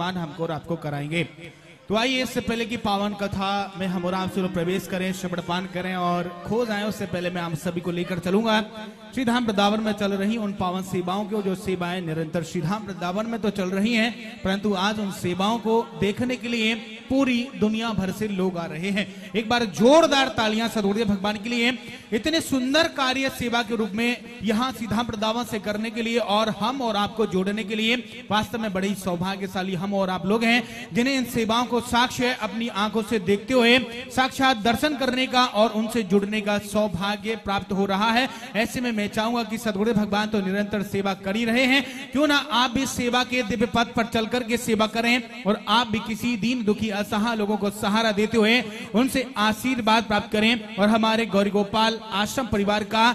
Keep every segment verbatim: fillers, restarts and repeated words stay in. मान हमको और आपको कराएंगे। तो आइए इससे पहले की पावन कथा में हम और आप लोग प्रवेश करें, शब्दपान करें और खो जाएं, उससे पहले मैं आप सभी को लेकर चलूंगा श्रीधाम प्रदावन में चल रही उन पावन सेवाओं को, जो सेवाएं निरंतर श्रीधाम प्रदावन में तो चल रही हैं, परंतु आज उन सेवाओं को देखने के लिए पूरी दुनिया भर से लोग आ रहे हैं। एक बार जोरदार तालियां सरोड़ दे भगवान के लिए, इतने सुंदर कार्य सेवा के रूप में यहाँ श्रीधाम प्रदावन से करने के लिए और हम और आपको जोड़ने के लिए वास्तव में बड़ी सौभाग्यशाली हम और आप लोग हैं, जिन्हें इन सेवाओं को साक्ष्य अपनी आंखों से देखते हुए साक्षात दर्शन करने का और उनसे जुड़ने का सौभाग्य प्राप्त हो रहा है। ऐसे में मैं चाहूंगा कि सदगुरुदेव भगवान तो निरंतर सेवा कर ही रहे हैं, क्यों ना आप भी सेवा के दिव्य पथ पर चलकर के सेवा करें और आप भी किसी दीन दुखी असहाय लोगों को सहारा देते हुए उनसे आशीर्वाद प्राप्त करें और हमारे गौरी गोपाल आश्रम परिवार का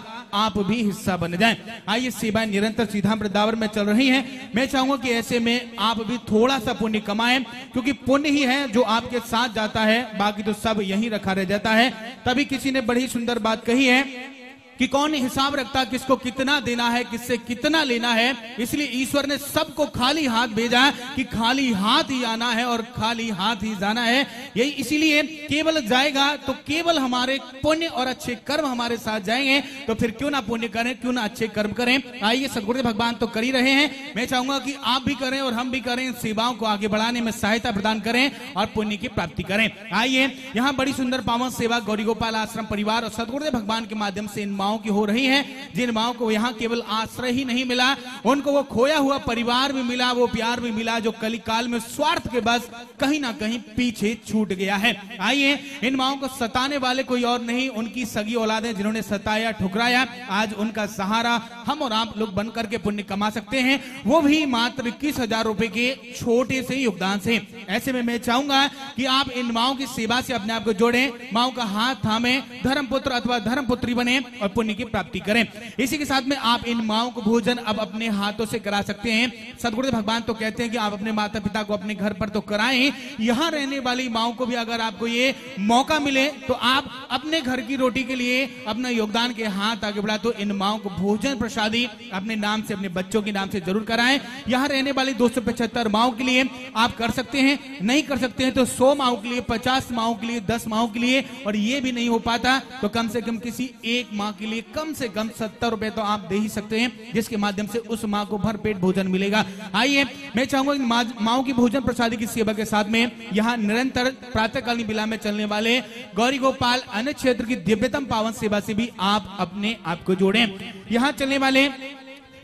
आप भी हिस्सा बन जाएं। आइए, सेवाएं निरंतर श्रीधाम वृंदावन में चल रही हैं। मैं चाहूंगा कि ऐसे में आप भी थोड़ा सा पुण्य कमाएं, क्योंकि पुण्य ही है जो आपके साथ जाता है, बाकी तो सब यहीं रखा रह जाता है। तभी किसी ने बड़ी सुंदर बात कही है कि कौन हिसाब रखता, किसको कितना देना है, किससे कितना लेना है, इसलिए ईश्वर ने सबको खाली हाथ भेजा कि खाली हाथ ही आना है और खाली हाथ ही जाना है। यही इसीलिए केवल जाएगा तो केवल हमारे पुण्य और अच्छे कर्म हमारे साथ जाएंगे, तो फिर क्यों ना पुण्य करें, क्यों ना अच्छे कर्म करें। आइए, सदगुरुदेव भगवान तो कर ही रहे हैं, मैं चाहूंगा कि आप भी करें और हम भी करें, सेवाओं को आगे बढ़ाने में सहायता प्रदान करें और पुण्य की प्राप्ति करें। आइए, यहाँ बड़ी सुंदर पावन सेवा गौरी गोपाल आश्रम परिवार और सदगुरुदेव भगवान के माध्यम से इन माओं की हो रही है, जिन माओं को यहाँ केवल आश्रय ही नहीं मिला, उनको वो खोया हुआ परिवार भी मिला, वो प्यार भी मिला जो कलिकाल में स्वार्थ के बस कहीं ना कहीं पीछे छूट गया है। आइए, इन माओं को सताने वाले कोई और नहीं, उनकी सगी औलादें जिन्होंने सताया ठुकराया, आज उनका सहारा हम और आप लोग बन करके पुण्य कमा सकते हैं, वो भी मात्र इक्कीस हजार रुपए के छोटे से योगदान से। ऐसे में मैं चाहूंगा कि आप इन माओं की सेवा से अपने आप को जोड़े, माओ का हाथ थामे, धर्मपुत्र अथवा धर्मपुत्री बने और पुण्य की प्राप्ति करें। इसी के साथ में आप इन माओं को भोजन अब अपने हाथों से करा सकते हैं। सदगुरुदेव भगवान तो कहते हैं कि आप अपने माता पिता को अपने घर पर तो कराएं, यहाँ रहने वाली माओं को भी अगर आपको ये मौका मिले तो आप अपने घर की रोटी के लिए अपना योगदान के हाथ आगे बढ़ा, तो इन माओं को भोजन प्रसादी अपने नाम से, अपने बच्चों के नाम से जरूर कराएं। यहाँ रहने वाली दो सौ पचहत्तर माओं के लिए आप कर सकते हैं, नहीं कर सकते हैं तो सौ माओं के लिए, पचास माओं के लिए, दस माओं के लिए, और ये भी नहीं हो पाता तो कम से कम किसी एक माँ के लिए कम से कम सत्तर रुपए तो आप दे ही सकते हैं, जिसके माध्यम से उस माँ को भरपेट भोजन मिलेगा। आइए, मैं चाहूंगा कि माँ की भोजन प्रसादी की सेवा के साथ में यहाँ निरंतर प्रातःकालीन बेला में चलने वाले गौरी गोपाल अन्य क्षेत्र की दिव्यतम पावन सेवा से भी आप अपने आप को जोड़ें। यहाँ चलने वाले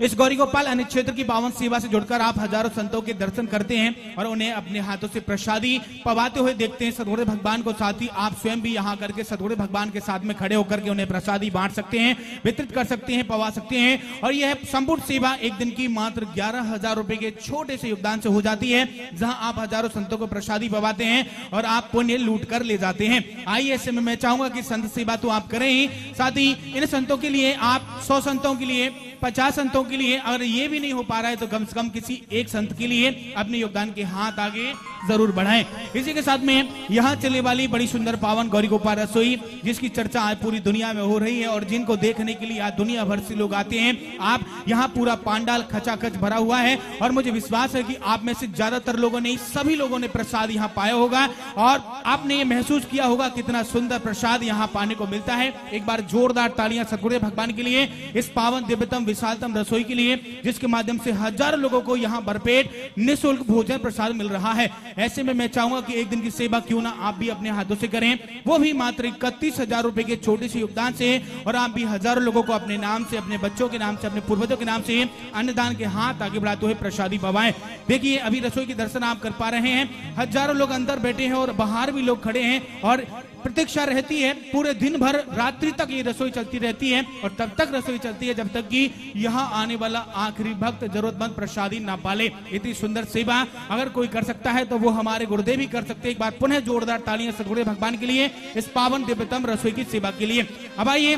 इस गौरी गोपाल अन्य क्षेत्र की पावन सेवा से जुड़कर आप हजारों संतों के दर्शन करते हैं और उन्हें अपने हाथों से प्रसादी पवाते हुए देखते हैं सदगुरुदेव भगवान को, साथ ही आप स्वयं भी यहाँ करके सदगुरुदेव भगवान के साथ में खड़े होकर के उन्हें प्रसादी बांट सकते हैं, वितरित कर सकते हैं, पवा सकते हैं। और यह संपूर्ण सेवा एक दिन की मात्र ग्यारह हजार रुपए के छोटे से योगदान से हो जाती है, जहाँ आप हजारों संतों को प्रसादी पवाते हैं और आप पुण्य लूट कर ले जाते हैं। आइए, ऐसे में मैं चाहूंगा कि संत सेवा तो आप करें ही, साथ ही इन संतों के लिए आप सौ संतों के लिए, पचास संतों के लिए, अगर ये भी नहीं हो पा रहा है तो कम से कम किसी एक संत के लिए अपने योगदान के हाथ आगे जरूर बढ़ाएं। इसी के साथ में यहाँ चलने वाली बड़ी सुंदर पावन गौरी गोपाल रसोई, जिसकी चर्चा आज पूरी दुनिया में हो रही है और जिनको देखने के लिए आज दुनिया भर से लोग आते हैं। आप यहाँ पूरा पांडाल खचाखच भरा हुआ है और मुझे विश्वास है कि आप में से ज्यादातर लोगों ने, सभी लोगों ने प्रसाद यहाँ पाया होगा और आपने ये महसूस किया होगा कितना सुंदर प्रसाद यहाँ पाने को मिलता है। एक बार जोरदार तालियां सदगुरुदेव भगवान के लिए, इस पावन दिव्यतम विशालतम रसोई के लिए, जिसके माध्यम से हजारों लोगों को यहाँ भरपेट निःशुल्क भोजन प्रसाद मिल रहा है। ऐसे में मैं चाहूंगा कि एक दिन की सेवा क्यों ना आप भी अपने हाथों से करें, वो भी मात्र इकतीस हजार रुपए के छोटे से योगदान से, और आप भी हजारों लोगों को अपने नाम से, अपने बच्चों के नाम से, अपने पूर्वजों के नाम से अन्नदान के हाथ आगे बढ़ाते हुए प्रसादी पवाएं। देखिए, अभी रसोई के दर्शन आप कर पा रहे हैं, हजारों लोग अंदर बैठे हैं और बाहर भी लोग खड़े हैं और प्रतीक्षा रहती है पूरे दिन भर, रात्रि तक ये रसोई चलती रहती है और तब तक रसोई चलती है जब तक कि यहाँ आने वाला आखिरी भक्त जरूरतमंद प्रसादी ना पाले। इतनी सुंदर सेवा अगर कोई कर सकता है तो वो हमारे गुरुदेव ही कर सकते हैं। एक बार पुनः जोरदार तालियां सदगुरुदेव भगवान के लिए, इस पावन दिव्यतम रसोई की सेवा के लिए। अब आइए,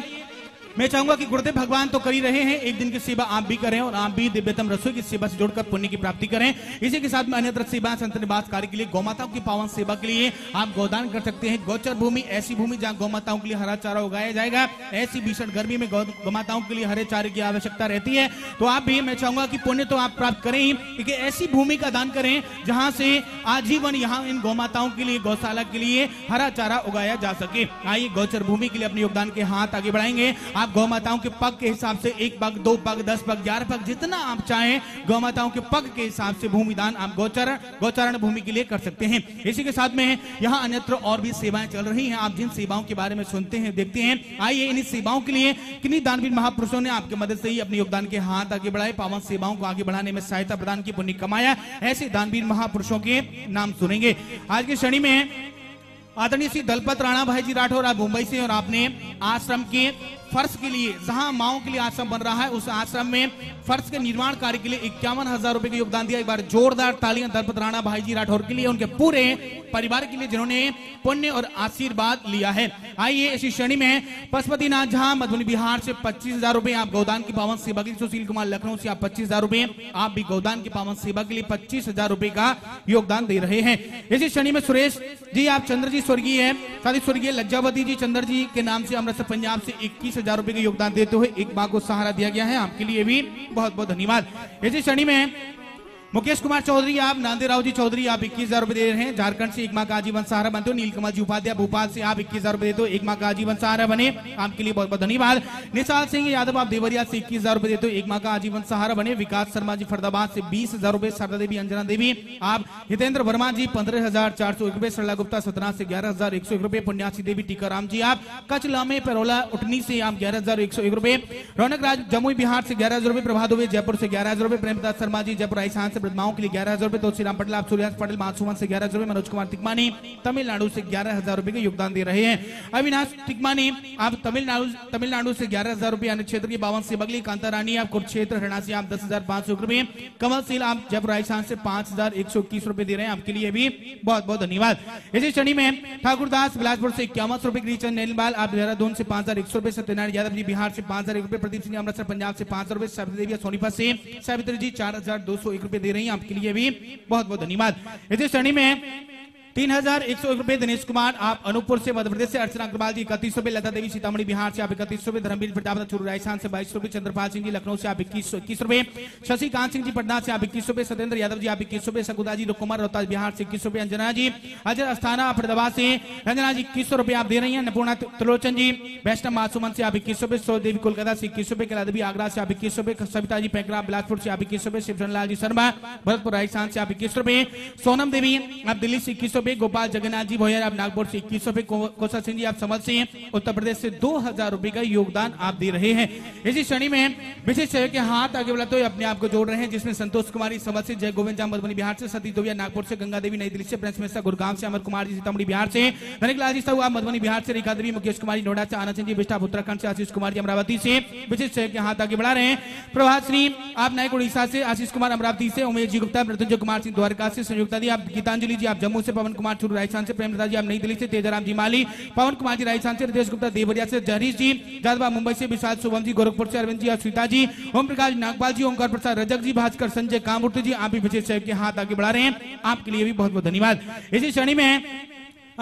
मैं चाहूंगा कि गुरुदेव भगवान तो कर ही रहे हैं, एक दिन की सेवा आप भी करें और आप भी दिव्यतम रसोई की सेवा से जोड़कर पुण्य की प्राप्ति करें। इसी के साथ में अन्यत्र सेवा संत निवास कार्य के लिए गौमाताओं की पावन सेवा के लिए आप गौदान कर सकते हैं। गौचर भूमि ऐसी भूमि जहाँ गौमाताओं के लिए हरा चारा उगाया जाएगा। ऐसी भीषण गर्मी में गौमाताओं के लिए हरे चारे की आवश्यकता रहती है, तो आप भी मैं चाहूंगा कि पुण्य तो आप प्राप्त करें ही, ऐसी भूमि का दान करें जहाँ से आजीवन यहाँ इन गौमाताओं के लिए गौशाला के लिए हरा चारा उगाया जा सके। आइए गौचर भूमि के लिए अपने योगदान के हाथ आगे बढ़ाएंगे। आप गौमाताओं के पग के हिसाब से एक पग, दो पग, दस पग, ग्यारह पग, जितना आप चाहें गौमाताओं के पग के हिसाब से भूमि दान आप गौचरण गौचारण भूमि के लिए कर सकते हैं। इसी के साथ में यहाँ अन्यत्र और भी सेवाएं चल रही हैं। आप जिन सेवाओं के बारे में सुनते हैं देखते हैं, आइए इन्हीं सेवाओं के लिए किन्हीं दानवीर महापुरुषों ने आपकी मदद से ही अपने योगदान के हाथ आगे बढ़ाए, पावन सेवाओं को आगे बढ़ाने में सहायता प्रदान की, पुण्य कमाया। ऐसे दानवीर महापुरुषों के नाम सुनेंगे। आज की श्रेणी में आदरणीय श्री दलपत राणा भाई जी राठौर, आप मुंबई से और आपने आश्रम के फर्श के लिए, जहां माओ के लिए आश्रम बन रहा है, उस आश्रम में फर्श के निर्माण कार्य के लिए इक्यावन हजार रुपए का योगदान दिया। एक बार जोरदार तालियां दलपत राणा भाई जी राठौर के लिए, उनके पूरे परिवार के लिए जिन्होंने पुण्य और आशीर्वाद लिया है। आइए इसी श्रेणी में पशुपतिनाथ झा मधुबनी बिहार से पच्चीस हजार रुपए आप गौदान की पावन सेवा के लिए। सुशील कुमार लखनऊ से आप पच्चीस हजार रुपए, आप भी गौदान की पावन सेवा के लिए पच्चीस हजार रुपए का योगदान दे रहे हैं। इसी श्रेणी में सुरेश जी आप चंद्र जी स्वर्गीय है, साथ ही स्वर्गीय लज्जावती जी चंद्र जी के नाम से अमृतसर पंजाब से इक्कीस हजार रुपए का योगदान देते हुए एक माँ को सहारा दिया गया है। आपके लिए भी बहुत बहुत धन्यवाद। इसी श्रेणी में मुकेश कुमार चौधरी आप नांदेराव जी चौधरी आप इक्कीस हजार रुपए दे रहे हैं। झारखंड से एक माँ का आजीवन सहारा बनते हो नील कुमार जी उपाध्याय, भोपाल से आप इक्कीस हजार रुपए देते हो, एक माँ का आजीवन सहारा बने, आपके लिए बहुत बहुत धन्यवाद। निशाल सिंह यादव आप देवरिया से इक्कीस हजार रुपए देते हो, एक माँ का आजीवन सहारा बने। विकास शर्मा जी फरदाबाद से बीस हजार रुपए, शारदा देवी अंजना देवी आप, हितेंद्र वर्मा जी पंद्रह हजार चार सौ एक रुपए, सरला गुप्ता सतना से ग्यारह हजार एक सौ एक रुपए, पुन्यासी देवी टीका राम जी आप कचला में परोला उठनी से आप ग्यारह हजार एक सौ एक रुपए, रौनक राज जमुई बिहार से ग्यारह हजार रुपए, प्रभात हुए जयपुर से ग्यारह हजार रुपए, प्रेम प्रदास शर्मा जी जयपुर राजस्थान से ब्रह्माओं के लिए ग्यारह हजार रुपए, तो श्रीराम पटेल आप सूर्यास्त पटेल मानसुमन से ग्यारह हजार रुपए, मनोज कुमार तिकमानी तमिलनाडु से ग्यारह हजार रुपए का योगदान दे रहे हैं। अविनाश तिकमानी आप तमिलनाडु तमिलनाडु से ग्यारह हजार रुपए अन्य क्षेत्र की बावन से बगली, कांतारानी आप कुरुक्षेत्र हरियाणा से आप दस हजार पांच सौ रुपए, कमलशील आप जयपुर राजस्थान से पांच हजार एक सौ इक्कीस रुपए दे रहे हैं। आपके लिए भी बहुत बहुत धन्यवाद। इसी श्रेणी में ठाकुरदास बिलासपुर से इक्यावन सौ रुपए, कृष्ण नेलवाल आप देहरादून से पांच हजार एक सौ रुपए, सत्यनारायण यादव जी बिहार से पांच हजार एक रुपए, प्रदीप सिंह अमृतसर पंजाब से पांच हजार रुपए, शारदा देवी सोनीपत से सावित्री जी चार हजार दो सौ एक रुपए दे रही हैं। आपके लिए भी बहुत बहुत धन्यवाद। इसी श्रेणी में तीन हजार एक सौ एक रुपए दिनेश कुमार आप अनूपपुर से मध्य प्रदेश से, अर्चना अग्रवाल जी इकतीस रुपए, लता देवी सीतामढ़ी बिहार से आप इकतीस रुपए, धर्मवीर प्रताप चूरू राजस्थान से बाईस रुपए, चंद्रपाल सिंह जी लखनऊ से आप इक्कीस सौ इक्कीस रुपए, शशिकांत सिंह जी पटना से आप इक्कीस रुपए, सत्येंद्र यादव जी आप इक्कीस रुपए, शकुदा जी रुकुमार रोहतास बिहार से इक्कीस रुपए, अंजना जी अजय अस्थाना फरीदाबाद से अंजना जी इक्कीस सौ रुपए आप दे रही है, निपुणा त्रिलोचन जी वैष्णव मासूमन से आप इक्कीस रुपए, सौ देवी कोलकाता से इक्कीस रुपए, कला देवी आगरा से आप इक्कीस रुपए, सविता जी पैकरा बिलासपुर से आप इक्कीस रुपए, शिवचंद्रलाल जी शर्मा भरतपुर राजस्थान से आप इक्कीस रुपए, सोनम देवी आप दिल्ली से इक्कीस, गोपाल जगन्नाथ जी भोयर आप नागपुर से इक्कीस रुपए, कोसा सिंह जी आप समझ से उत्तर प्रदेश से दो हजार रुपए का योगदान आप दे रहे हैं। इसी श्रेणी में विशेष सहयोग के हाथ आगे बढ़ाते हुए अपने आप को जोड़ रहे हैं, जिसमें संतोष कुमारी समझ से, जय गोविंद जाम मधुबनी बिहार से, सती दुबिया नागपुर से, गंगा देवी नई दिल्ली से, प्रिंस मिश्रा गुरुग्राम से, अमर कुमार जी सीतामढ़ी बिहार से, धनिक लाल जी साहू आप मधुबनी बिहार से, रेखा देवी मुकेश कुमार जी नोएडा से, आनंद सिंह जी बिष्टाफ उत्तराखंड से, आशीष कुमार जी अमरावती से विशेष सहयोग के हाथ आगे बढ़ा रहे हैं। प्रभात श्री आप नायक उड़ीसा से, आशीष कुमार अमरावती से, उमेश जी गुप्ता मृत्युंजय कुमार सिंह द्वारका से, संयुक्ता जी आप गीतांजलि जी आप जम्मू से, पवन कुमार चुरू राजस्थान से, प्रेम प्रदास जी आप नई दिल्ली से, तेजाराम जी माली पवन कुमार जी राजस्थान से, रितेश गुप्ता देवरिया से, जहरीश जी जादवा मुंबई से, विशाल शुभम जी गोरखपुर से, अरविंद जी अश्विता जी, ओम प्रकाश नागपाल जी, ओमकार प्रसाद रजक जी, भास्कर संजय कामूर्ति जी आप भी विशेष सहयोग के हाथ आगे बढ़ा रहे हैं। आपके लिए भी बहुत बहुत धन्यवाद। इसी श्रेणी में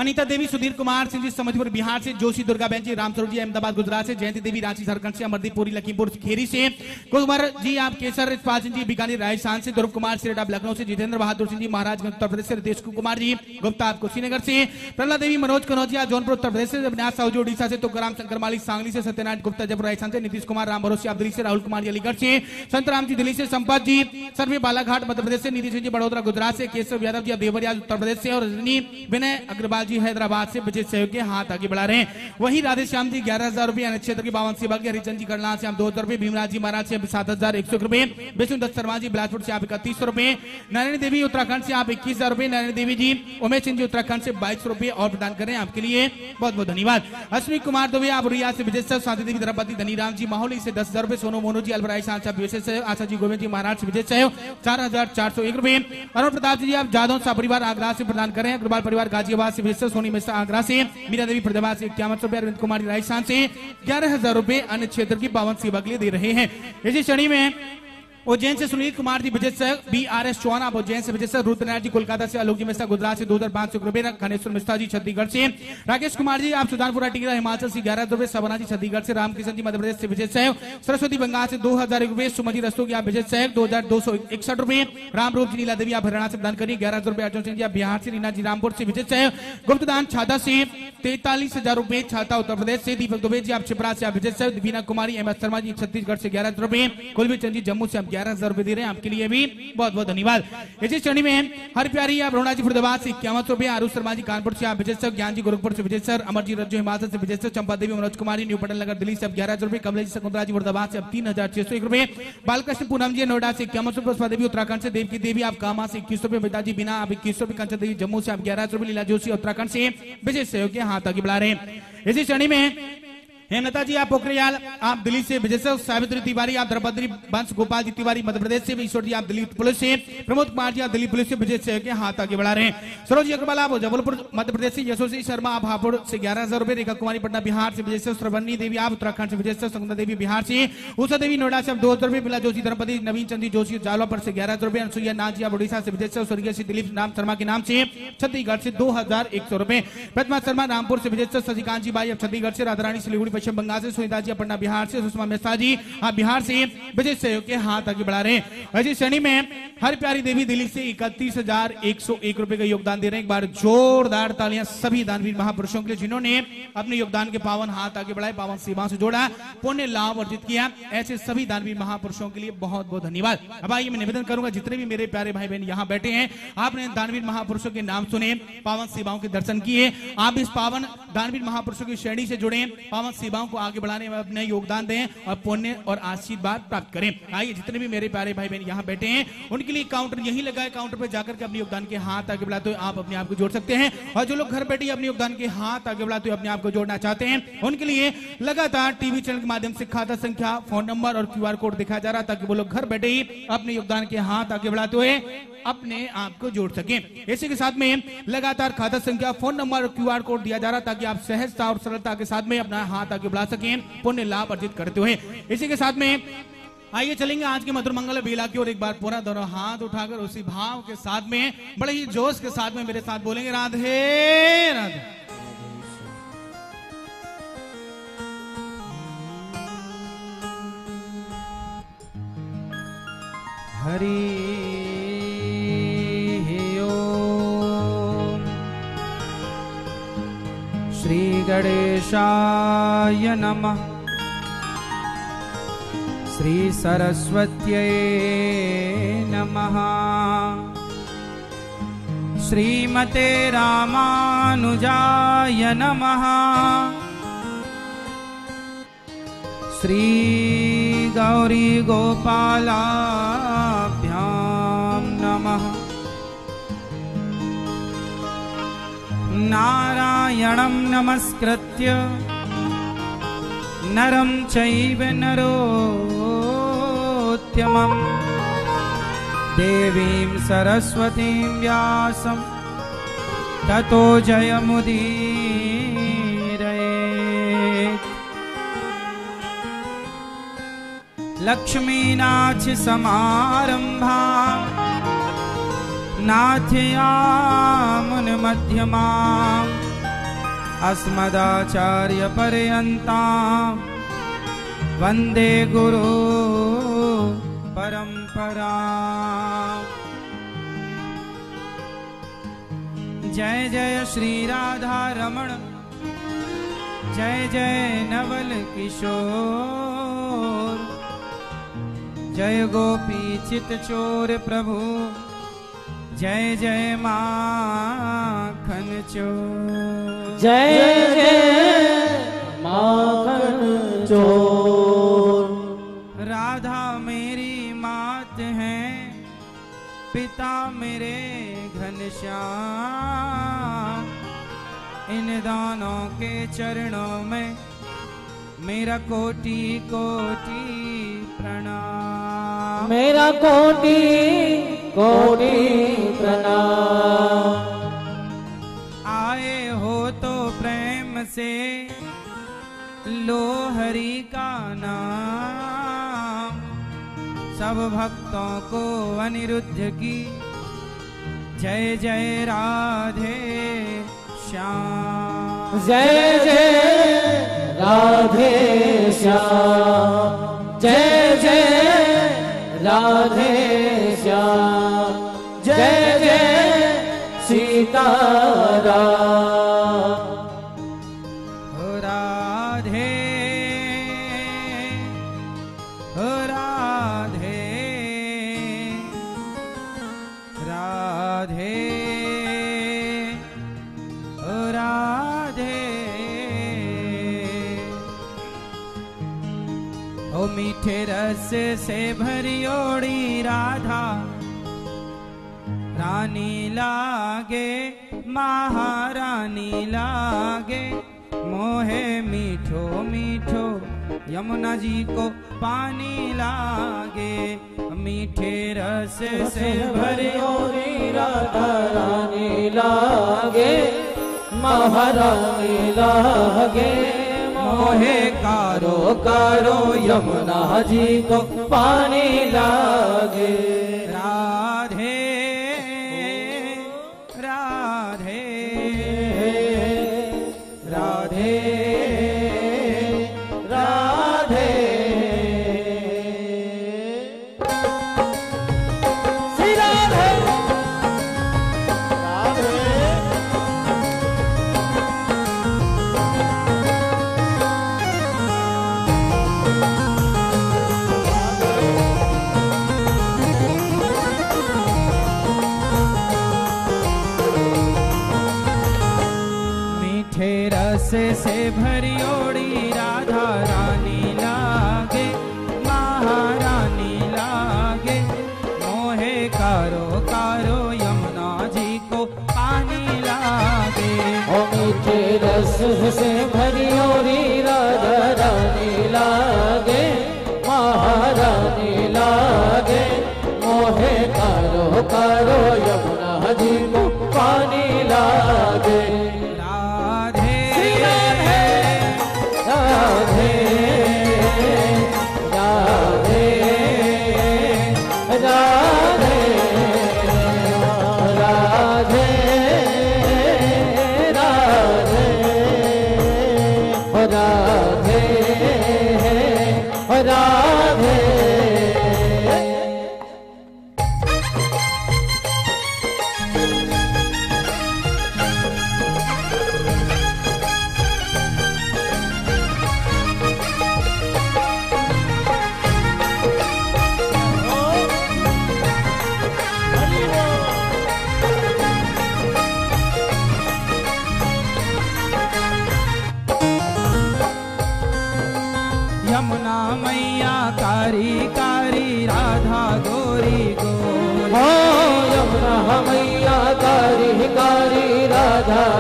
अनीता देवी सुधीर कुमार सिंह जी समस्तीपुर बिहार से, जोशी दुर्गा बहन जी रामस्वरूप जी अहमदाबाद गुजरात से, जयंती देवी रांची झारखंड से, अमरदीप पुरी लखीमपुर खेरी से, कुमार जी आप केसर रिजपाल सिंह जी बीकानेर राजस्थान से, ध्रुव कुमार सेठ आप लखनऊ से, जितेंद्र बहादुर सिंह जी महाराजगंज उत्तर प्रदेश से, रितेश कुमार जी गुप्ता आप कुशीनगर से, प्रहलाद देवी मनोज कनौजिया जौनपुर उत्तर प्रदेश से, अविनाश साहू जी उड़ीसा से, तुकाराम शंकर मालिक सांगली से, सत्यनारायण गुप्ता जयपुर राजस्थान से, नीतीश कुमार राम भरोसे आप दिल्ली से, राहुल कुमार जी अलीगढ़ से, संतराम जी दिल्ली से, संपत जी सर्वे बालाघाट मध्य प्रदेश से, नीतीश जी बड़ोदरा गुजरात से, केशव यादव जी देवरिया उत्तर प्रदेश से और विनय अग्रवाल जी हैदराबाद से विशेष सहयोग के हाथ आगे बढ़ा रहे हैं। वहीं राधेश्याम जी ग्यारह हजार रुपए अन्य क्षेत्र की बावन सेवा के, हरिचंद जी करनाल से आप दो हजार रुपए, भीमराज जी महाराज से सात हजार एक सौ रुपए, विष्णुदत्त शर्मा जी बिलासपुर से आप इकतीस सौ रुपए, नारायणी देवी उत्तराखंड से आप इक्कीस हजार रुपए, नारायणी देवी जी उमेश सिंह जी उत्तराखंड से बाईस सौ रुपए और प्रदान करें। आपके लिए बहुत बहुत धन्यवाद। अश्विनी कुमार दुबे आप रिया से विशेष, शांति देवी द्रौपदी धनीराम जी माहौली से दस हजार रुपए, सोनू मोनू जी अलबराई साहब विशेष, आशा जी गोविंद जी महाराज से विशेष सहयोग चार हजार चार सौ एक रुपए, अरुण प्रताप जी आप जादौन सा परिवार आगरा से प्रदान करें, अग्रवाल परिवार गाजियाबाद से मिश्रा, सोनी मिश्रा आगरा से, मीरा देवी फरीदाबाद से इक्यावन सौ रुपए, अरविंद कुमारी राजस्थान से ग्यारह हजार रुपए अन्य क्षेत्र की बावन सेवा के लिए दे रहे हैं। इसी श्रेणी में उज्जैन से सुनील कुमार जी, विजय sir B R S Chauhan आप उज्जैन से, विजय सर रुद्रनाथ जी कोलकाता से, आलोक जी मिश्रा गुजरात से दो हजार पांच सौ रुपए, घनेश्वर मिश्रा जी छत्तीसगढ़ से, राकेश कुमार जी आप सुजानपुरा टीकरा हिमाचल से ग्यारह हजार रुपए, सवना जी छत्तीसगढ़ से, रामकिशन जी मध्यप्रदेश से, विजय सहयोग सरस्वती बंगाल से दो हजार रुपए, सुमजी रस्तोगी आप विजय सहयोग दो हजार दो सौ इकसठ रुपए, रामरूप जी नीला देवी आप हरियाणा से दान करिए ग्यारह हजार रुपए, अर्जुन सिंह जी आप बिहार से, रीना जी रामपुर से, विजय सहयोग गुप्तदान छाता से तैतालीस हजार रुपए, छाता उत्तर प्रदेश से, दीपक दुबे जी आप छिपरा से आप विजय सहयोग, वीना कुमारी एम एस शर्मा जी छत्तीसगढ़ से ग्यारह हजार रुपए, कुलबीर चंद जी जम्मू से ग्यारह हजार रुपए दे रहे हैं, आपके लिए भी बहुत बहुत धन्यवाद। इसी श्रेणी में हर प्यारी आप रोना जी फरीदाबाद से इक्यावन सौ रुपए, आरुष शर्मा जी कानपुर से आप विजय सर, ज्ञान जी गोरखपुर से विजय सर, अमर जी रज्जो हिमाचल से विजय सर, चंपा देवी मनोज कुमार जी न्यू पटेल नगर दिल्ली से आप ग्यारह हजार रुपए, कमलेश जी सकुंतला जी फरीदाबाद से आप तीन हजार छह सौ एक रुपए, बालकृष्ण पूनम जी नोएडा से इक्यावन सौ, पुष्पा देवी उत्तराखंड से, देव की देवी आप कामा से इक्कीस रुपए, पिताजी बिना आप इक्कीस सौ रुपए, कंचन देवी जम्मू से आप ग्यारह हजार रुपए, लीला जोशी उत्तराखंड से विजय सहयोग के हाथ आगे बढ़ा रहे हैं। इसी श्रेणी में हेमलता जी आप पोखरियाल आप दिल्ली से, विजय सर सावित्री तिवारी आप द्रौपदी वंश गोपाल जी तिवारी मध्य प्रदेश से, ईश्वर जी आप दिल्ली पुलिस से, प्रमोद कुमार जी आप दिल्ली पुलिस से, विजय से के हाथ आगे बढ़ा रहे हैं। सरोज अग्रवाल आप जबलपुर मध्य प्रदेश से, यशोश्री शर्मा आप हापुड़ से ग्यारह हजार रुपए, रेखा कुमारी पटना बिहार से, विजय सर श्रवणी देवी आप उत्तराखंड से, विजय सर संगना देवी बिहार से, उषा देवी नोएडा से आप दो हजार रुपए, बिला जोशी धर्मपति नवीन चंदी जोशी जालवापुर से ग्यारह हजार रुपए, अनुसुईया नाथ जी आप उड़ीसा से, विजय सर स्वर्गीय श्री दिलीप नाम शर्मा के नाम से छत्तीसगढ़ से दो हजार एक सौ रुपए, प्रतिमा शर्मा रामपुर से, विजय सर शशिकांत जी भाई आप छत्तीसगढ़ से, राधारानी सिलीगुड़ी पश्चिम बंगाल से, सुनीता जी पटना बिहार से, सुषमा मेहता जी आप बिहार से विजय सहयोग के हाथ आगे बढ़ा रहे हैं। इसी श्रेणी में हर प्यारी देवी दिल्ली से इकतीस हजार एक सौ एक रुपए का योगदान दे रहे हैं। एक बार जोरदार तालियां सभी दानवीर महापुरुषों के लिए जिन्होंने अपने योगदान के पावन हाथ आगे बढ़ाए, पावन सीमा से जोड़ा, पुण्य लाभ अर्जित किया। ऐसे सभी दानवीर महापुरुषों के लिए बहुत बहुत धन्यवाद। अब आइए मैं निवेदन करूंगा, जितने भी मेरे प्यारे भाई बहन यहाँ बैठे हैं, आपने दानवीर महापुरुषों के नाम सुने, पावन सेवाओं के दर्शन किए, आप इस पावन दानवीर महापुरुषों की श्रेणी से जुड़े, पावन सेवाओं को आगे बढ़ाने में अपना योगदान दें और पुण्य और आशीर्वाद प्राप्त करें। आइए जितने भी मेरे प्यारे भाई बहन यहाँ बैठे हैं, उनके लिए काउंटर यही लगा है, काउंटर पर जाकर के अपने योगदान के हाथ आगे बढ़ाते हुए आप अपने आप को जोड़ सकते हैं। और जो लोग घर बैठे अपने योगदान के हाथ आगे बढ़ाते हुए अपने आप को जोड़ना चाहते हैं, उनके लिए लगातार टीवी चैनल के माध्यम से खाता संख्या, फोन नंबर और क्यू आर कोड दिखाया जा रहा, ताकि वो लोग घर बैठे ही अपने योगदान के हाथ आगे बढ़ाते हुए अपने आप को जोड़ सके। इसी के साथ में लगातार खाता संख्या, फोन नंबर और क्यू आर कोड दिया जा रहा, ताकि आप सहजता और सरलता के साथ में अपना हाथ आगे बढ़ा सकें, पुण्य लाभ अर्जित करते हुए। इसी के साथ में आइए चलेंगे आज के मधुर मंगल बेला की ओर। एक बार पूरा दोनों हाथ उठाकर उसी भाव के साथ में, बड़े ही जोश के साथ में मेरे साथ बोलेंगे, राधे राधे। हरी श्री गणेशाय नमः, श्री सरस्वत्यै नमः, श्रीमते रामानुजाय नमः, श्री गौरी गोपालाभ्यां नमः। नारायणं नमस्कृत्य नरं चैव नरोत्तमं देवीं सरस्वतीं व्यासं ततो जयमुदीरयेत्। लक्ष्मीनाथ समारंभात् नाथयामुनिमध्यमां अस्मदाचार्यपर्यन्तां वन्दे गुरु परम्पराम्। जय जय श्री राधा रमण, जय जय नवल किशोर, जय गोपी चित चोर प्रभु, जय जय माखन चोर, जय जय माखन चोर। राधा मेरी मात है, पिता मेरे घनश्याम, इन दानों के चरणों में मेरा कोटि कोटि प्रणाम, मेरा कोटि कोटि प्रणाम। आए से लो हरि का नाम, सब भक्तों को अनिरुद्ध की जय जय राधे श्याम, जय जय राधे श्याम, जय जय राधे श्याम, जय जय सीताराम। मीठे रस से भरी ओड़ी राधा रानी लागे, महारानी लागे, मोहे मीठो मीठो यमुना जी को पानी लागे। मीठे रस से भरी ओड़ी राधा रानी लागे, महारानी लागे, मोहे कारो कारो यमुना जी को पानी लागे। राधे राधे राधे राधे श्री राधे राधे। से भरी ओड़ी राधा रानी लागे, महारानी लागे, मोहे कारो कारो यमुना जी को पानी लागे। मीठे रस से भरी ओड़ी राधा रानी लागे, महारानी लागे, मोहे कारो कारो यमुना जी को पानी लागे।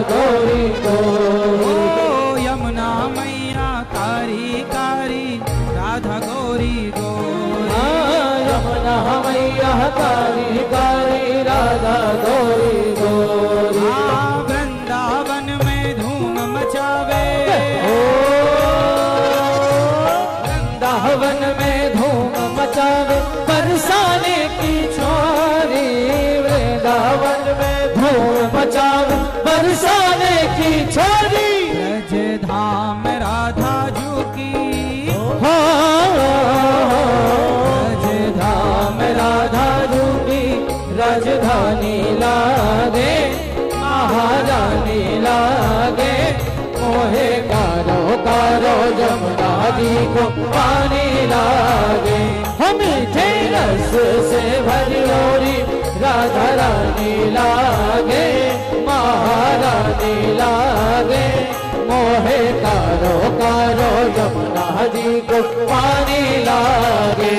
गौरी गौरी यमुना मैया कारी कारी राधा गौरी गौरी, यमुना मैया कारी कारी राधा गौरी गौरी। वृंदावन में धूम मचावे, वृंदावन में धूम मचावे बरसाने की छोरी, वृंदावन में धूम मचावे बरसाने की छोरी। ब्रज धाम राधा जू की, ब्रज धाम राधा जू की राजधानी लागे, महारानी लागे, मोहे कारो कारो जमुना जी को पानी लागे। मीठे रस से भरी ओरी राधा रानी लागे, महारानी लागे, मोहे कारो कारो यमुना जी को पानी लागे।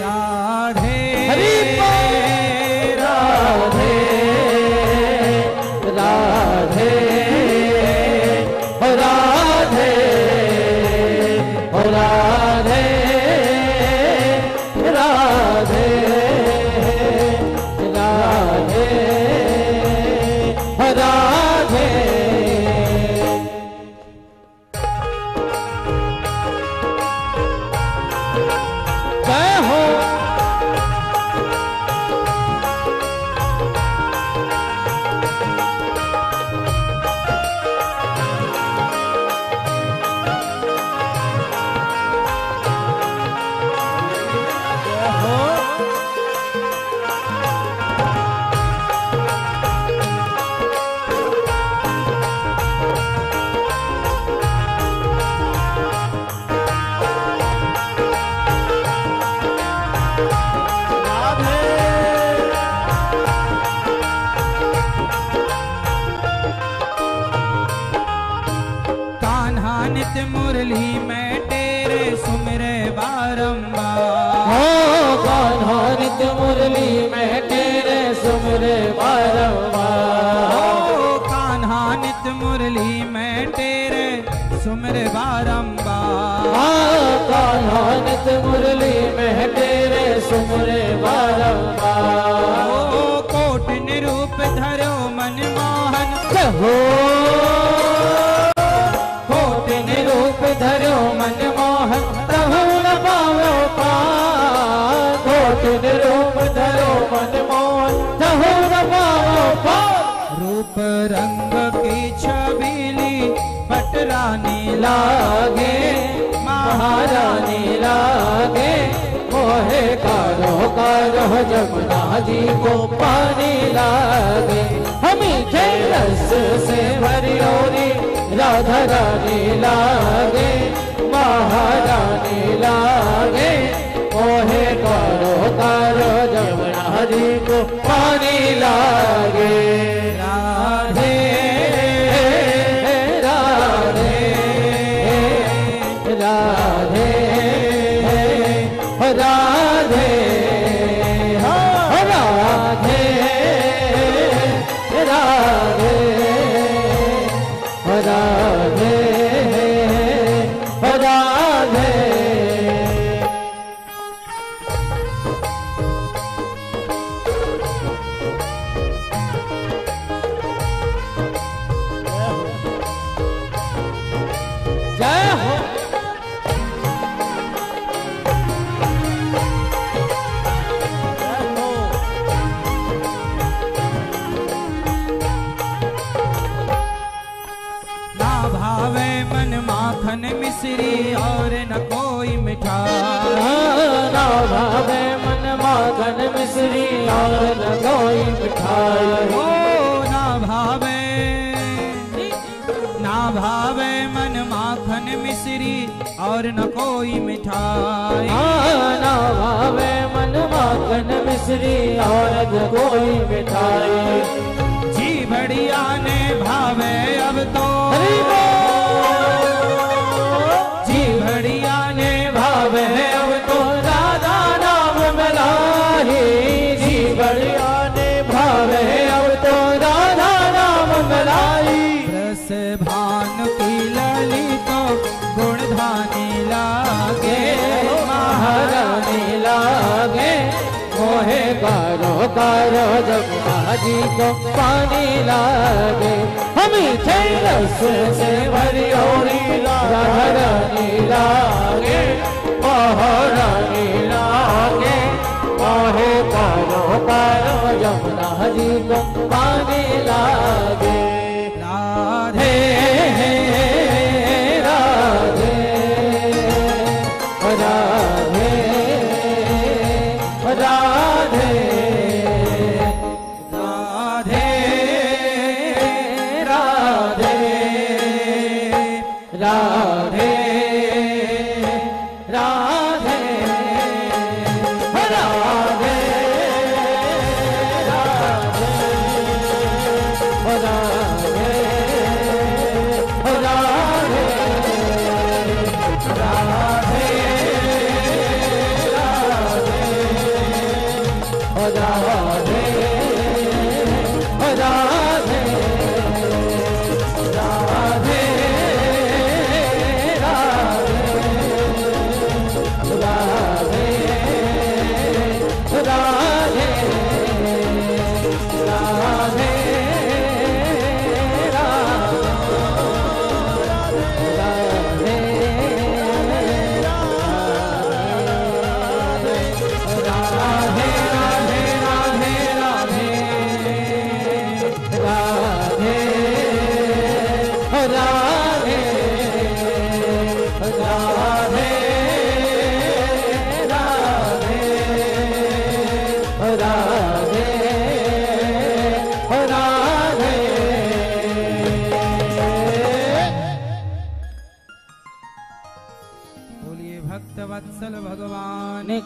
राधे हरि राधे राधे राधे राधे राधे मुरली में तेरे सुमरे बारंबार, कान्हा नित मुरली में तेरे सुमरे बारंबार, कान्हा नित मुरली में तेरे सुमरे बारंबार, कोट निरूप धरो मन मोहन कहो, कोट निरूप धरो मन मोहन कहो न पाओ पार, कोट निरूप धरो मन मोहन कहो न पाओ पार, रूप रंग की छबीली पटरानी लागे महारानी लागे, मोहे कारो कारो जमुना जी को पानी लागे, हमें रस से भरियोरी राधा रानी लागे महारानी लागे, मोहे कारो कारो जमुना जी को पानी लागे, राधे राधे राधे राधे राधे राधे राधे राधे। जय हो माखन मिश्री और न कोई मिठाई, ना भावे मन माखन मिश्री और न कोई मिठाई, हो ना भावे ना भावे मन माखन मिश्री और न कोई मिठाई, ना भावे मन माखन मिश्री और न कोई मिठाई, जी बढ़िया ने भावे अब तो बढ़िया ने भावे अब तो राधा नाम मिलाही, जी बढ़िया ने भावे अब तो राधा नाम मिलाई, रस भान की ललित तो गुणधानी लागे महारानी लागे, मोहे कारो कारो जमुना जी को पानी लागे, हमें रस से भरियोरी राधा रानी लागे महारानी लागे, मोहे कारो कारो जमुना जी को पानी लागे, राधे राधे राधे राधे राधे राधे राधे राधे राधे राधे राधे राधे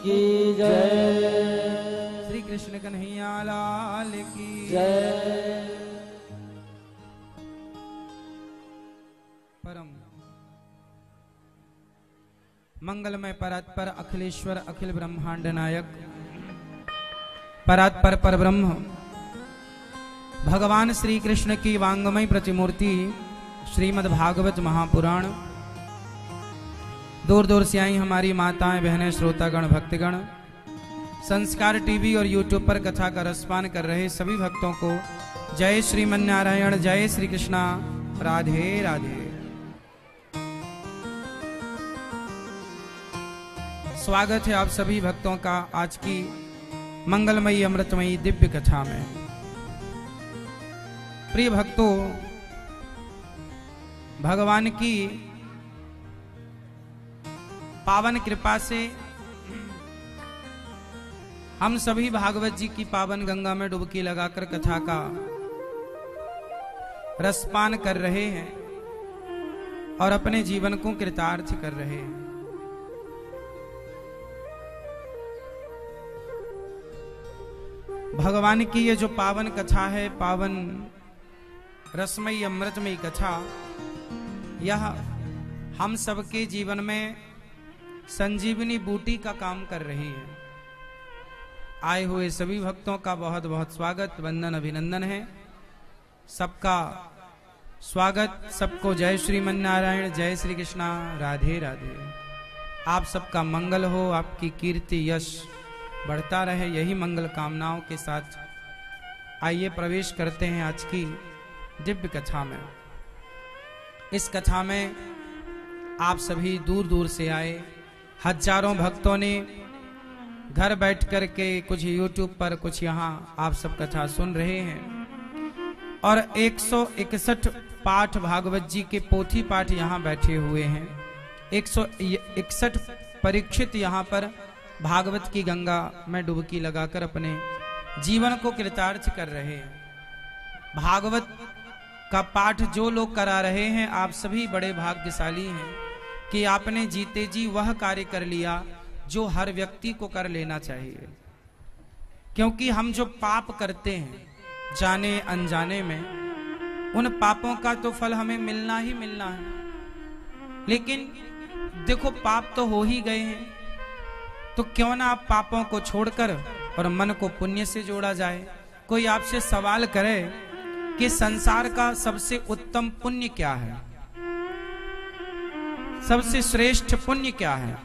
की जय, श्री कृष्ण कन्हैया लाल की जय। परम मंगलमय परात्पर अखिलेश्वर अखिल ब्रह्मांड नायक परात्पर परब्रह्म भगवान श्री कृष्ण की वांगमय प्रतिमूर्ति श्रीमद् भागवत महापुराण। दूर दूर से आई हमारी माताएं बहनें श्रोतागण भक्तगण, संस्कार टीवी और यूट्यूब पर कथा का रसपान कर रहे सभी भक्तों को जय श्री मन्नारायण, जय श्री कृष्णा, राधे राधे। स्वागत है आप सभी भक्तों का आज की मंगलमयी अमृतमयी दिव्य कथा में। प्रिय भक्तों, भगवान की पावन कृपा से हम सभी भागवत जी की पावन गंगा में डुबकी लगाकर कथा का रसपान कर रहे हैं और अपने जीवन को कृतार्थ कर रहे हैं। भगवान की ये जो पावन कथा है, पावन रसमयी अमृतमयी कथा, यह हम सबके जीवन में संजीवनी बूटी का काम कर रही है। आए हुए सभी भक्तों का बहुत बहुत स्वागत, वंदन, अभिनंदन है। सबका स्वागत, सबको जय श्री मन्नारायण, जय श्री कृष्णा, राधे राधे। आप सबका मंगल हो, आपकी कीर्ति यश बढ़ता रहे, यही मंगल कामनाओं के साथ आइए प्रवेश करते हैं आज की दिव्य कथा में। इस कथा में आप सभी दूर दूर से आए हजारों भक्तों ने घर बैठ कर के कुछ यूट्यूब पर कुछ यहाँ आप सब कथा सुन रहे हैं और एक सौ इकसठ पाठ भागवत जी के पोथी पाठ यहाँ बैठे हुए हैं। एक सौ इकसठ परीक्षित यहाँ पर भागवत की गंगा में डुबकी लगाकर अपने जीवन को कृतार्थ कर रहे हैं। भागवत का पाठ जो लोग करा रहे हैं, आप सभी बड़े भाग्यशाली हैं कि आपने जीते जी वह कार्य कर लिया जो हर व्यक्ति को कर लेना चाहिए। क्योंकि हम जो पाप करते हैं जाने अनजाने में, उन पापों का तो फल हमें मिलना ही मिलना है। लेकिन देखो, पाप तो हो ही गए हैं, तो क्यों ना आप पापों को छोड़कर और मन को पुण्य से जोड़ा जाए। कोई आपसे सवाल करे कि संसार का सबसे उत्तम पुण्य क्या है, सबसे श्रेष्ठ पुण्य क्या है,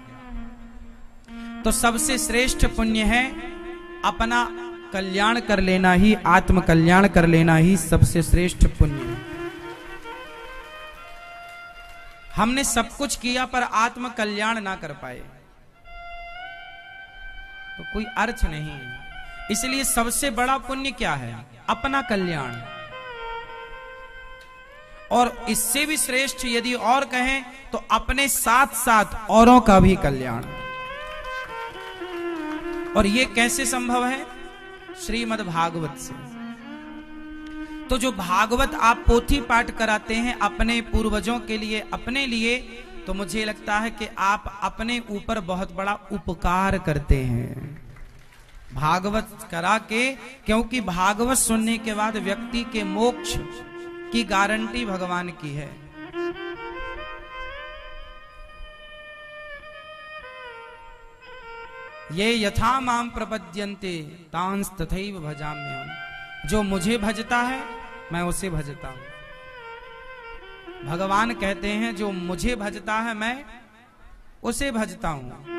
तो सबसे श्रेष्ठ पुण्य है अपना कल्याण कर लेना ही, आत्म कल्याण कर लेना ही सबसे श्रेष्ठ पुण्य है। हमने सब कुछ किया पर आत्म कल्याण ना कर पाए तो कोई अर्थ नहीं है। इसलिए सबसे बड़ा पुण्य क्या है? अपना कल्याण। और इससे भी श्रेष्ठ यदि और कहें तो अपने साथ साथ औरों का भी कल्याण। और यह कैसे संभव है? श्रीमद् भागवत से। तो जो भागवत आप पोथी पाठ कराते हैं अपने पूर्वजों के लिए, अपने लिए, तो मुझे लगता है कि आप अपने ऊपर बहुत बड़ा उपकार करते हैं भागवत करा के। क्योंकि भागवत सुनने के बाद व्यक्ति के मोक्ष की गारंटी भगवान की है। ये यथा माम प्रपद्यन्ते तांस तथैव भजाम्यहम्, जो मुझे भजता है मैं उसे भजता हूं। भगवान कहते हैं जो मुझे भजता है मैं उसे भजता हूं।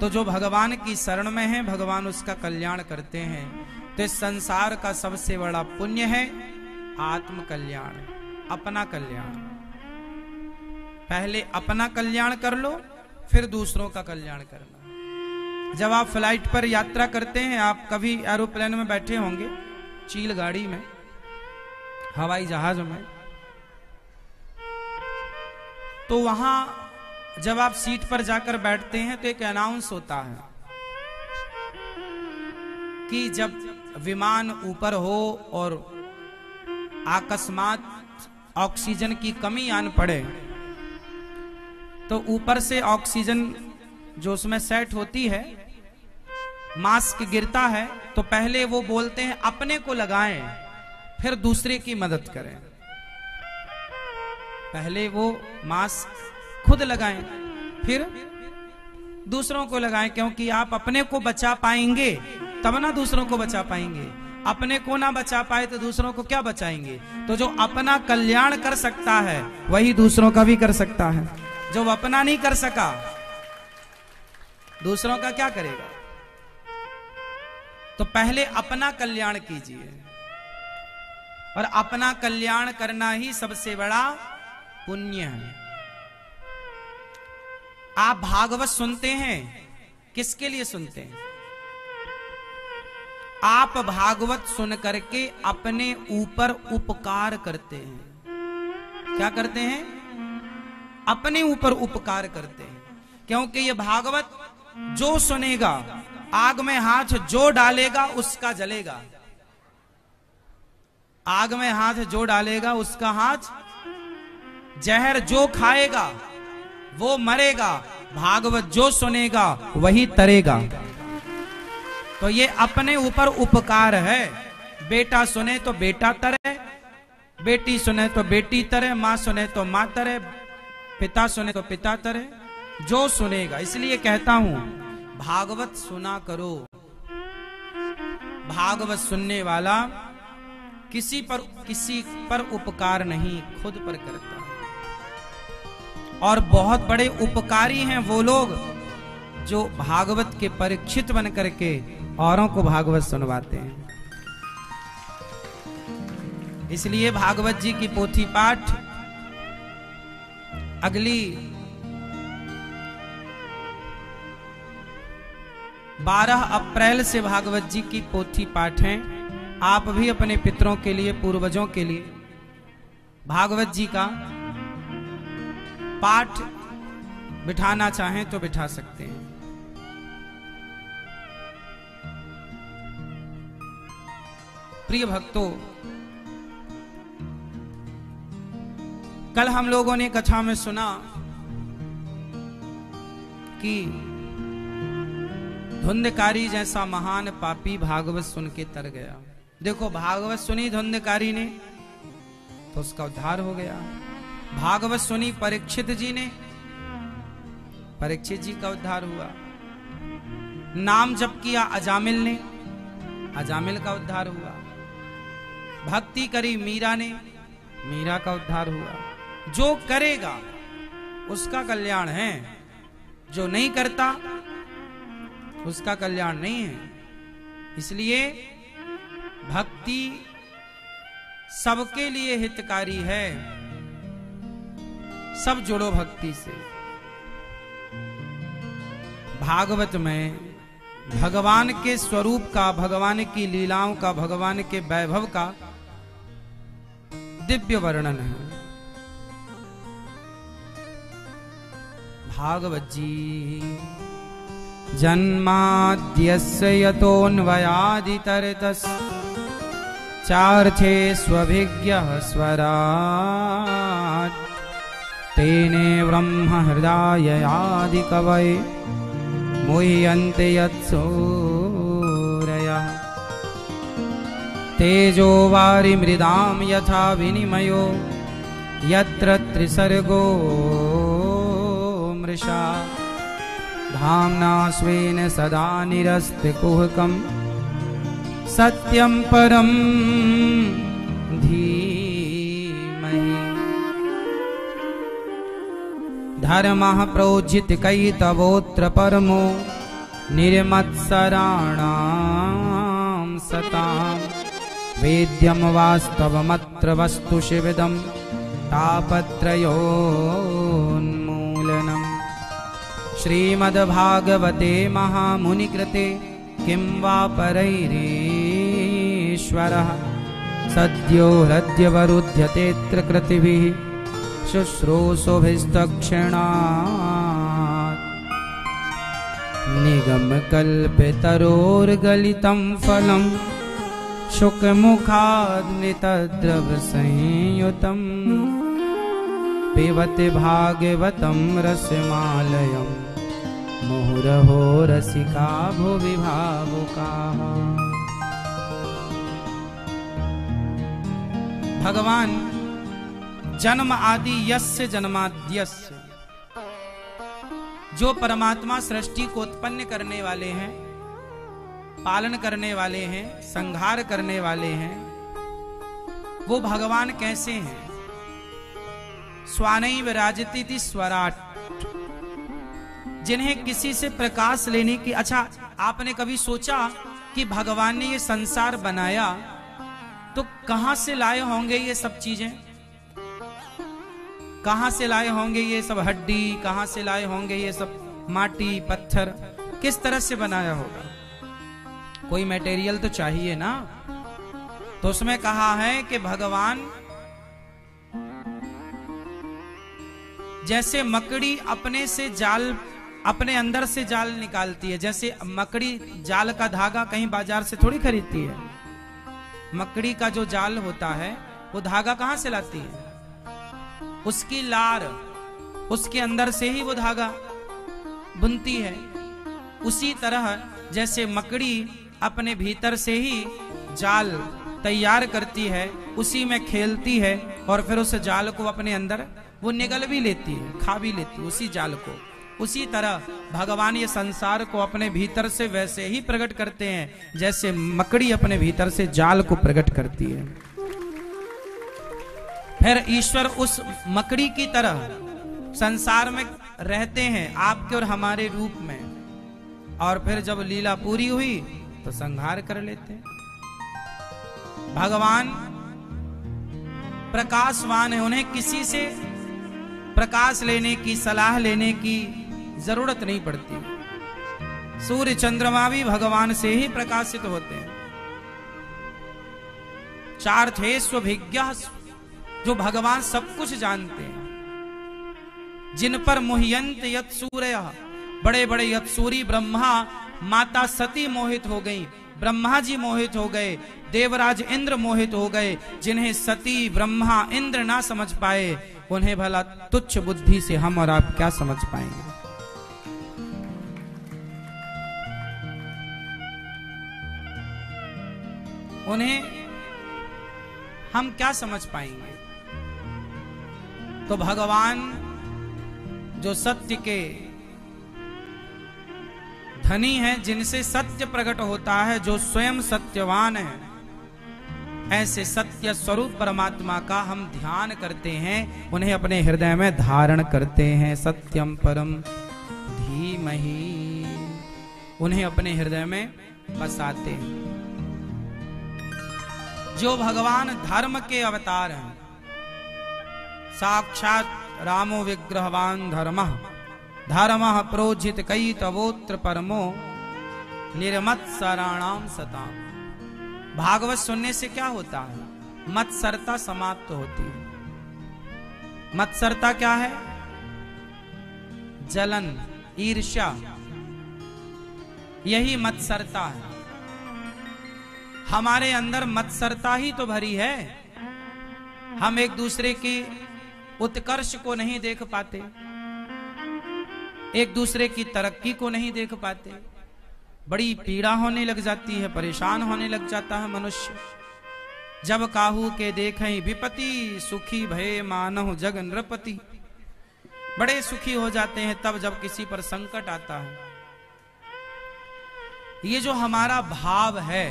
तो जो भगवान की शरण में है भगवान उसका कल्याण करते हैं। तो इस संसार का सबसे बड़ा पुण्य है आत्म कल्याण, अपना कल्याण। पहले अपना कल्याण कर लो, फिर दूसरों का कल्याण करना। जब आप फ्लाइट पर यात्रा करते हैं, आप कभी एरोप्लेन में बैठे होंगे, चील गाड़ी में, हवाई जहाज में, तो वहां जब आप सीट पर जाकर बैठते हैं तो एक अनाउंस होता है कि जब विमान ऊपर हो और आकस्मात ऑक्सीजन की कमी आन पड़े तो ऊपर से ऑक्सीजन जो उसमें सेट होती है, मास्क गिरता है, तो पहले वो बोलते हैं अपने को लगाएं फिर दूसरे की मदद करें। पहले वो मास्क खुद लगाएं फिर दूसरों को लगाएं, क्योंकि आप अपने को बचा पाएंगे तब ना दूसरों को बचा पाएंगे। अपने को ना बचा पाए तो दूसरों को क्या बचाएंगे। तो जो अपना कल्याण कर सकता है वही दूसरों का भी कर सकता है। जो अपना नहीं कर सका दूसरों का क्या करेगा। तो पहले अपना कल्याण कीजिए, और अपना कल्याण करना ही सबसे बड़ा पुण्य है। आप भागवत सुनते हैं, किसके लिए सुनते हैं? आप भागवत सुन करके अपने ऊपर उपकार करते हैं। क्या करते हैं? अपने ऊपर उपकार करते हैं। क्योंकि ये भागवत जो सुनेगा, आग में हाथ जो डालेगा उसका जलेगा। आग में हाथ जो डालेगा उसका हाथ, जहर जो खाएगा वो मरेगा, भागवत जो सुनेगा वही तरेगा। तो ये अपने ऊपर उपकार है। बेटा सुने तो बेटा तरे, बेटी सुने तो बेटी तरे, माँ सुने तो माँ तरे, पिता सुने तो पिता तरे, जो सुनेगा। इसलिए कहता हूं भागवत सुना करो। भागवत सुनने वाला किसी पर किसी पर उपकार नहीं, खुद पर करता है। और बहुत बड़े उपकारी हैं वो लोग जो भागवत के परीक्षित बन करके औरों को भागवत सुनवाते हैं। इसलिए भागवत जी की पोथी पाठ अगली बारह अप्रैल से भागवत जी की पोथी पाठ है। आप भी अपने पितरों के लिए, पूर्वजों के लिए भागवत जी का पाठ बिठाना चाहें तो बिठा सकते हैं। प्रिय भक्तों, कल हम लोगों ने कथा में सुना कि धुंधकारी जैसा महान पापी भागवत सुन के तर गया। देखो, भागवत सुनी धुंधकारी ने तो उसका उद्धार हो गया, भागवत सुनी परीक्षित जी ने, परीक्षित जी का उद्धार हुआ। नाम जप किया अजामिल ने, अजामिल का उद्धार हुआ। भक्ति करी मीरा ने, मीरा का उद्धार हुआ। जो करेगा उसका कल्याण है, जो नहीं करता उसका कल्याण नहीं है। इसलिए भक्ति सबके लिए हितकारी है। सब जुड़ो भक्ति से। भागवत में भगवान के स्वरूप का, भगवान की लीलाओं का, भगवान के वैभव का दिव्य वर्णन है। भागवत जी जन्माद्यस्य यतोऽन्वयादितरतस् चार्थे स्वभिज्ञः स्वराट् तेने ब्रह्म हृदय आदि कवये मुह्यन्ते यत्सूरयः तेजो वारि मृदां यथा विनिमयो यत्र त्रिसर्गो मृषा धाम्ना स्वेन सदा निरस्ति कुहकं सत्यं परं धर्मः प्रोज्झित कैतवोऽत्र परमो निर्मत्सराणां सतां वेद्यं वास्तवमत्र वस्तुशिविदं तापत्रयोन्मूलनम् श्रीमद्भागवते महामुनिकृते किं वा परैरीश्वरः सद्यो हृद्यवरुध्यतेऽत्र कृतिभिः शुश्रूषुभिस्तक्षिणात् निगमकल्पितरोर्गलितं फलं शुकमुखाद्नितद्रवसंयुतं पिबति भागवतं रसमालयं मुहुरहो रसिका भुवि भावुकाः। भगवान जन्म आदि यस्य जन्माद्यस्य, जो परमात्मा सृष्टि को उत्पन्न करने वाले हैं, पालन करने वाले हैं, संहार करने वाले हैं, वो भगवान कैसे हैं? स्वानैव राजति इति स्वराट, जिन्हें किसी से प्रकाश लेने की। अच्छा, आपने कभी सोचा कि भगवान ने ये संसार बनाया तो कहां से लाए होंगे ये सब चीजें, कहां से लाए होंगे ये सब हड्डी, कहां से लाए होंगे ये सब माटी पत्थर, किस तरह से बनाया होगा? कोई मटेरियल तो चाहिए ना। तो उसमें कहा है कि भगवान जैसे मकड़ी अपने से जाल, अपने अंदर से जाल निकालती है, जैसे मकड़ी जाल का धागा कहीं बाजार से थोड़ी खरीदती है। मकड़ी का जो जाल होता है वो धागा कहां से लाती है? उसकी लार, उसके अंदर से ही वो धागा बुनती है। उसी तरह जैसे मकड़ी अपने भीतर से ही जाल तैयार करती है, उसी में खेलती है और फिर उस जाल को अपने अंदर वो निगल भी लेती है, खा भी लेती है उसी जाल को। उसी तरह भगवान ये संसार को अपने भीतर से वैसे ही प्रकट करते हैं जैसे मकड़ी अपने भीतर से जाल को प्रकट करती है। फिर ईश्वर उस मकड़ी की तरह संसार में रहते हैं आपके और हमारे रूप में, और फिर जब लीला पूरी हुई तो संहार कर लेते हैं। भगवान प्रकाशवान है, उन्हें किसी से प्रकाश लेने की, सलाह लेने की जरूरत नहीं पड़ती। सूर्य चंद्रमा भी भगवान से ही प्रकाशित होते हैं। चार्थेश्व भिज्ञः, जो भगवान सब कुछ जानते हैं। जिन पर मोहयंत यत् सूर्यः, बड़े बड़े यत् सूरी ब्रह्मा, माता सती मोहित हो गई, ब्रह्मा जी मोहित हो गए, देवराज इंद्र मोहित हो गए। जिन्हें सती, ब्रह्मा, इंद्र ना समझ पाए, उन्हें भला तुच्छ बुद्धि से हम और आप क्या समझ पाएंगे? उन्हें हम क्या समझ पाएंगे? तो भगवान जो सत्य के धनी है, जिनसे सत्य प्रकट होता है, जो स्वयं सत्यवान है, ऐसे सत्य स्वरूप परमात्मा का हम ध्यान करते हैं, उन्हें अपने हृदय में धारण करते हैं। सत्यम परम धीमहि, उन्हें अपने हृदय में बसाते हैं। जो भगवान धर्म के अवतार हैं, साक्षात रामो विग्रहवान धर्मः, धर्मः प्रोज्झित कई तवोत्र परमो निर्मत्सराणाम सताम। भागवत सुनने से क्या होता है? मत्सरता समाप्त होती है। मत्सरता क्या है? जलन, ईर्ष्या, यही मत्सरता है। हमारे अंदर मत्सरता ही तो भरी है। हम एक दूसरे की उत्कर्ष को नहीं देख पाते, एक दूसरे की तरक्की को नहीं देख पाते। बड़ी पीड़ा होने लग जाती है, परेशान होने लग जाता है मनुष्य। जब काहू के देखें विपत्ति, सुखी भय मानव जग नृपति। बड़े सुखी हो जाते हैं तब जब किसी पर संकट आता है। ये जो हमारा भाव है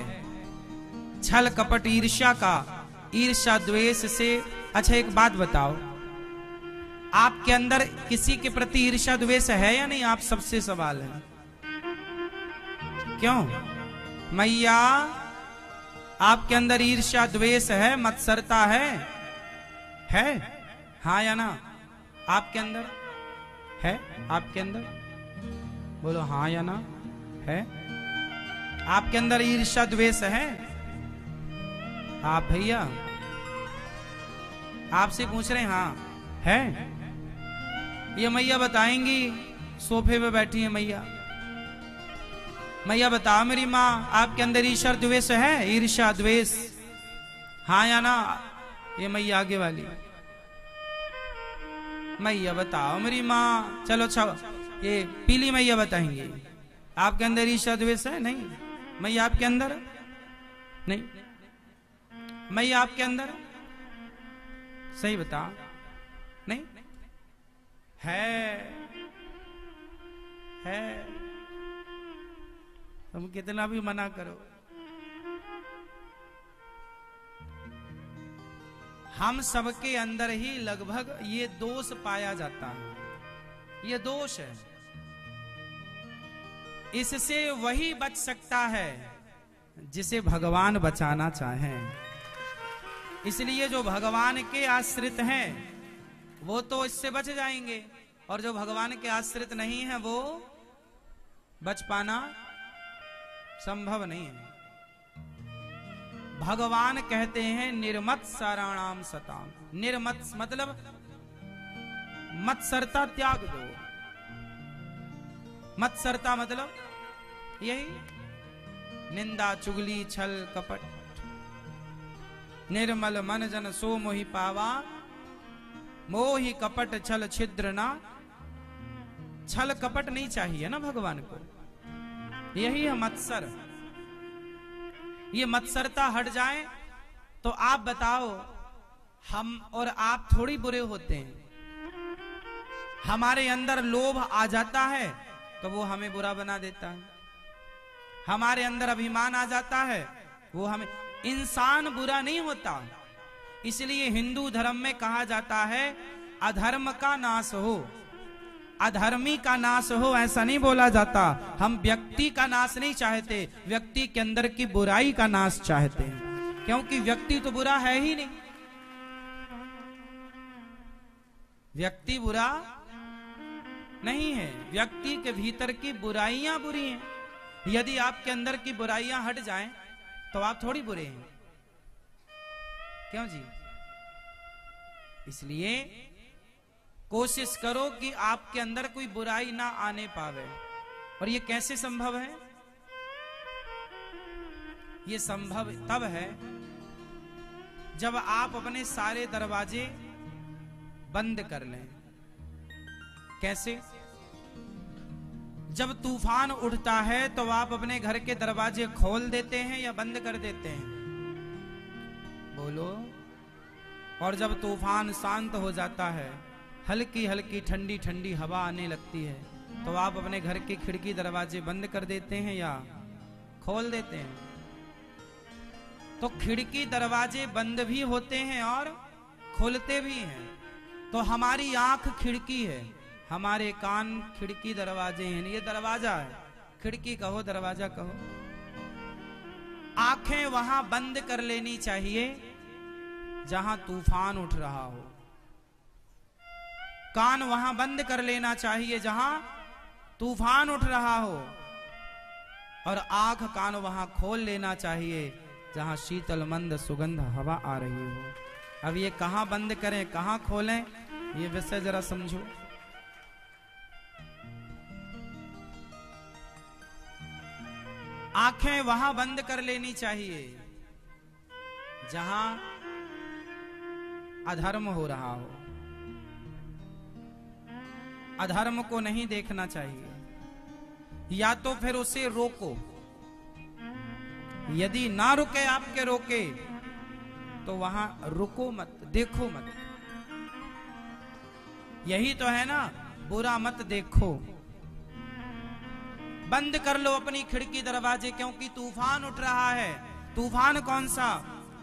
छल कपट ईर्ष्या का, ईर्ष्या द्वेष से। अच्छा एक बात बताओ, आपके अंदर किसी के प्रति ईर्ष्या द्वेष है या नहीं? आप सबसे सवाल है, क्यों? मैया, आपके अंदर ईर्ष्या द्वेष है, मत्सरता है? है, हाँ या ना? आपके अंदर है? आपके अंदर बोलो हाँ या ना? है? आपके अंदर ईर्ष्या द्वेष है? आप भैया, आपसे पूछ रहे हैं, हाँ है? ये मैया बताएंगी, सोफे पे बैठी है मैया। मैया बताओ मेरी माँ, आपके अंदर ईर्ष्या द्वेष है? ईर्ष्या द्वेष, हाँ या ना? ये मैया आगे वाली, मैया बताओ मेरी माँ। चलो अच्छा, ये पीली मैया बताएंगी, आपके अंदर ईर्ष्या द्वेष है? नहीं। मैया आपके अंदर नहीं? मैया आपके अंदर सही बता नहीं है? है, तुम कितना भी मना करो। हम सबके अंदर ही लगभग ये दोष पाया जाता है, ये दोष है, इससे वही बच सकता है जिसे भगवान बचाना चाहें। इसलिए जो भगवान के आश्रित हैं वो तो इससे बच जाएंगे, और जो भगवान के आश्रित नहीं है वो बच पाना संभव नहीं है। भगवान कहते हैं निर्मत शरणाम सताम, निर्मत मतलब मत्सरता त्याग दो। मत्सरता मतलब यही निंदा चुगली छल कपट। निर्मल मन जन सो मोहि पावा, मोहि कपट छल छिद्र ना। छल कपट नहीं चाहिए ना भगवान को, यही है मत्सर। ये मत्सरता हट जाए तो आप बताओ, हम और आप थोड़ी बुरे होते हैं। हमारे अंदर लोभ आ जाता है तो वो हमें बुरा बना देता है, हमारे अंदर अभिमान आ जाता है वो हमें। इंसान बुरा नहीं होता, इसलिए हिंदू धर्म में कहा जाता है अधर्म का नाश हो, अधर्मी का नाश हो, ऐसा नहीं बोला जाता। हम व्यक्ति का नाश नहीं चाहते, व्यक्ति के अंदर की बुराई का नाश चाहते हैं, क्योंकि व्यक्ति तो बुरा है ही नहीं। व्यक्ति बुरा नहीं है, व्यक्ति के भीतर की बुराइयां बुरी हैं। यदि आपके अंदर की बुराइयां हट जाएं, तो आप थोड़ी बुरे हैं, क्यों जी? इसलिए कोशिश करो कि आपके अंदर कोई बुराई ना आने पावे। और ये कैसे संभव है? ये संभव तब है जब आप अपने सारे दरवाजे बंद कर लें। कैसे? जब तूफान उठता है तो आप अपने घर के दरवाजे खोल देते हैं या बंद कर देते हैं? बोलो। और जब तूफान शांत हो जाता है, हल्की हल्की ठंडी ठंडी हवा आने लगती है, तो आप अपने घर के खिड़की दरवाजे बंद कर देते हैं या खोल देते हैं? तो खिड़की दरवाजे बंद भी होते हैं और खोलते भी हैं। तो हमारी आंख खिड़की है, हमारे कान खिड़की दरवाजे हैं। ये दरवाजा है, खिड़की कहो दरवाजा कहो। आंखें वहां बंद कर लेनी चाहिए जहां तूफान उठ रहा हो, कान वहां बंद कर लेना चाहिए जहां तूफान उठ रहा हो, और आंख कान वहां खोल लेना चाहिए जहां शीतल मंद सुगंध हवा आ रही हो। अब ये कहां बंद करें कहां खोलें, ये विषय जरा समझो। आंखें वहां बंद कर लेनी चाहिए जहां अधर्म हो रहा हो, अधर्म को नहीं देखना चाहिए, या तो फिर उसे रोको। यदि ना रुके आपके रोके तो वहां रुको मत, देखो मत। यही तो है ना, बुरा मत देखो। बंद कर लो अपनी खिड़की दरवाजे, क्योंकि तूफान उठ रहा है। तूफान कौन सा?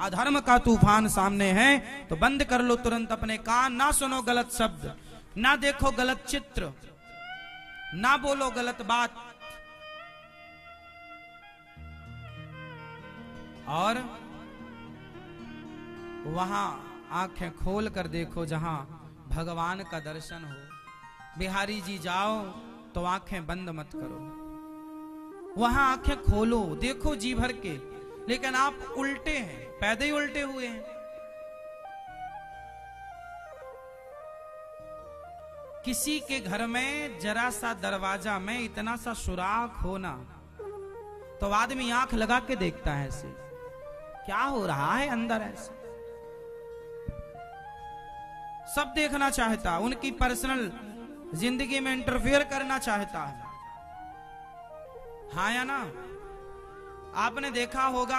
अधर्म का तूफान सामने है तो बंद कर लो तुरंत अपने कान। ना सुनो गलत शब्द, ना देखो गलत चित्र, ना बोलो गलत बात। और वहां आंखें खोल कर देखो जहां भगवान का दर्शन हो। बिहारी जी जाओ तो आंखें बंद मत करो, वहां आंखें खोलो, देखो जी भर के। लेकिन आप उल्टे हैं, पैदे ही उल्टे हुए हैं। किसी के घर में जरा सा दरवाजा में इतना सा सुराख होना तो आदमी आंख लगा के देखता है, ऐसे क्या हो रहा है अंदर। ऐसे सब देखना चाहता, उनकी पर्सनल जिंदगी में इंटरफेयर करना चाहता है, हाँ या ना? आपने देखा होगा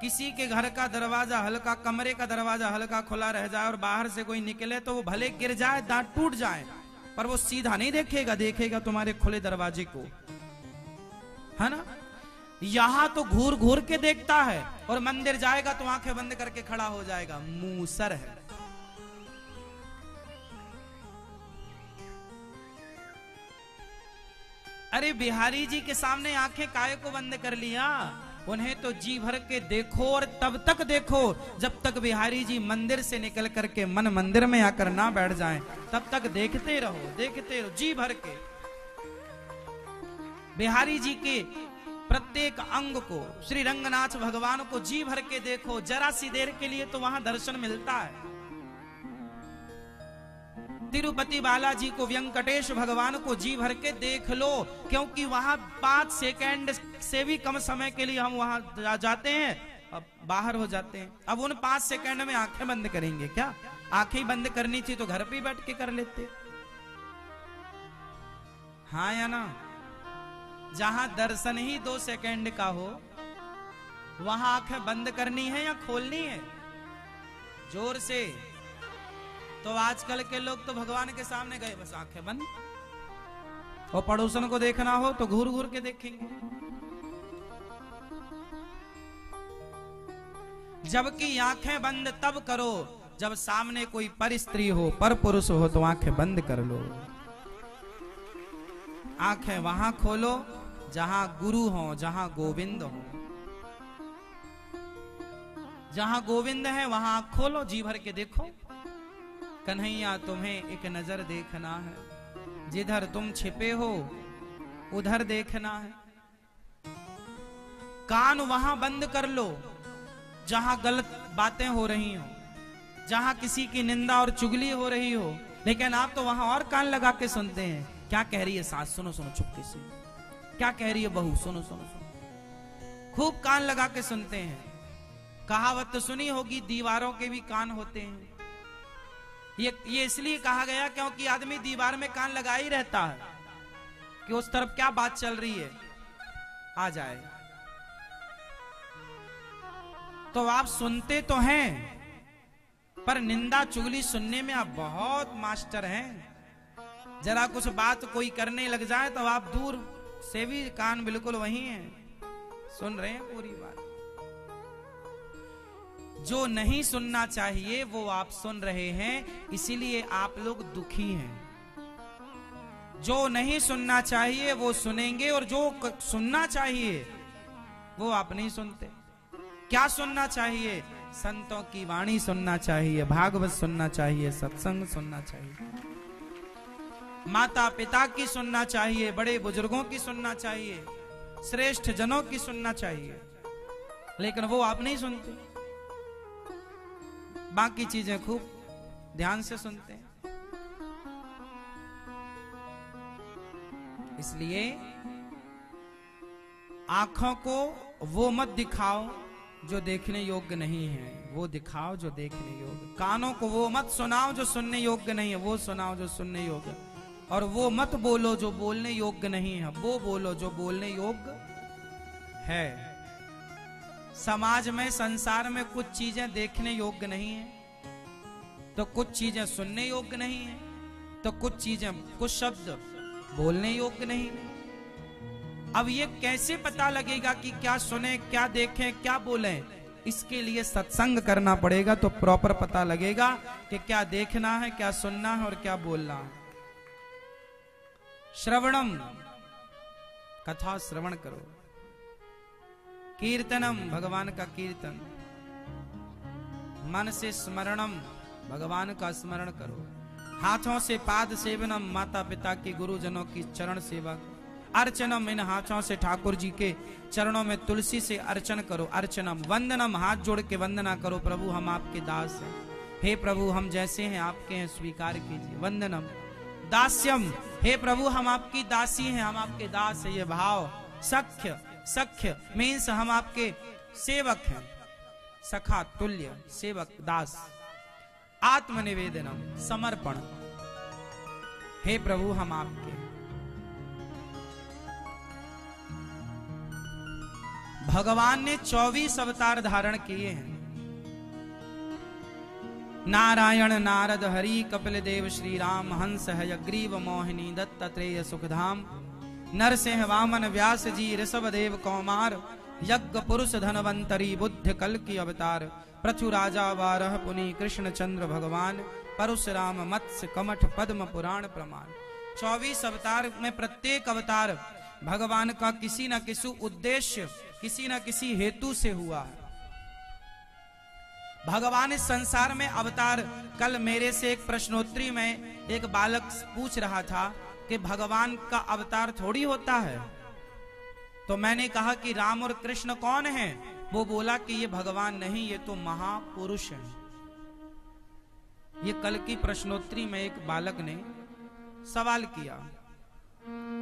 किसी के घर का दरवाजा हल्का, कमरे का दरवाजा हल्का खुला रह जाए और बाहर से कोई निकले तो वो भले गिर जाए, दांत टूट जाए, पर वो सीधा नहीं देखेगा, देखेगा तुम्हारे खुले दरवाजे को, है ना। यहां तो घूर घूर के देखता है और मंदिर जाएगा तो आंखें बंद करके खड़ा हो जाएगा, मूसर है। अरे बिहारी जी के सामने आंखें काहे को बंद कर लिया, उन्हें तो जी भर के देखो और तब तक देखो जब तक बिहारी जी मंदिर से निकल करके मन मंदिर में आकर ना बैठ जाएं, तब तक देखते रहो देखते रहो जी भर के। बिहारी जी के प्रत्येक अंग को, श्री रंगनाथ भगवान को जी भर के देखो, जरा सी देर के लिए तो वहां दर्शन मिलता है। तिरुपति बालाजी को, व्यंकटेश भगवान को जी भर के देख लो, क्योंकि वहां पांच सेकंड से भी कम समय के लिए हम वहां जा, जाते हैं अब बाहर हो जाते हैं। अब उन पांच सेकंड में आंखें बंद करेंगे क्या? आंखें बंद करनी थी तो घर पे बैठ के कर लेते, हाँ या ना। जहां दर्शन ही दो सेकंड का हो वहां आंखें बंद करनी है या खोलनी है? जोर से। तो आजकल के लोग तो भगवान के सामने गए बस आंखें बंद, और पड़ोसन को देखना हो तो घूर घूर के देखेंगे। जबकि आंखें बंद तब करो जब सामने कोई पर स्त्री हो, पर पुरुष हो, तो आंखें बंद कर लो। आंखें वहां खोलो जहां गुरु हो, जहां गोविंद हो, जहां गोविंद है वहां आंख खोलो, जी भर के देखो। कन्हैया तुम्हें एक नजर देखना है, जिधर तुम छिपे हो उधर देखना है। कान वहां बंद कर लो जहां गलत बातें हो रही हो, जहां किसी की निंदा और चुगली हो रही हो, लेकिन आप तो वहां और कान लगा के सुनते हैं। क्या कह रही है सास, सुनो सुनो चुपके से, क्या कह रही है बहू, सुनो सुनो सुनो, खूब कान लगा के सुनते हैं। कहावत तो सुनी होगी, दीवारों के भी कान होते हैं। ये ये इसलिए कहा गया क्योंकि आदमी दीवार में कान लगा ही रहता है कि उस तरफ क्या बात चल रही है आ जाए। तो आप सुनते तो हैं पर निंदा चुगली सुनने में आप बहुत मास्टर हैं। जरा कुछ बात कोई करने लग जाए तो आप दूर से भी कान बिल्कुल वहीं है, सुन रहे हैं पूरी बात। जो नहीं सुनना चाहिए वो आप सुन रहे हैं, इसीलिए आप लोग दुखी हैं। जो नहीं सुनना चाहिए वो सुनेंगे और जो सुनना चाहिए वो आप नहीं सुनते। क्या सुनना चाहिए? संतों की वाणी सुनना चाहिए, भागवत सुनना चाहिए, सत्संग सुनना चाहिए, माता पिता की सुनना चाहिए, बड़े बुजुर्गों की सुनना चाहिए, श्रेष्ठ जनों की सुनना चाहिए, लेकिन वो आप नहीं सुनते। बाकी चीजें खूब ध्यान से सुनते हैं। इसलिए आंखों को वो मत दिखाओ जो देखने योग्य नहीं है, वो दिखाओ जो देखने योग्य। कानों को वो मत सुनाओ जो सुनने योग्य नहीं है, वो सुनाओ जो सुनने योग्य। और वो मत बोलो जो बोलने योग्य नहीं है, वो बोलो जो बोलने योग्य है। समाज में, संसार में कुछ चीजें देखने योग्य नहीं है, तो कुछ चीजें सुनने योग्य नहीं है, तो कुछ चीजें, कुछ शब्द बोलने योग्य नहीं है। अब ये कैसे पता लगेगा कि क्या सुने, क्या देखें, क्या बोलें? इसके लिए सत्संग करना पड़ेगा तो प्रॉपर पता लगेगा कि क्या देखना है, क्या सुनना है और क्या बोलना है। श्रवणम, कथा श्रवण करो। कीर्तनम, भगवान का कीर्तन। मन से स्मरणम, भगवान का स्मरण करो। हाथों से पाद सेवनम, माता पिता के, गुरुजनों की चरण सेवा। अर्चनम, इन हाथों से ठाकुर जी के चरणों में तुलसी से अर्चन करो। अर्चनम, वंदनम, हाथ जोड़ के वंदना करो। प्रभु हम आपके दास हैं, हे प्रभु हम जैसे हैं आपके हैं, स्वीकार कीजिए। वंदनम। दास्यम, हे प्रभु हम आपकी दासी हैं, हम आपके दास है, ये भाव। सख्य, सख्य मीन्स हम आपके सेवक हैं, सखा तुल्य सेवक, दास। आत्मनिवेदनम, समर्पण, हे प्रभु हम आपके। भगवान ने चौबीस अवतार धारण किए हैं। नारायण नारद हरि कपिल देव श्री राम हंस हयग्रीव मोहिनी दत्तात्रेय सुखधाम नरसिंह वामन व्यास जी ऋषभ देव कौमार यज्ञ पुरुष धनवंतरी बुद्ध कल्कि अवतार पृथु राजा वारह पुनि कृष्ण चंद्र भगवान परशुराम मत्स्य कमठ पद्म पुराण प्रमाण। चौबीस अवतार में प्रत्येक अवतार भगवान का किसी न किसी उद्देश्य किसी न किसी हेतु से हुआ है। भगवान इस संसार में अवतार, कल मेरे से एक प्रश्नोत्तरी में एक बालक पूछ रहा था कि भगवान का अवतार थोड़ी होता है, तो मैंने कहा कि राम और कृष्ण कौन हैं? वो बोला कि ये भगवान नहीं, ये तो महापुरुष हैं। ये कल की प्रश्नोत्तरी में एक बालक ने सवाल किया।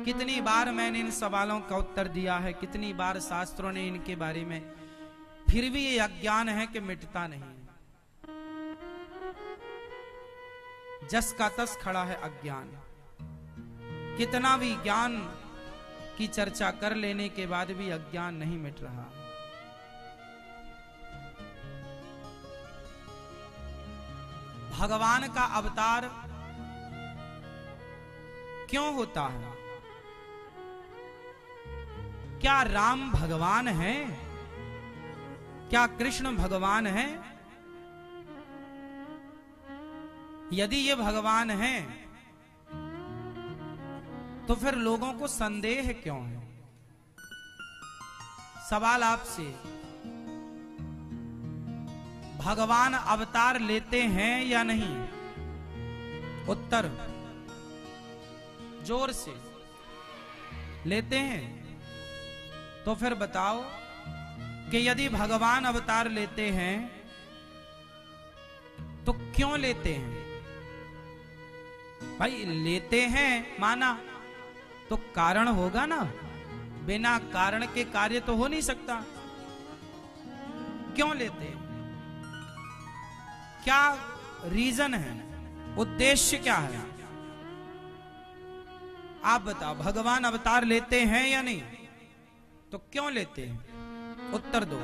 कितनी बार मैंने इन सवालों का उत्तर दिया है, कितनी बार शास्त्रों ने इनके बारे में, फिर भी ये अज्ञान है कि मिटता नहीं, जस का तस खड़ा है अज्ञान। कितना भी ज्ञान की चर्चा कर लेने के बाद भी अज्ञान नहीं मिट रहा। भगवान का अवतार क्यों होता है? क्या राम भगवान है? क्या कृष्ण भगवान है? यदि ये भगवान है तो फिर लोगों को संदेह क्यों है? सवाल आपसे, भगवान अवतार लेते हैं या नहीं? उत्तर जोर से, लेते हैं। तो फिर बताओ कि यदि भगवान अवतार लेते हैं तो क्यों लेते हैं? भाई लेते हैं माना तो कारण होगा ना, बिना कारण के कार्य तो हो नहीं सकता। क्यों लेते हैं? क्या रीजन है? उद्देश्य क्या है? आप बताओ, भगवान अवतार लेते हैं या नहीं, तो क्यों लेते हैं? उत्तर दो।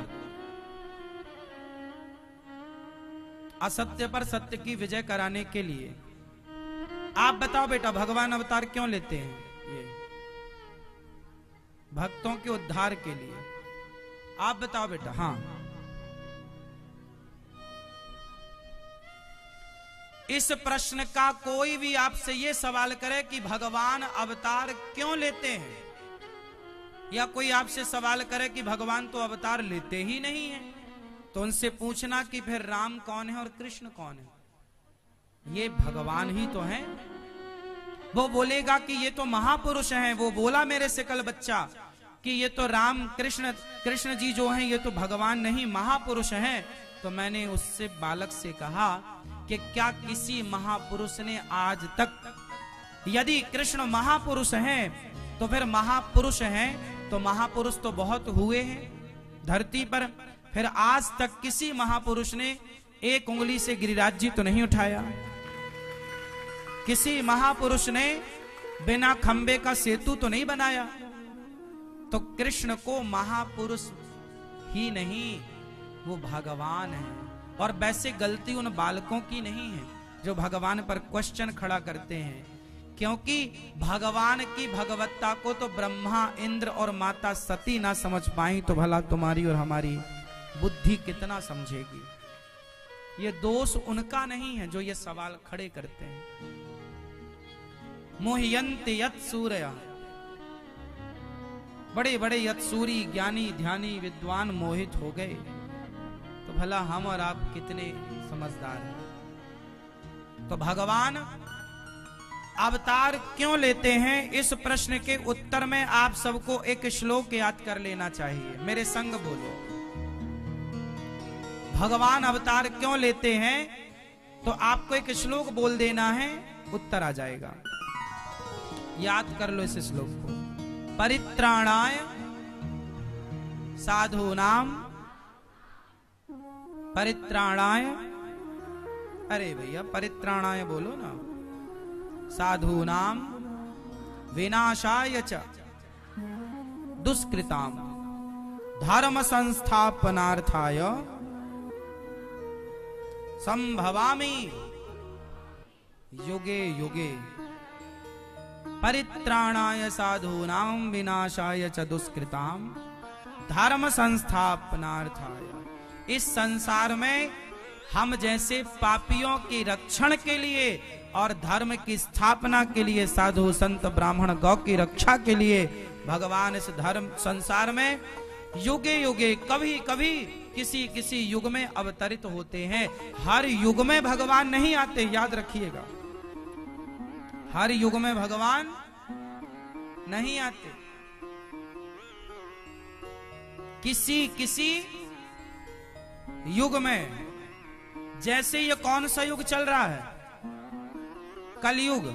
असत्य पर सत्य की विजय कराने के लिए। आप बताओ बेटा, भगवान अवतार क्यों लेते हैं? ये भक्तों के उद्धार के लिए। आप बताओ बेटा। हां, इस प्रश्न का कोई भी आपसे ये सवाल करे कि भगवान अवतार क्यों लेते हैं, या कोई आपसे सवाल करे कि भगवान तो अवतार लेते ही नहीं है, तो उनसे पूछना कि फिर राम कौन है और कृष्ण कौन है? ये भगवान ही तो हैं। वो बोलेगा कि ये तो महापुरुष हैं। वो बोला मेरे से कल बच्चा कि ये तो राम कृष्ण कृष्ण जी जो हैं ये तो भगवान नहीं महापुरुष हैं। तो मैंने उससे बालक से कहा कि क्या किसी महापुरुष ने आज तक, यदि कृष्ण महापुरुष हैं तो फिर महापुरुष हैं तो महापुरुष तो बहुत हुए हैं धरती पर, फिर आज तक किसी महापुरुष ने एक उंगली से गिरिराज जी तो नहीं उठाया? किसी महापुरुष ने बिना खंबे का सेतु तो नहीं बनाया? तो कृष्ण को महापुरुष ही नहीं, वो भगवान है। और वैसे गलती उन बालकों की नहीं है जो भगवान पर क्वेश्चन खड़ा करते हैं, क्योंकि भगवान की भगवत्ता को तो ब्रह्मा, इंद्र और माता सती ना समझ पाई, तो भला तुम्हारी और हमारी बुद्धि कितना समझेगी। ये दोष उनका नहीं है जो ये सवाल खड़े करते हैं। मोहयंति यत् सूर्या, बड़े बड़े यत् सूरी ज्ञानी ध्यानी विद्वान मोहित हो गए। तो भला हम और आप कितने समझदार हैं। तो भगवान अवतार क्यों लेते हैं, इस प्रश्न के उत्तर में आप सबको एक श्लोक याद कर लेना चाहिए। मेरे संग बोलो, भगवान अवतार क्यों लेते हैं, तो आपको एक श्लोक बोल देना है, उत्तर आ जाएगा। याद कर लो इस श्लोक को। परित्राणाय साधूनाम, परित्राणाय, अरे भैया परित्राणाय बोलो ना, साधूनाम विनाशाय च दुष्कृताम धर्म संस्थापनार्थाय संभवामि युगे युगे। परित्राणाय साधूनां विनाशाय च दुष्कृतां धर्म संस्थापनार्थाय। इस संसार में हम जैसे पापियों के रक्षण के लिए और धर्म की स्थापना के लिए, साधु संत ब्राह्मण गौ की रक्षा के लिए भगवान इस धर्म संसार में युगे युगे कभी कभी किसी किसी युग में अवतरित होते हैं। हर युग में भगवान नहीं आते, याद रखिएगा, हर युग में भगवान नहीं आते। किसी किसी युग में, जैसे ये कौन सा युग चल रहा है, कलयुग,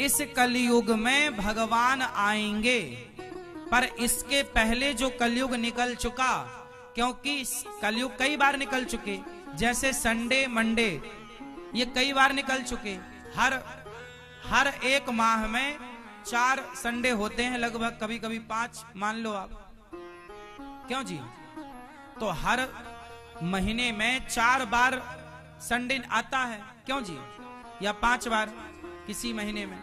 इस कलयुग में भगवान आएंगे, पर इसके पहले जो कलयुग निकल चुका, क्योंकि कलयुग कई बार निकल चुके, जैसे संडे मंडे ये कई बार निकल चुके। हर हर एक माह में चार संडे होते हैं लगभग, कभी कभी पांच मान लो आप, क्यों जी। तो हर महीने में चार बार संडे आता है, क्यों जी, या पांच बार किसी महीने में।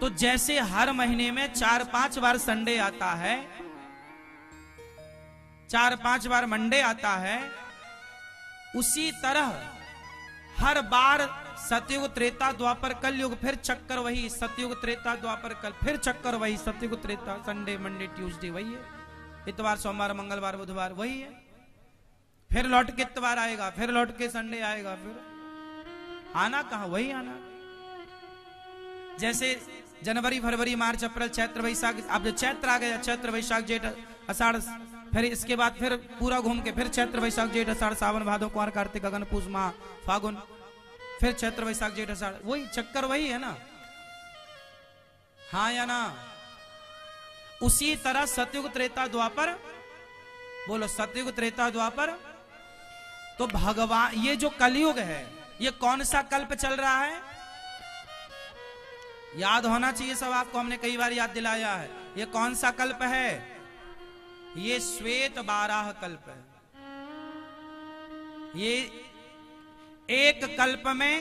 तो जैसे हर महीने में चार पांच बार संडे आता है, चार पांच बार मंडे आता है, उसी तरह हर बार सतयुग त्रेता द्वापर कलयुग, फिर चक्कर वही, सतयुग त्रेता द्वापर कल, फिर चक्कर वही, सतयुग त्रेता, संडे मंडे ट्यूसडे वही है, इतवार सोमवार मंगलवार बुधवार वही है, फिर लौट के इतवार आएगा, फिर लौट के संडे आएगा, फिर आना कहां, वही आना। जैसे जनवरी फरवरी मार्च अप्रैल चैत्र वैशाख, अब जो चैत्र आ गया, चैत्र वैशाख जेठ आषाढ़, फिर इसके बाद फिर पूरा घूम के फिर चैत्र वैशाख जेठ आषाढ़ सावन भादो कुंवर कार्तिक अगन पूष माह फागुन, फिर चैत्र वैशाख जेठ आषाढ़, वही चक्कर वही है ना, हाँ या ना। उसी तरह सतयुग त्रेता द्वापर, बोलो सतयुग त्रेता द्वापर। तो भगवान, ये जो कलयुग है, ये कौन सा कल्प चल रहा है, याद होना चाहिए सब आपको, हमने कई बार याद दिलाया है। ये कौन सा कल्प है, ये श्वेत बाराह कल्प है। ये एक कल्प में,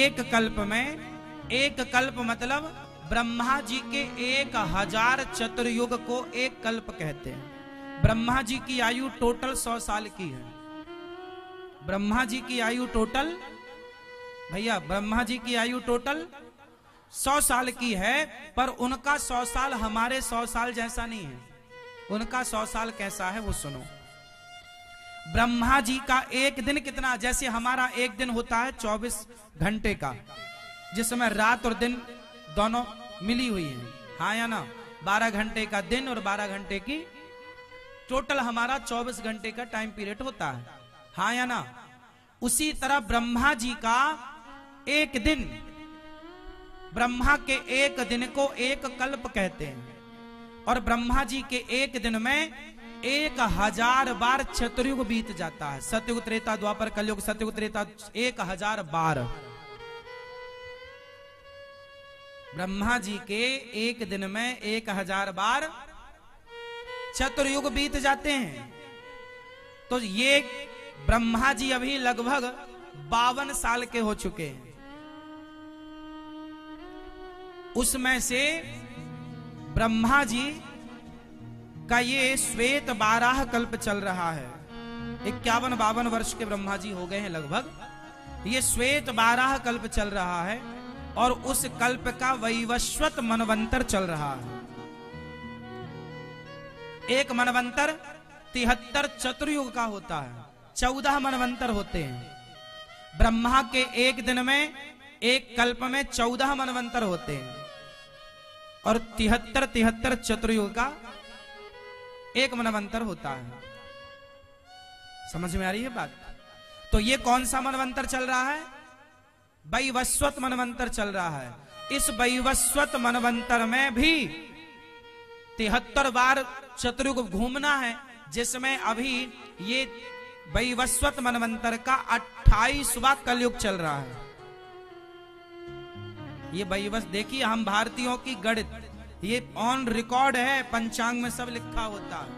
एक कल्प में, एक कल्प मतलब ब्रह्मा जी के एक हजार चतुर्युग को एक कल्प कहते हैं। ब्रह्मा जी की आयु टोटल सौ साल की है। ब्रह्मा जी की आयु टोटल, भैया ब्रह्मा जी की आयु टोटल सौ साल की है, पर उनका सौ साल हमारे सौ साल जैसा नहीं है। उनका सौ साल कैसा है वो सुनो। ब्रह्मा जी का एक दिन कितना, जैसे हमारा एक दिन होता है चौबीस घंटे का, जिसमें रात और दिन दोनों मिली हुई है, हाँ या ना। बारह घंटे का दिन और बारह घंटे की, टोटल हमारा चौबीस घंटे का टाइम पीरियड होता है, हाँ या ना। उसी तरह ब्रह्मा जी का एक दिन, ब्रह्मा के एक दिन को एक कल्प कहते हैं। और ब्रह्मा जी के एक दिन में एक हजार बार चतुर्युग बीत जाता है। सतयुग त्रेता द्वापर कलयुग सतयुग त्रेता, एक हजार बार ब्रह्मा जी के एक दिन में एक हजार बार चतुर्युग बीत जाते हैं। तो ये ब्रह्मा जी अभी लगभग बावन साल के हो चुके हैं। उसमें से ब्रह्मा जी का ये श्वेत बाराह कल्प चल रहा है। इक्यावन बावन वर्ष के ब्रह्मा जी हो गए हैं लगभग। ये श्वेत बाराह कल्प चल रहा है और उस कल्प का वैवस्वत मनवंतर चल रहा है। एक मनवंतर तिहत्तर चतुर्युग का होता है, चौदह मनवंतर होते हैं। ब्रह्मा के एक दिन में एक कल्प में चौदह मनवंतर होते हैं और तिहत्तर तिहत्तर चतुर्युग का एक मनवंतर होता है। समझ में आ रही है बात। तो ये कौन सा मनवंतर चल रहा है, वैवस्वत मनवंतर चल रहा है। इस वैवस्वत मनवंतर में भी तिहत्तर बार चतुर्युग घूमना है, जिसमें अभी ये वैवस्वत मनवंतर का अट्ठाईसवां कलयुग चल रहा है। ये वैवस, देखिए हम भारतीयों की गणित, ये ऑन रिकॉर्ड है, पंचांग में सब लिखा होता है।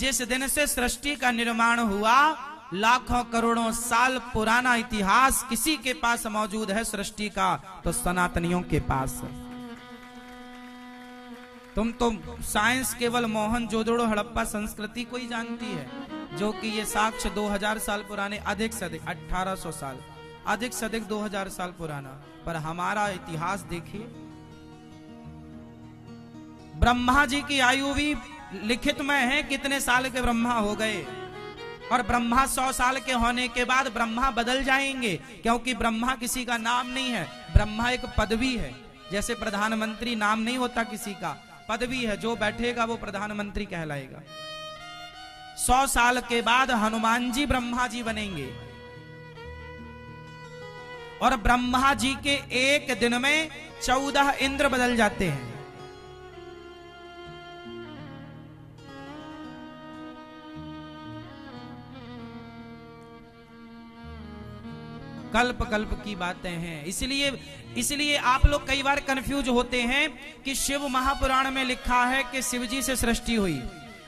जिस दिन से सृष्टि का निर्माण हुआ, लाखों करोड़ों साल पुराना इतिहास किसी के पास मौजूद है सृष्टि का, तो सनातनियों के पास है। तुम तो साइंस केवल मोहनजोदड़ो हड़प्पा संस्कृति को ही जानती है, जो कि ये साक्ष्य दो हज़ार साल पुराने, अधिक से अधिक अठारह सौ साल, अधिक से अधिक दो हज़ार साल पुराना। पर हमारा इतिहास देखिए, ब्रह्मा जी की आयु भी लिखित में है कितने साल के ब्रह्मा हो गए, और ब्रह्मा सौ साल के होने के बाद ब्रह्मा बदल जाएंगे, क्योंकि ब्रह्मा किसी का नाम नहीं है, ब्रह्मा एक पदवी है। जैसे प्रधानमंत्री नाम नहीं होता किसी का, पदवी है, जो बैठेगा वो प्रधानमंत्री कहलाएगा। सौ साल के बाद हनुमान जी ब्रह्मा जी बनेंगे, और ब्रह्मा जी के एक दिन में चौदह इंद्र बदल जाते हैं। कल्प कल्प की बातें हैं। इसलिए इसलिए आप लोग कई बार कंफ्यूज होते हैं कि शिव महापुराण में लिखा है कि शिव जी से सृष्टि हुई,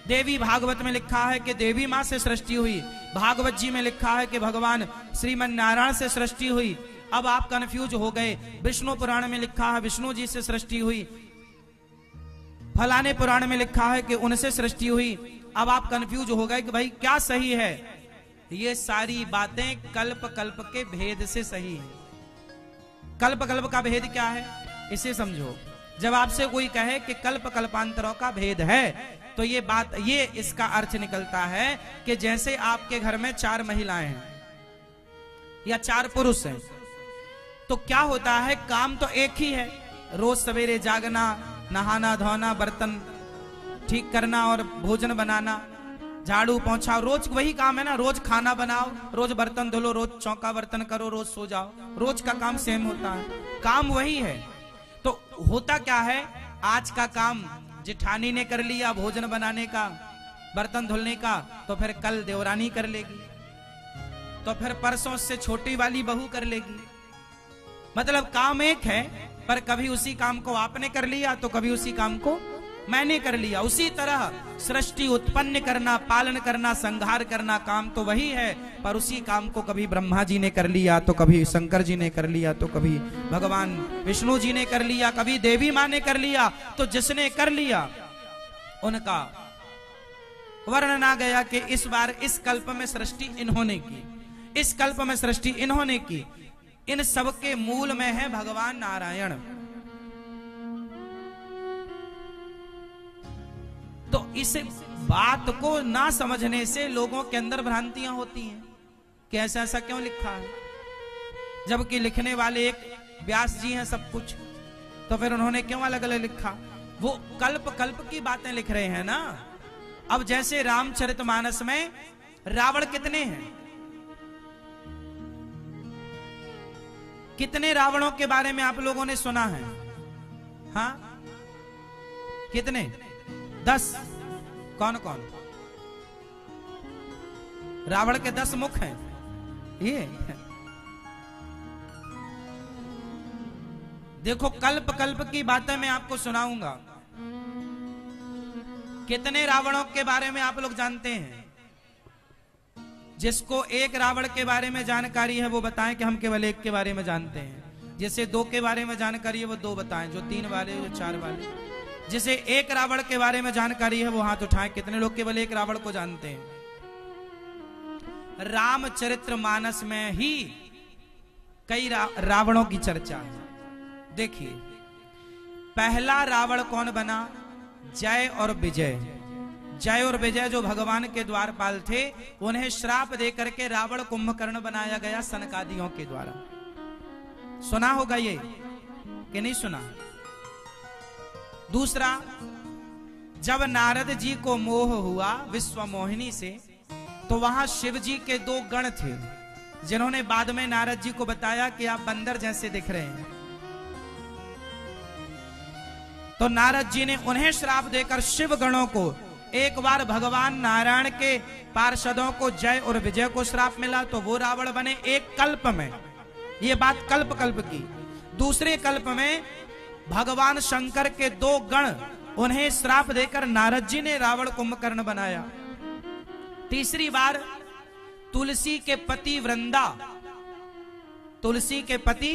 देवी भागवत में लिखा है कि देवी माँ से सृष्टि हुई, भागवत जी में लिखा है कि भगवान श्रीमन नारायण से सृष्टि हुई। अब आप कंफ्यूज हो गए, विष्णु पुराण में लिखा है विष्णु जी से सृष्टि हुई, फलाने पुराण में लिखा है कि उनसे सृष्टि हुई। अब आप कंफ्यूज हो गए कि भाई क्या सही है। ये सारी बातें कल्प कल्प के भेद से सही है। कल्प कल्प का भेद क्या है इसे समझो। जब आपसे कोई कहे कि कल्प कल्पांतरों का भेद है, तो ये बात, ये इसका अर्थ निकलता है कि जैसे आपके घर में चार महिलाएं हैं या चार पुरुष हैं, तो क्या होता है, काम तो एक ही है, रोज सवेरे जागना, नहाना धोना, बर्तन ठीक करना और भोजन बनाना, झाड़ू पोंछा, रोज वही काम है ना। रोज खाना बनाओ, रोज बर्तन धुलो, रोज चौका बर्तन करो, रोज सो जाओ, रोज का काम सेम होता है, काम वही है। तो होता क्या है, आज का काम जिठानी ने कर लिया, भोजन बनाने का, बर्तन धुलने का, तो फिर कल देवरानी कर लेगी, तो फिर परसों उससे छोटी वाली बहू कर लेगी। मतलब काम एक है, पर कभी उसी काम को आपने कर लिया तो कभी उसी काम को मैंने कर लिया। उसी तरह सृष्टि उत्पन्न करना, पालन करना, संहार करना, काम तो वही है, पर उसी काम को कभी ब्रह्मा जी ने कर लिया, तो कभी शंकर जी ने कर लिया, तो कभी भगवान विष्णु जी ने कर लिया, कभी देवी माँ ने कर लिया। तो जिसने कर लिया उनका वर्णन आ गया कि इस बार इस कल्प में सृष्टि इन्होंने की, इस कल्प में सृष्टि इन्होंने की। इन सबके मूल में है भगवान नारायण। तो इस बात को ना समझने से लोगों के अंदर भ्रांतियां होती हैं कि ऐसा ऐसा क्यों लिखा है, जबकि लिखने वाले एक व्यास जी हैं सब कुछ, तो फिर उन्होंने क्यों अलग अलग लिखा। वो कल्प कल्प की बातें लिख रहे हैं ना। अब जैसे रामचरितमानस में रावण कितने हैं, कितने रावणों के बारे में आप लोगों ने सुना है? हाँ, कितने? दस। कौन कौन? रावण के दस मुख हैं। ये देखो, कल्प कल्प की बातें मैं आपको सुनाऊंगा। कितने रावणों के बारे में आप लोग जानते हैं? जिसको एक रावण के बारे में जानकारी है वो बताएं कि हम केवल एक के बारे में जानते हैं। जिसे दो के बारे में जानकारी है वो दो बताएं, जो तीन वाले, जो चार वाले। जिसे एक रावण के बारे में जानकारी है वो हाथ उठाएं। कितने लोग केवल एक रावण को जानते हैं? रामचरितमानस में ही कई रा, रावणों की चर्चा है। देखिए, पहला रावण कौन बना? जय और विजय। जय और विजय जो भगवान के द्वारपाल थे, उन्हें श्राप देकर के रावण कुंभकर्ण बनाया गया सनकादियों के द्वारा। सुना होगा ये कि नहीं सुना? दूसरा, जब नारद जी को मोह हुआ विश्व मोहिनी से, तो वहां शिव जी के दो गण थे, जिन्होंने बाद में नारद जी को बताया कि आप बंदर जैसे दिख रहे हैं। तो नारद जी ने उन्हें श्राप देकर शिव गणों को, एक बार भगवान नारायण के पार्षदों को जय और विजय को श्राप मिला, तो वो रावण बने एक कल्प में। ये बात कल्प कल्प की। दूसरे कल्प में भगवान शंकर के दो गण, उन्हें श्राप देकर नारद जी ने रावण कुंभकर्ण बनाया। तीसरी बार तुलसी के पति वृंदा, तुलसी के पति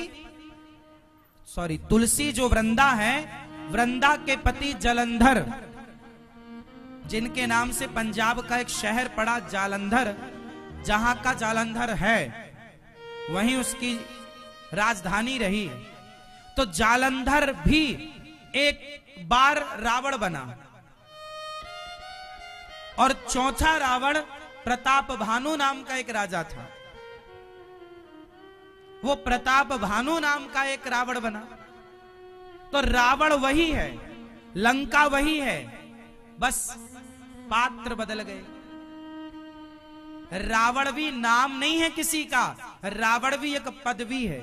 सॉरी तुलसी जो वृंदा है, वृंदा के पति जलंधर, जिनके नाम से पंजाब का एक शहर पड़ा जालंधर, जहां का जालंधर है वहीं उसकी राजधानी रही। तो जालंधर भी एक बार रावण बना और चौथा रावण प्रताप भानु नाम का एक राजा था, वो प्रताप भानु नाम का एक रावण बना। तो रावण वही है, लंका वही है, बस पात्र बदल गए। रावण भी नाम नहीं है किसी का, रावण भी एक पदवी है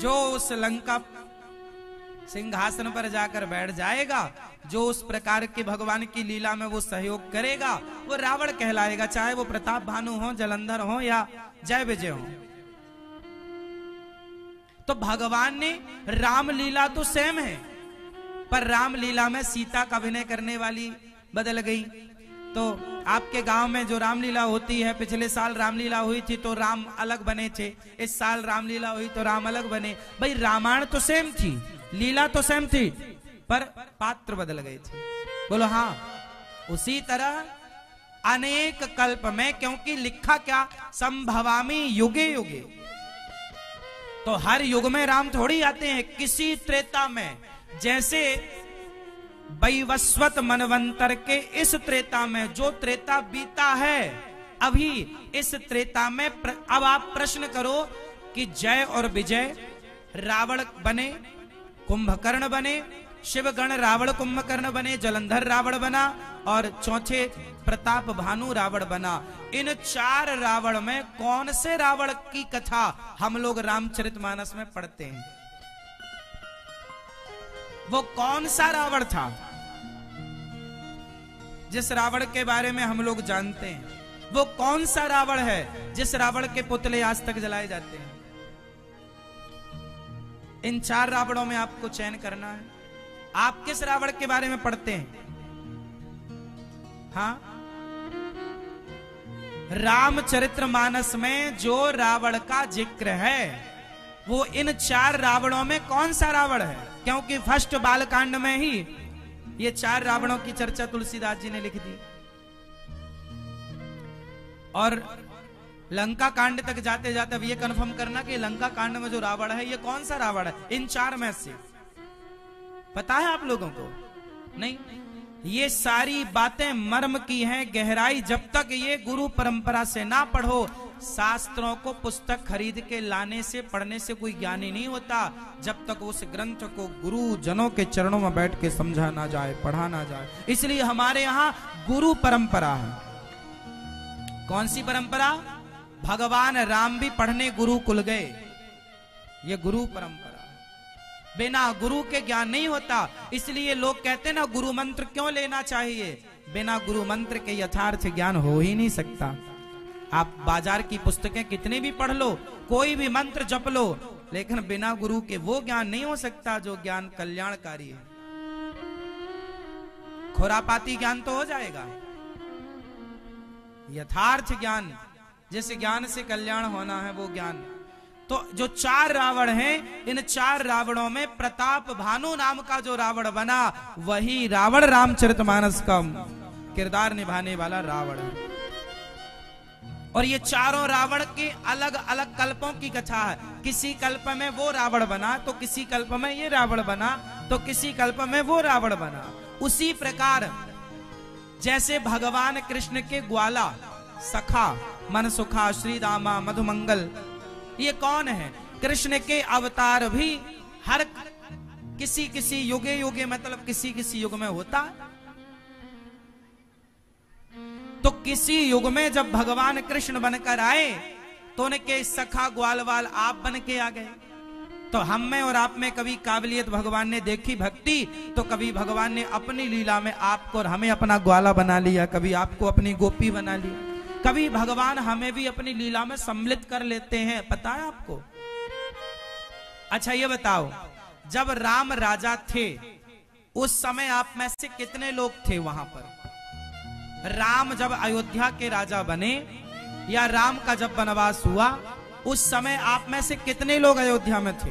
जो उस लंका सिंहासन पर जाकर बैठ जाएगा, जो उस प्रकार के भगवान की लीला में वो सहयोग करेगा वो रावण कहलाएगा, चाहे वो प्रताप भानु हो, जलंधर हो या जय विजय हो। तो भगवान ने रामलीला तो सेम है, पर रामलीला में सीता का अभिनय करने वाली बदल गई। तो आपके गांव में जो रामलीला होती है, पिछले साल रामलीला हुई थी तो राम अलग बने थे, इस साल रामलीला हुई तो राम अलग बने। भाई रामायण तो सेम थी, लीला तो सेम थी, पर पात्र बदल गए थे। बोलो हाँ। उसी तरह अनेक कल्प में, क्योंकि लिखा क्या, संभवामी युगे युगे, तो हर युग में राम थोड़ी आते हैं। किसी त्रेता में, जैसे वैवस्वत मनवंतर के इस त्रेता में, जो त्रेता बीता है अभी इस त्रेता में, अब आप प्रश्न करो कि जय और विजय रावण बने, कुंभकर्ण बने, शिवगण रावण कुंभकर्ण बने, जलंधर रावण बना और चौथे प्रताप भानु रावण बना। इन चार रावण में कौन से रावण की कथा हम लोग रामचरितमानस में पढ़ते हैं? वो कौन सा रावण था जिस रावण के बारे में हम लोग जानते हैं? वो कौन सा रावण है जिस रावण के पुतले आज तक जलाए जाते हैं? इन चार रावणों में आपको चयन करना है। आप किस रावण के बारे में पढ़ते हैं? हाँ, रामचरितमानस में जो रावण का जिक्र है वो इन चार रावणों में कौन सा रावण है? क्योंकि फर्स्ट बालकांड में ही ये चार रावणों की चर्चा तुलसीदास जी ने लिख दी और लंका कांड तक जाते जाते अब ये कंफर्म करना कि लंका कांड में जो रावण है ये कौन सा रावण है इन चार में से। पता है आप लोगों को? नहीं, ये सारी बातें मर्म की हैं, गहराई। जब तक ये गुरु परंपरा से ना पढ़ो, शास्त्रों को पुस्तक खरीद के लाने से, पढ़ने से कोई ज्ञानी नहीं होता, जब तक उस ग्रंथ को गुरु जनों के चरणों में बैठ के समझा ना जाए, पढ़ा ना जाए। इसलिए हमारे यहाँ गुरु परंपरा है। कौन सी परंपरा? भगवान राम भी पढ़ने गुरुकुल गए, ये गुरु परंपरा। बिना गुरु के ज्ञान नहीं होता, इसलिए लोग कहते हैं ना गुरु मंत्र क्यों लेना चाहिए। बिना गुरु मंत्र के यथार्थ ज्ञान हो ही नहीं सकता। आप बाजार की पुस्तकें कितनी भी पढ़ लो, कोई भी मंत्र जप लो, लेकिन बिना गुरु के वो ज्ञान नहीं हो सकता जो ज्ञान कल्याणकारी है। खुरापाती ज्ञान तो हो जाएगा, यथार्थ ज्ञान, जिस ज्ञान से कल्याण होना है वो ज्ञान। तो जो चार रावण हैं, इन चार रावणों में प्रताप भानु नाम का जो रावण बना वही रावण रामचरितमानस का किरदार निभाने वाला रावण है। और ये चारों रावण के अलग अलग कल्पों की कथा है। किसी कल्प में वो रावण बना, तो किसी कल्प में ये रावण बना, तो किसी कल्प में वो रावण बना। उसी प्रकार जैसे भगवान कृष्ण के ग्वाला, सखा, मनसुखा, श्रीदामा, मधुमंगल, ये कौन है? कृष्ण के अवतार भी हर किसी किसी युगे युगे, मतलब किसी किसी युग में होता। तो किसी युग में जब भगवान कृष्ण बनकर आए तो उनके सखा ग्वालवाल आप बन के आ गए। तो हम में और आप में कभी काबिलियत भगवान ने देखी भक्ति, तो कभी भगवान ने अपनी लीला में आपको और हमें अपना ग्वाला बना लिया, कभी आपको अपनी गोपी बना लिया, कभी भगवान हमें भी अपनी लीला में सम्मिलित कर लेते हैं। पता है आपको? अच्छा ये बताओ, जब राम राजा थे उस समय आप में से कितने लोग थे वहां पर? राम जब अयोध्या के राजा बने या राम का जब वनवास हुआ, उस समय आप में से कितने लोग अयोध्या में थे?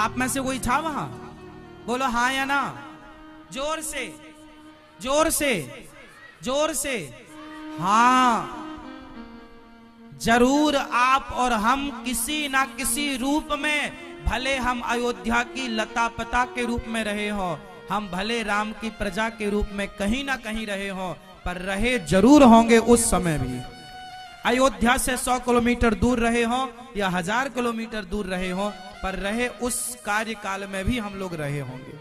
आप में से कोई था वहां? बोलो हाँ या ना। जोर से जोर से जोर से। हाँ, जरूर आप और हम किसी ना किसी रूप में, भले हम अयोध्या की लता पता के रूप में रहे हो, हम भले राम की प्रजा के रूप में कहीं ना कहीं रहे हो, पर रहे जरूर होंगे। उस समय भी अयोध्या से सौ किलोमीटर दूर रहे हो या हजार किलोमीटर दूर रहे हो, पर रहे उस कार्यकाल में भी हम लोग रहे होंगे,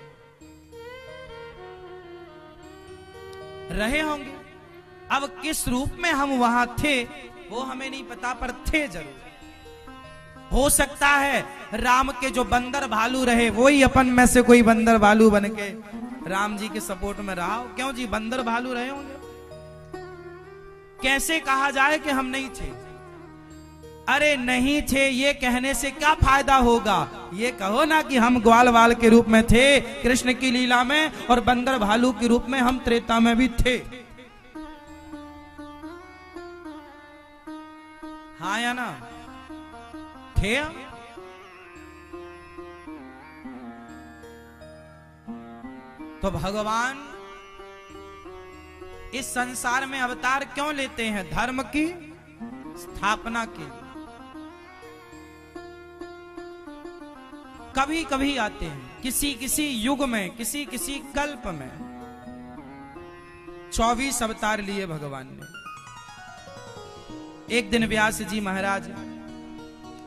रहे होंगे। अब किस रूप में हम वहां थे वो हमें नहीं पता, पर थे जरूर। हो सकता है राम के जो बंदर भालू रहे, वही अपन में से कोई बंदर भालू बन के राम जी के सपोर्ट में रहा हो। क्यों जी बंदर भालू रहे होंगे? कैसे कहा जाए कि हम नहीं थे? अरे नहीं थे ये कहने से क्या फायदा होगा? ये कहो ना कि हम ग्वाल वाल के रूप में थे कृष्ण की लीला में, और बंदर भालू के रूप में हम त्रेता में भी थे। हाँ या ना? थे। तो भगवान इस संसार में अवतार क्यों लेते हैं? धर्म की स्थापना के लिए। कभी कभी आते हैं, किसी किसी युग में, किसी किसी कल्प में। चौबीस अवतार लिए भगवान ने। एक दिन व्यास जी महाराज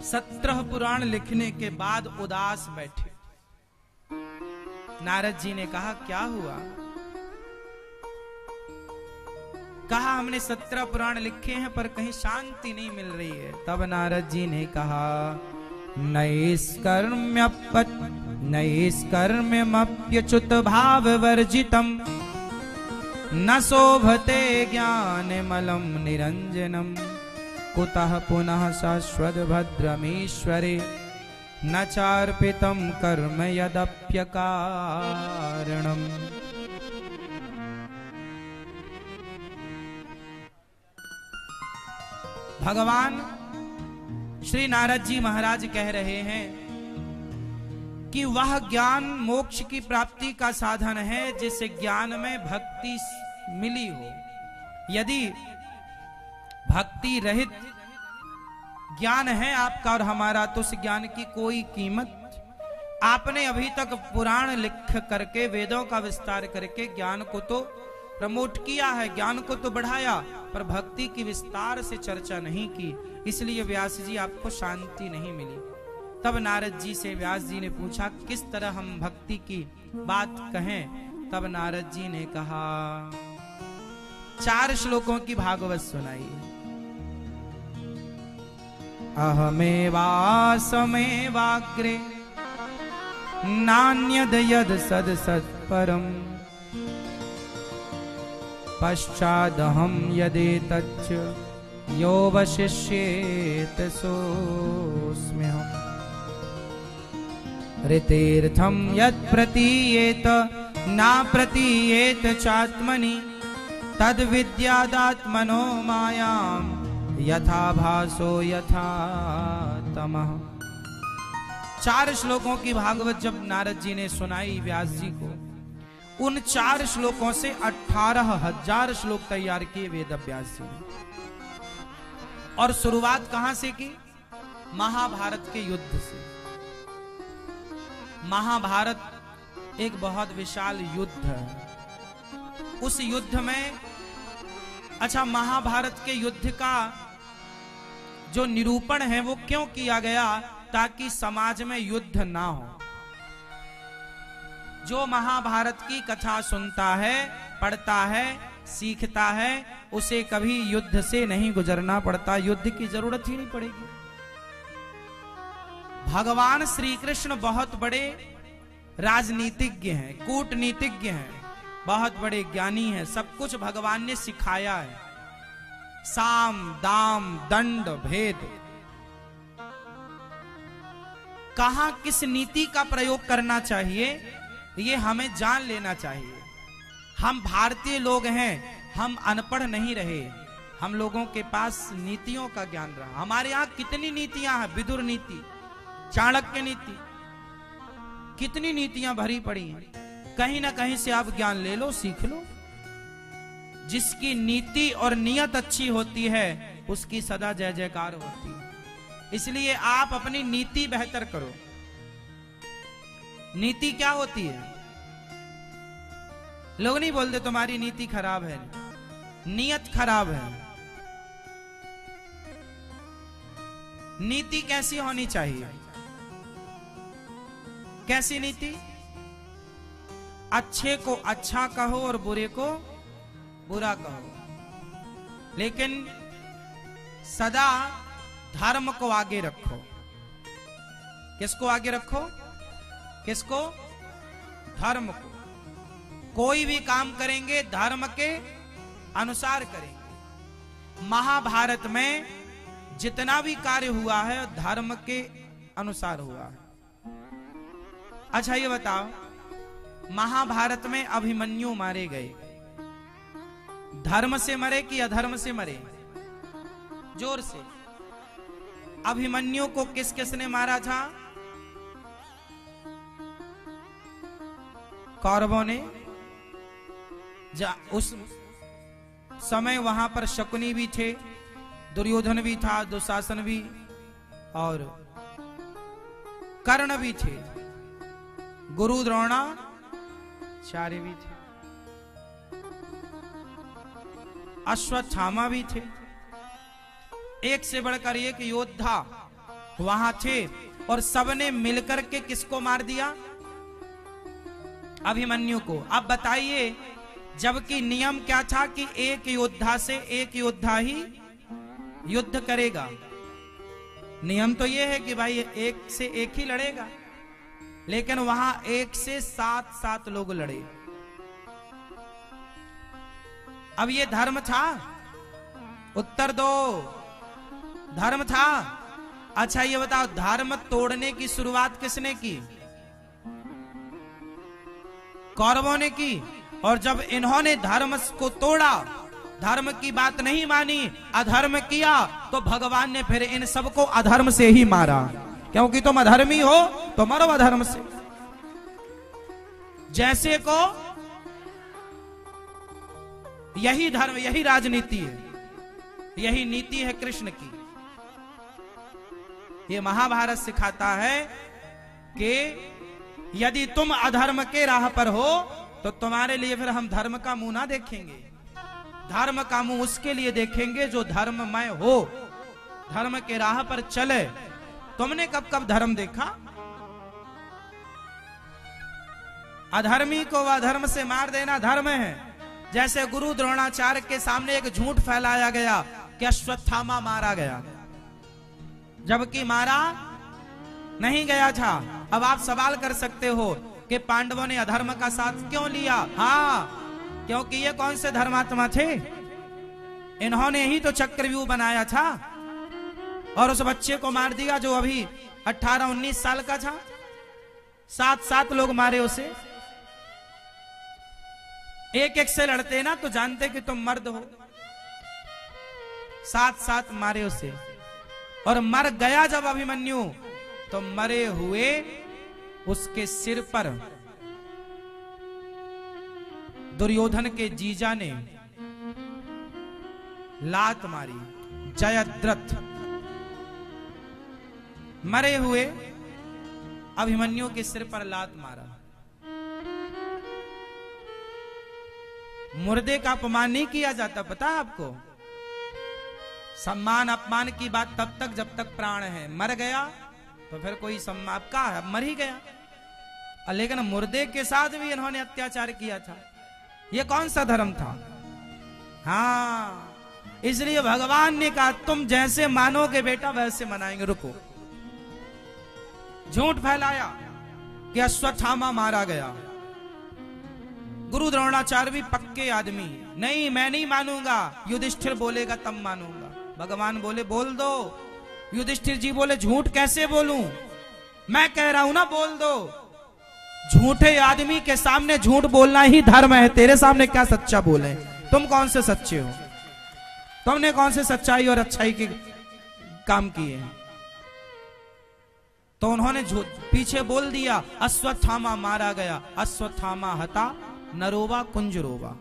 सत्रह पुराण लिखने के बाद उदास बैठे। नारद जी ने कहा क्या हुआ? कहा हमने सत्रह पुराण लिखे हैं पर कहीं शांति नहीं मिल रही है। तब नारद जी ने कहा नैष्कर्म्यपत नैष्कर्म्यमप्यच्युत भाव वर्जितम न शोभते ज्ञानमलं निरंजनम कुतः पुनः शाश्वत भद्रमीश्वरे न चार्पितं कर्म यदप्यकारणम्। भगवान श्री नारद जी महाराज कह रहे हैं कि वह ज्ञान मोक्ष की प्राप्ति का साधन है जिस ज्ञान में भक्ति मिली हो। यदि भक्ति रहित ज्ञान है आपका और हमारा, तो उस ज्ञान की कोई कीमत। आपने अभी तक पुराण लिख करके, वेदों का विस्तार करके ज्ञान को तो प्रमोट किया है, ज्ञान को तो बढ़ाया, पर भक्ति की विस्तार से चर्चा नहीं की। इसलिए व्यास जी आपको शांति नहीं मिली। तब नारद जी से व्यास जी ने पूछा किस तरह हम भक्ति की बात कहें? तब नारद जी ने कहा चार श्लोकों की भागवत सुनाई। अहमेवासमेवाग्रे नान्यद् यद् सदसत्परं पश्चादहं यदेतच्च योऽवशिष्येत् सोऽस्म्यहम्। ऋतेर्थं यत्प्रतीयेत नाप्रतीयेत चात्मनि तद्विद्यादात्मनो मायाम् यथा भासो यथा तमः। चार श्लोकों की भागवत जब नारद जी ने सुनाई व्यास जी को, उन चार श्लोकों से अठारह हजार श्लोक तैयार किए वेद व्यास जी ने। और शुरुआत कहां से की? महाभारत के युद्ध से। महाभारत एक बहुत विशाल युद्ध है। उस युद्ध में, अच्छा, महाभारत के युद्ध का जो निरूपण है वो क्यों किया गया? ताकि समाज में युद्ध ना हो। जो महाभारत की कथा सुनता है, पढ़ता है, सीखता है, उसे कभी युद्ध से नहीं गुजरना पड़ता, युद्ध की जरूरत ही नहीं पड़ेगी। भगवान श्री कृष्ण बहुत बड़े राजनीतिज्ञ हैं, कूटनीतिज्ञ हैं, बहुत बड़े ज्ञानी हैं, सब कुछ भगवान ने सिखाया है। साम, दाम, दंड, भेद, कहां किस नीति का प्रयोग करना चाहिए ये हमें जान लेना चाहिए। हम भारतीय लोग हैं, हम अनपढ़ नहीं रहे। हम लोगों के पास नीतियों का ज्ञान रहा। हमारे यहाँ कितनी नीतियां हैं, विदुर नीति, चाणक्य नीति, कितनी नीतियां भरी पड़ी हैं। कहीं ना कहीं से आप ज्ञान ले लो, सीख लो। जिसकी नीति और नियत अच्छी होती है उसकी सदा जय जयकार होती है। इसलिए आप अपनी नीति बेहतर करो। नीति क्या होती है? लोग नहीं बोलते तुम्हारी नीति खराब है, नियत खराब है। नीति कैसी होनी चाहिए? कैसी नीति? अच्छे को अच्छा कहो और बुरे को बुरा कहो, लेकिन सदा धर्म को आगे रखो। किसको आगे रखो? किसको? धर्म को। कोई भी काम करेंगे धर्म के अनुसार करेंगे। महाभारत में जितना भी कार्य हुआ है धर्म के अनुसार हुआ है। अच्छा ये बताओ, महाभारत में अभिमन्यु मारे गए, धर्म से मरे कि अधर्म से मरे? जोर से। अभिमन्यु को किस किसने मारा था? कौरवों ने। जा, उस समय वहां पर शकुनी भी थे, दुर्योधन भी था, दुशासन भी और कर्ण भी थे, गुरु द्रोणाचार्य भी थे, अश्वत्थामा भी थे। एक से बढ़कर एक योद्धा वहां थे और सबने मिलकर के किसको मार दिया? अभिमन्यु को। अब बताइए, जबकि नियम क्या था कि एक योद्धा से एक योद्धा ही युद्ध करेगा। नियम तो यह है कि भाई एक से एक ही लड़ेगा, लेकिन वहां एक से सात सात लोग लड़े। अब ये धर्म था? उत्तर दो, धर्म था? अच्छा ये बताओ, धर्म तोड़ने की शुरुआत किसने की? कौरवों ने की। और जब इन्होंने धर्म को तोड़ा, धर्म की बात नहीं मानी, अधर्म किया, तो भगवान ने फिर इन सबको अधर्म से ही मारा। क्योंकि तुम अधर्मी हो तो मरो अधर्म से। जैसे को यही धर्म, यही राजनीति है, यही नीति है कृष्ण की। यह महाभारत सिखाता है कि यदि तुम अधर्म के राह पर हो तो तुम्हारे लिए फिर हम धर्म का मुंह ना देखेंगे। धर्म का मुंह उसके लिए देखेंगे जो धर्ममय हो, धर्म के राह पर चले। तुमने कब कब धर्म देखा? अधर्मी को अधर्म से मार देना धर्म है। जैसे गुरु द्रोणाचार्य के सामने एक झूठ फैलाया गया कि अश्वत्थामा मारा गया, जबकि मारा नहीं गया था। अब आप सवाल कर सकते हो कि पांडवों ने अधर्म का साथ क्यों लिया? हाँ, क्योंकि ये कौन से धर्मात्मा थे? इन्होंने ही तो चक्रव्यूह बनाया था और उस बच्चे को मार दिया जो अभी अठारह उन्नीस साल का था। सात सात लोग मारे उसे। एक एक से लड़ते ना तो जानते कि तुम मर्द हो। सात सात मारे उसे और मर गया जब अभिमन्यु, तो मरे हुए उसके सिर पर दुर्योधन के जीजा ने लात मारी। जयद्रथ मरे हुए अभिमन्यु के सिर पर लात मारा। मुर्दे का अपमान नहीं किया जाता, पता है आपको? सम्मान अपमान की बात तब तक जब तक प्राण है। मर गया तो फिर कोई सम्मान का है, मर ही गया। लेकिन मुर्दे के साथ भी इन्होंने अत्याचार किया था। ये कौन सा धर्म था? हाँ, इसलिए भगवान ने कहा तुम जैसे मानोगे बेटा वैसे मनाएंगे। रुको, झूठ फैलाया कि अश्वत्थामा मारा गया। गुरु द्रोणाचार्य भी पक्के आदमी, नहीं मैं नहीं मानूंगा, युधिष्ठिर बोलेगा तब मानूंगा। भगवान बोले बोल दो। युधिष्ठिर जी बोले झूठ कैसे बोलूं, मैं कह रहा हूं ना, बोल दो। झूठे आदमी के सामने झूठ बोलना ही धर्म है। तेरे सामने क्या सच्चा बोले? तुम कौन से सच्चे हो? तुमने कौन से सच्चाई और अच्छाई के काम किए हैं? तो उन्होंने पीछे बोल दिया, अश्वत्थामा मारा गया, अश्वत्थामा हता नरोवा कुंजरोवा।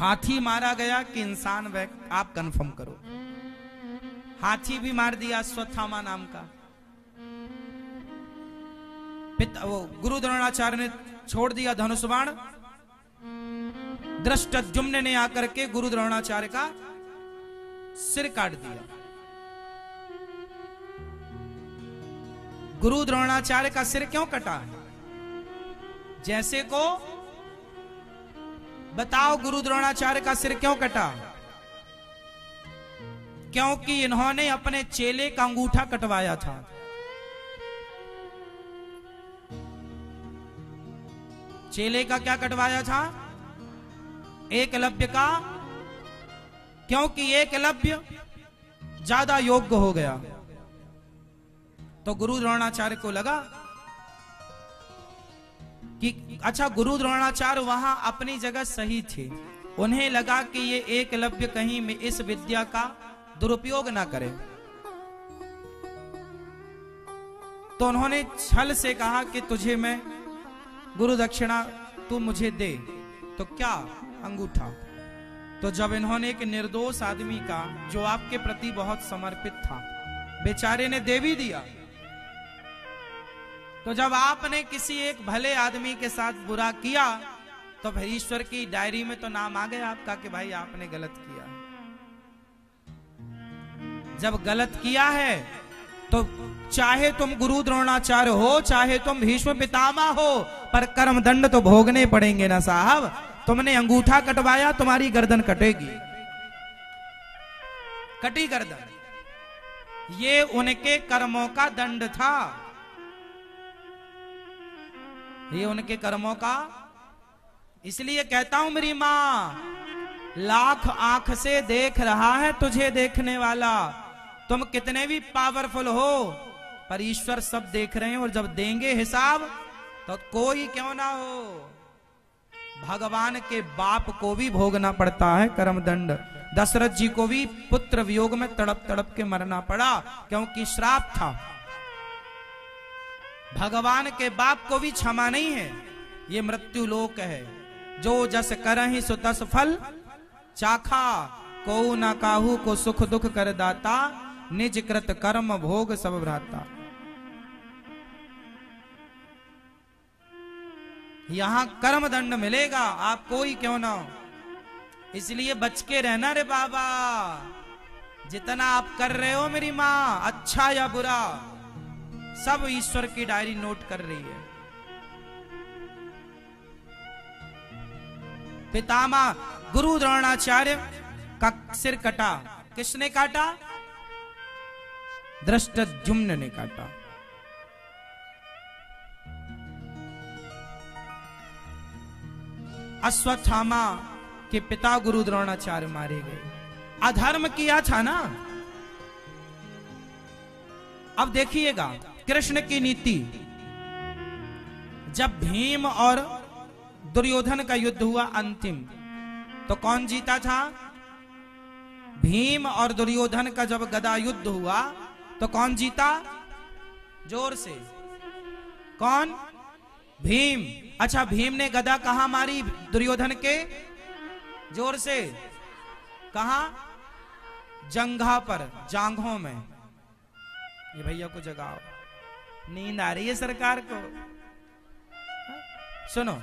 हाथी मारा गया कि इंसान, वह आप कंफर्म करो। हाथी भी मार दिया अश्वत्थामा नाम का। पिता वो गुरु द्रोणाचार्य ने छोड़ दिया धनुष बाण, दृष्टद्युम्न ने आकर के गुरु द्रोणाचार्य का सिर काट दिया। गुरु द्रोणाचार्य का सिर क्यों कटा है? जैसे को बताओ, गुरु द्रोणाचार्य का सिर क्यों कटा? क्योंकि इन्होंने अपने चेले का अंगूठा कटवाया था। चेले का क्या कटवाया था? एकलव्य का। क्योंकि एकलव्य ज्यादा योग्य हो गया, तो गुरु द्रोणाचार्य को लगा कि अच्छा, गुरु द्रोणाचार्य वहां अपनी जगह सही थे। उन्हें लगा कि ये एकलव्य कहीं में इस विद्या का दुरुपयोग ना करे, तो उन्होंने छल से कहा कि तुझे मैं गुरु दक्षिणा तू मुझे दे, तो क्या अंगूठा। तो जब इन्होंने एक निर्दोष आदमी का, जो आपके प्रति बहुत समर्पित था, बेचारे ने दे भी दिया, तो जब आपने किसी एक भले आदमी के साथ बुरा किया तो भरीश्वर की डायरी में तो नाम आ गया आपका कि भाई आपने गलत किया। जब गलत किया है तो चाहे तुम गुरु द्रोणाचार्य हो, चाहे तुम भीष्म पितामह हो, पर कर्म दंड तो भोगने पड़ेंगे ना साहब। तुमने अंगूठा कटवाया, तुम्हारी गर्दन कटेगी, कटी गर्दन। ये उनके कर्मों का दंड था, ये उनके कर्मों का। इसलिए कहता हूं मेरी माँ, लाख आंख से देख रहा है तुझे देखने वाला। तुम कितने भी पावरफुल हो, पर ईश्वर सब देख रहे हैं, और जब देंगे हिसाब तो कोई क्यों ना हो, भगवान के बाप को भी भोगना पड़ता है कर्मदंड। दशरथ जी को भी पुत्र वियोग में तड़प तड़प के मरना पड़ा, क्योंकि श्राप था। भगवान के बाप को भी क्षमा नहीं है। ये मृत्यु लोक है। जो जस करहि सो तस फल चाखा, कोउ ना काहू को सुख दुख कर दाता, निज कृत कर्म भोग सब भ्राता। यहां कर्म दंड मिलेगा, आप कोई क्यों ना हो। इसलिए बच के रहना रे बाबा। जितना आप कर रहे हो मेरी माँ, अच्छा या बुरा, सब ईश्वर की डायरी नोट कर रही है। पितामह गुरु द्रोणाचार्य का सिर कटा। किसने काटा? दृष्टद्युम्न ने काटा। अश्वत्थामा के पिता गुरु द्रोणाचार्य मारे गए। अधर्म किया था ना। अब देखिएगा कृष्ण की नीति। जब भीम और दुर्योधन का युद्ध हुआ अंतिम, तो कौन जीता था? भीम और दुर्योधन का जब गदा युद्ध हुआ तो कौन जीता? जोर से कौन? भीम। अच्छा, भीम ने गदा कहां मारी? दुर्योधन के, जोर से कहां? जंघा पर, जांघों में। ये भैया को जगाओ, नींद आ रही है सरकार को। सुनो,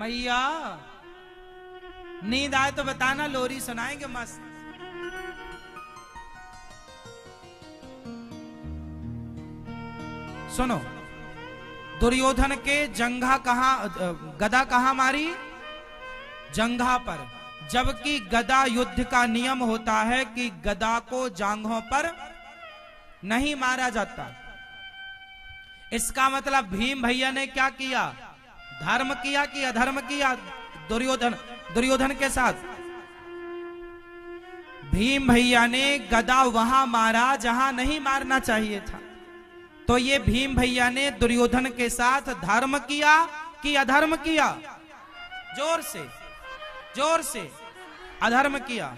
मैया नींद आए तो बताना, लोरी सुनाएंगे मस्त। सुनो, दुर्योधन के जंघा कहां, गदा कहां मारी? जंघा पर। जबकि गदा युद्ध का नियम होता है कि गदा को जांघों पर नहीं मारा जाता। इसका मतलब भीम भैया ने क्या किया? धर्म किया कि अधर्म किया? दुर्योधन दुर्योधन के साथ भीम भैया ने गदा वहां मारा जहां नहीं मारना चाहिए था। तो ये भीम भैया ने दुर्योधन के साथ धर्म किया कि अधर्म किया? जोर से, जोर से, अधर्म किया।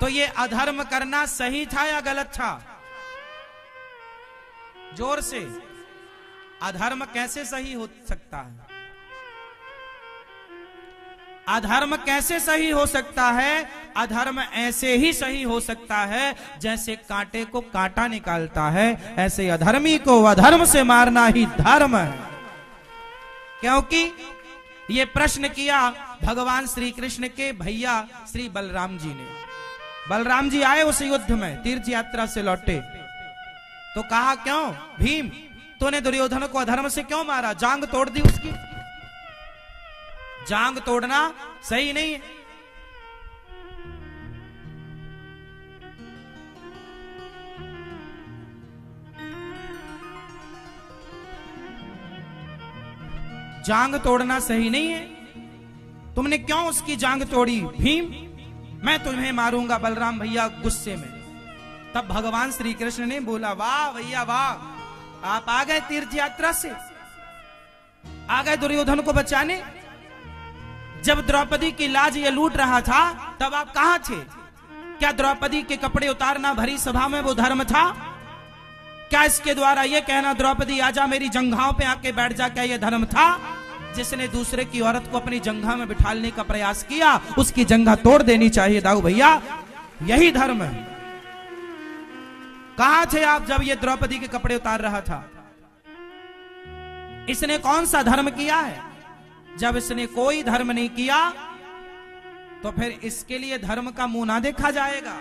तो ये अधर्म करना सही था या गलत था? जोर से। अधर्म कैसे सही हो सकता है? अधर्म कैसे सही हो सकता है? अधर्म ऐसे ही सही हो सकता है जैसे कांटे को कांटा निकालता है, ऐसे अधर्मी को अधर्म से मारना ही धर्म है। क्योंकि ये प्रश्न किया भगवान श्री कृष्ण के भैया श्री बलराम जी ने। बलराम जी आए उस युद्ध में, तीर्थ यात्रा से लौटे, तो कहा क्यों भीम तूने दुर्योधन को अधर्म से क्यों मारा? जांग तोड़ दी उसकी। जांग तोड़ना सही नहीं है। जांग तोड़ना सही नहीं है। तुमने क्यों उसकी जांग तोड़ी भीम? मैं तुम्हें मारूंगा। बलराम भैया गुस्से में। तब भगवान श्री कृष्ण ने बोला, वाह भैया वाह, आप आ गए तीर्थ यात्रा से, आ गए दुर्योधन को बचाने। जब द्रौपदी की लाज ये लूट रहा था तब आप कहां थे? क्या द्रौपदी के कपड़े उतारना भरी सभा में वो धर्म था? क्या इसके द्वारा ये कहना द्रौपदी आजा मेरी जंघाओं पे आके बैठ जा, क्या ये धर्म था? जिसने दूसरे की औरत को अपनी जंघा में बिठाने का प्रयास किया उसकी जंघा तोड़ देनी चाहिए दाऊ भैया, यही धर्म है। कहां थे आप जब ये द्रौपदी के कपड़े उतार रहा था? इसने कौन सा धर्म किया है? जब इसने कोई धर्म नहीं किया तो फिर इसके लिए धर्म का मुंह ना देखा जाएगा।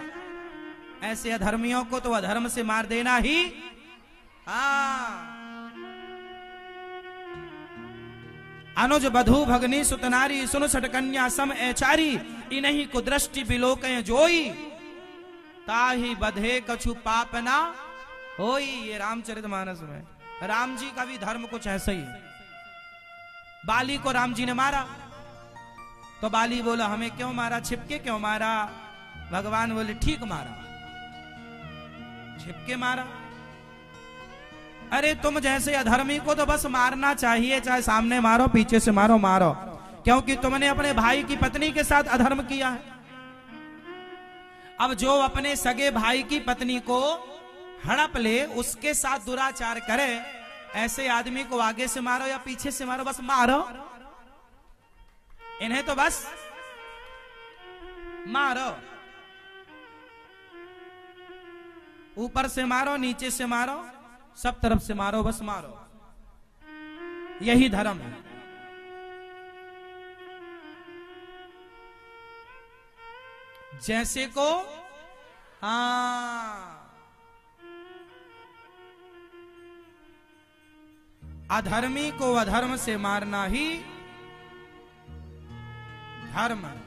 ऐसे अधर्मियों को तो अधर्म से मार देना ही। हाँ, अनुज बधू भगनी सुतनारी सुन सटकन्या सम एचारी, इन्हीं को दृष्टि बिलोकें जोई, ताहि बधे कछु पाप ना होई। ये रामचरितमानस में राम जी का भी धर्म कुछ ऐसा ही है। बाली को राम जी ने मारा तो बाली बोला हमें क्यों मारा, छिपके क्यों मारा? भगवान बोले ठीक मारा, छिपके मारा। अरे तुम जैसे अधर्मी को तो बस मारना चाहिए, चाहे सामने मारो पीछे से मारो, मारो। क्योंकि तुमने अपने भाई की पत्नी के साथ अधर्म किया है। अब जो अपने सगे भाई की पत्नी को हड़प ले, उसके साथ दुराचार करे, ऐसे आदमी को आगे से मारो या पीछे से मारो, बस मारो। इन्हें तो बस मारो, ऊपर से मारो, नीचे से मारो, सब तरफ से मारो, बस मारो, यही धर्म है। जैसे को आ, अधर्मी को अधर्म से मारना ही धर्म है।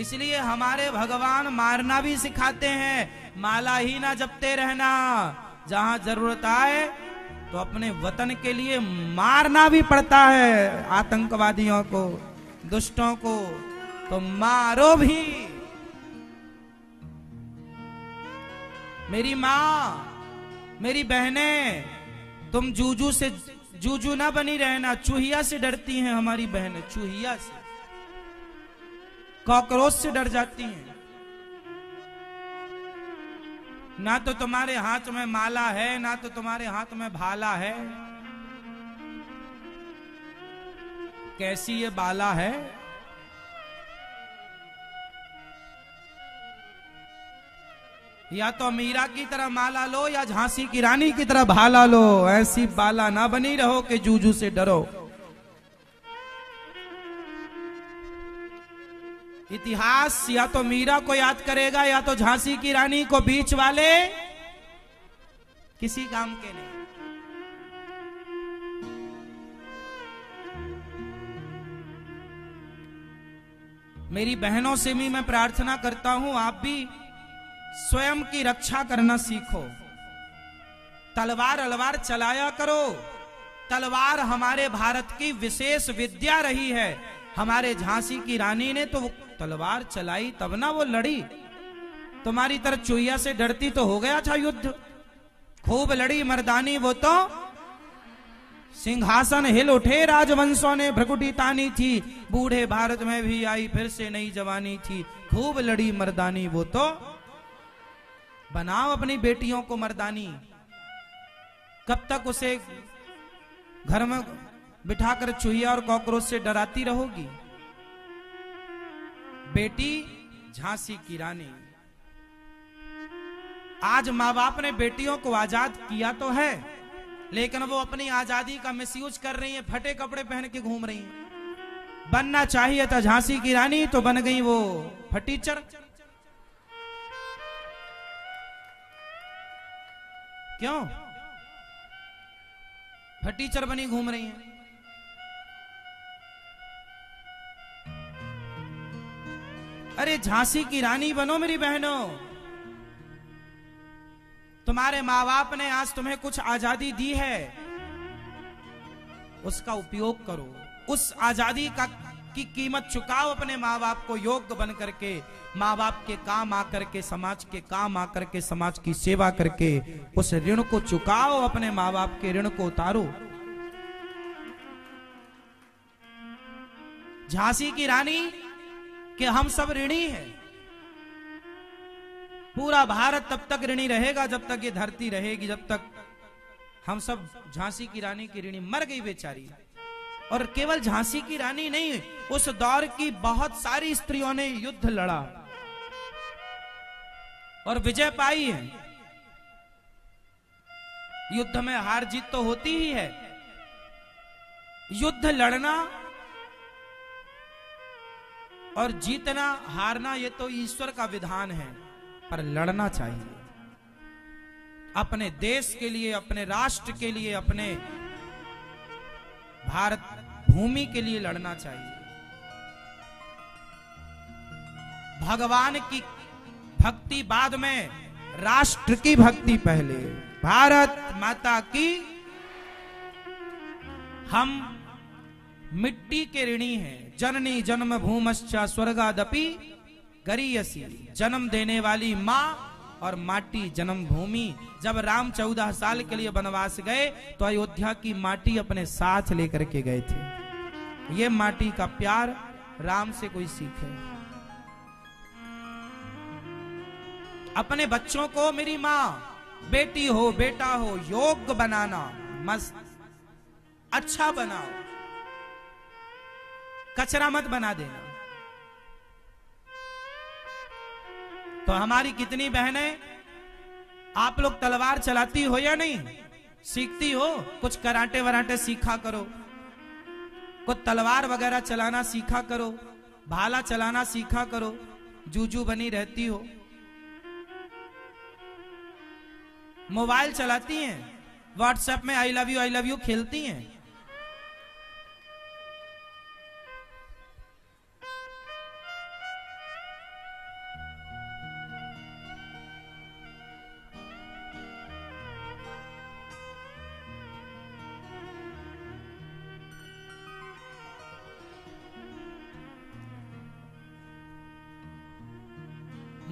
इसलिए हमारे भगवान मारना भी सिखाते हैं, माला ही ना जपते रहना, जहां जरूरत आए तो अपने वतन के लिए मारना भी पड़ता है आतंकवादियों को, दुष्टों को, तो मारो भी। मेरी माँ, मेरी बहनें, तुम जूजू से जूजू ना बनी रहना। चूहिया से डरती हैं हमारी बहनें, चूहिया से, कॉकरोच से डर जाती हैं। ना तो तुम्हारे हाथ में माला है, ना तो तुम्हारे हाथ में भाला है, कैसी ये बाला है? या तो मीरा की तरह माला लो या झांसी की रानी की तरह भाला लो। ऐसी बाला ना बनी रहो कि जूजू से डरो। इतिहास या तो मीरा को याद करेगा या तो झांसी की रानी को, बीच वाले किसी काम के नहीं। मेरी बहनों से भी मैं प्रार्थना करता हूं, आप भी स्वयं की रक्षा करना सीखो। तलवार अलवार चलाया करो। तलवार हमारे भारत की विशेष विद्या रही है। हमारे झांसी की रानी ने तो तलवार चलाई तब ना वो लड़ी, तुम्हारी तरह चुहिया से डरती तो हो गया। अच्छा युद्ध खूब लड़ी मर्दानी वो तो, सिंहासन हिल उठे राजवंशों ने, भ्रकुटी तानी थी, बूढ़े भारत में भी आई फिर से नई जवानी थी। खूब लड़ी मर्दानी वो तो, बनाओ अपनी बेटियों को मर्दानी। कब तक उसे घर में बिठाकर चूहिया और कॉकरोच से डराती रहोगी। बेटी झांसी की रानी। आज माँ बाप ने बेटियों को आजाद किया तो है, लेकिन वो अपनी आजादी का मिसयूज कर रही है, फटे कपड़े पहन के घूम रही है। बनना चाहिए था झांसी की रानी, तो बन गई वो फटीचर। क्यों फटीचर बनी घूम रही है। अरे झांसी की रानी बनो मेरी बहनों। तुम्हारे माँ बाप ने आज तुम्हें कुछ आजादी दी है, उसका उपयोग करो। उस आजादी का की कीमत चुकाओ अपने माँ बाप को योग्य बन करके, माँ बाप के काम आकर के, समाज के काम आकर के, समाज की सेवा करके उस ऋण को चुकाओ, अपने माँ बाप के ऋण को उतारो। झांसी की रानी कि हम सब ऋणी हैं। पूरा भारत तब तक ऋणी रहेगा जब तक ये धरती रहेगी, जब तक हम सब झांसी की रानी की ऋणी। मर गई बेचारी। और केवल झांसी की रानी नहीं, उस दौर की बहुत सारी स्त्रियों ने युद्ध लड़ा और विजय पाई है। युद्ध में हार जीत तो होती ही है। युद्ध लड़ना और जीतना हारना ये तो ईश्वर का विधान है, पर लड़ना चाहिए अपने देश के लिए, अपने राष्ट्र के लिए, अपने भारत भूमि के लिए लड़ना चाहिए। भगवान की भक्ति बाद में, राष्ट्र की भक्ति पहले। भारत माता की हम मिट्टी के ऋणी हैं। जननी जन्म भूमश्च स्वर्गादपि गरीयसी। जन्म देने वाली माँ और माटी जन्म भूमि। जब राम चौदह साल के लिए वनवास गए तो अयोध्या की माटी अपने साथ लेकर के गए थे। ये माटी का प्यार राम से कोई सीखे। अपने बच्चों को मेरी माँ, बेटी हो बेटा हो, योग्य बनाना, मस्त अच्छा बनाओ, कचरा मत बना देना। तो हमारी कितनी बहनें, आप लोग तलवार चलाती हो या नहीं, सीखती हो? कुछ कराटे वराटे सीखा करो, कुछ तलवार वगैरह चलाना सीखा करो, भाला चलाना सीखा करो। जूजू बनी रहती हो। मोबाइल चलाती हैं, व्हाट्सएप में I love you I love you खेलती हैं।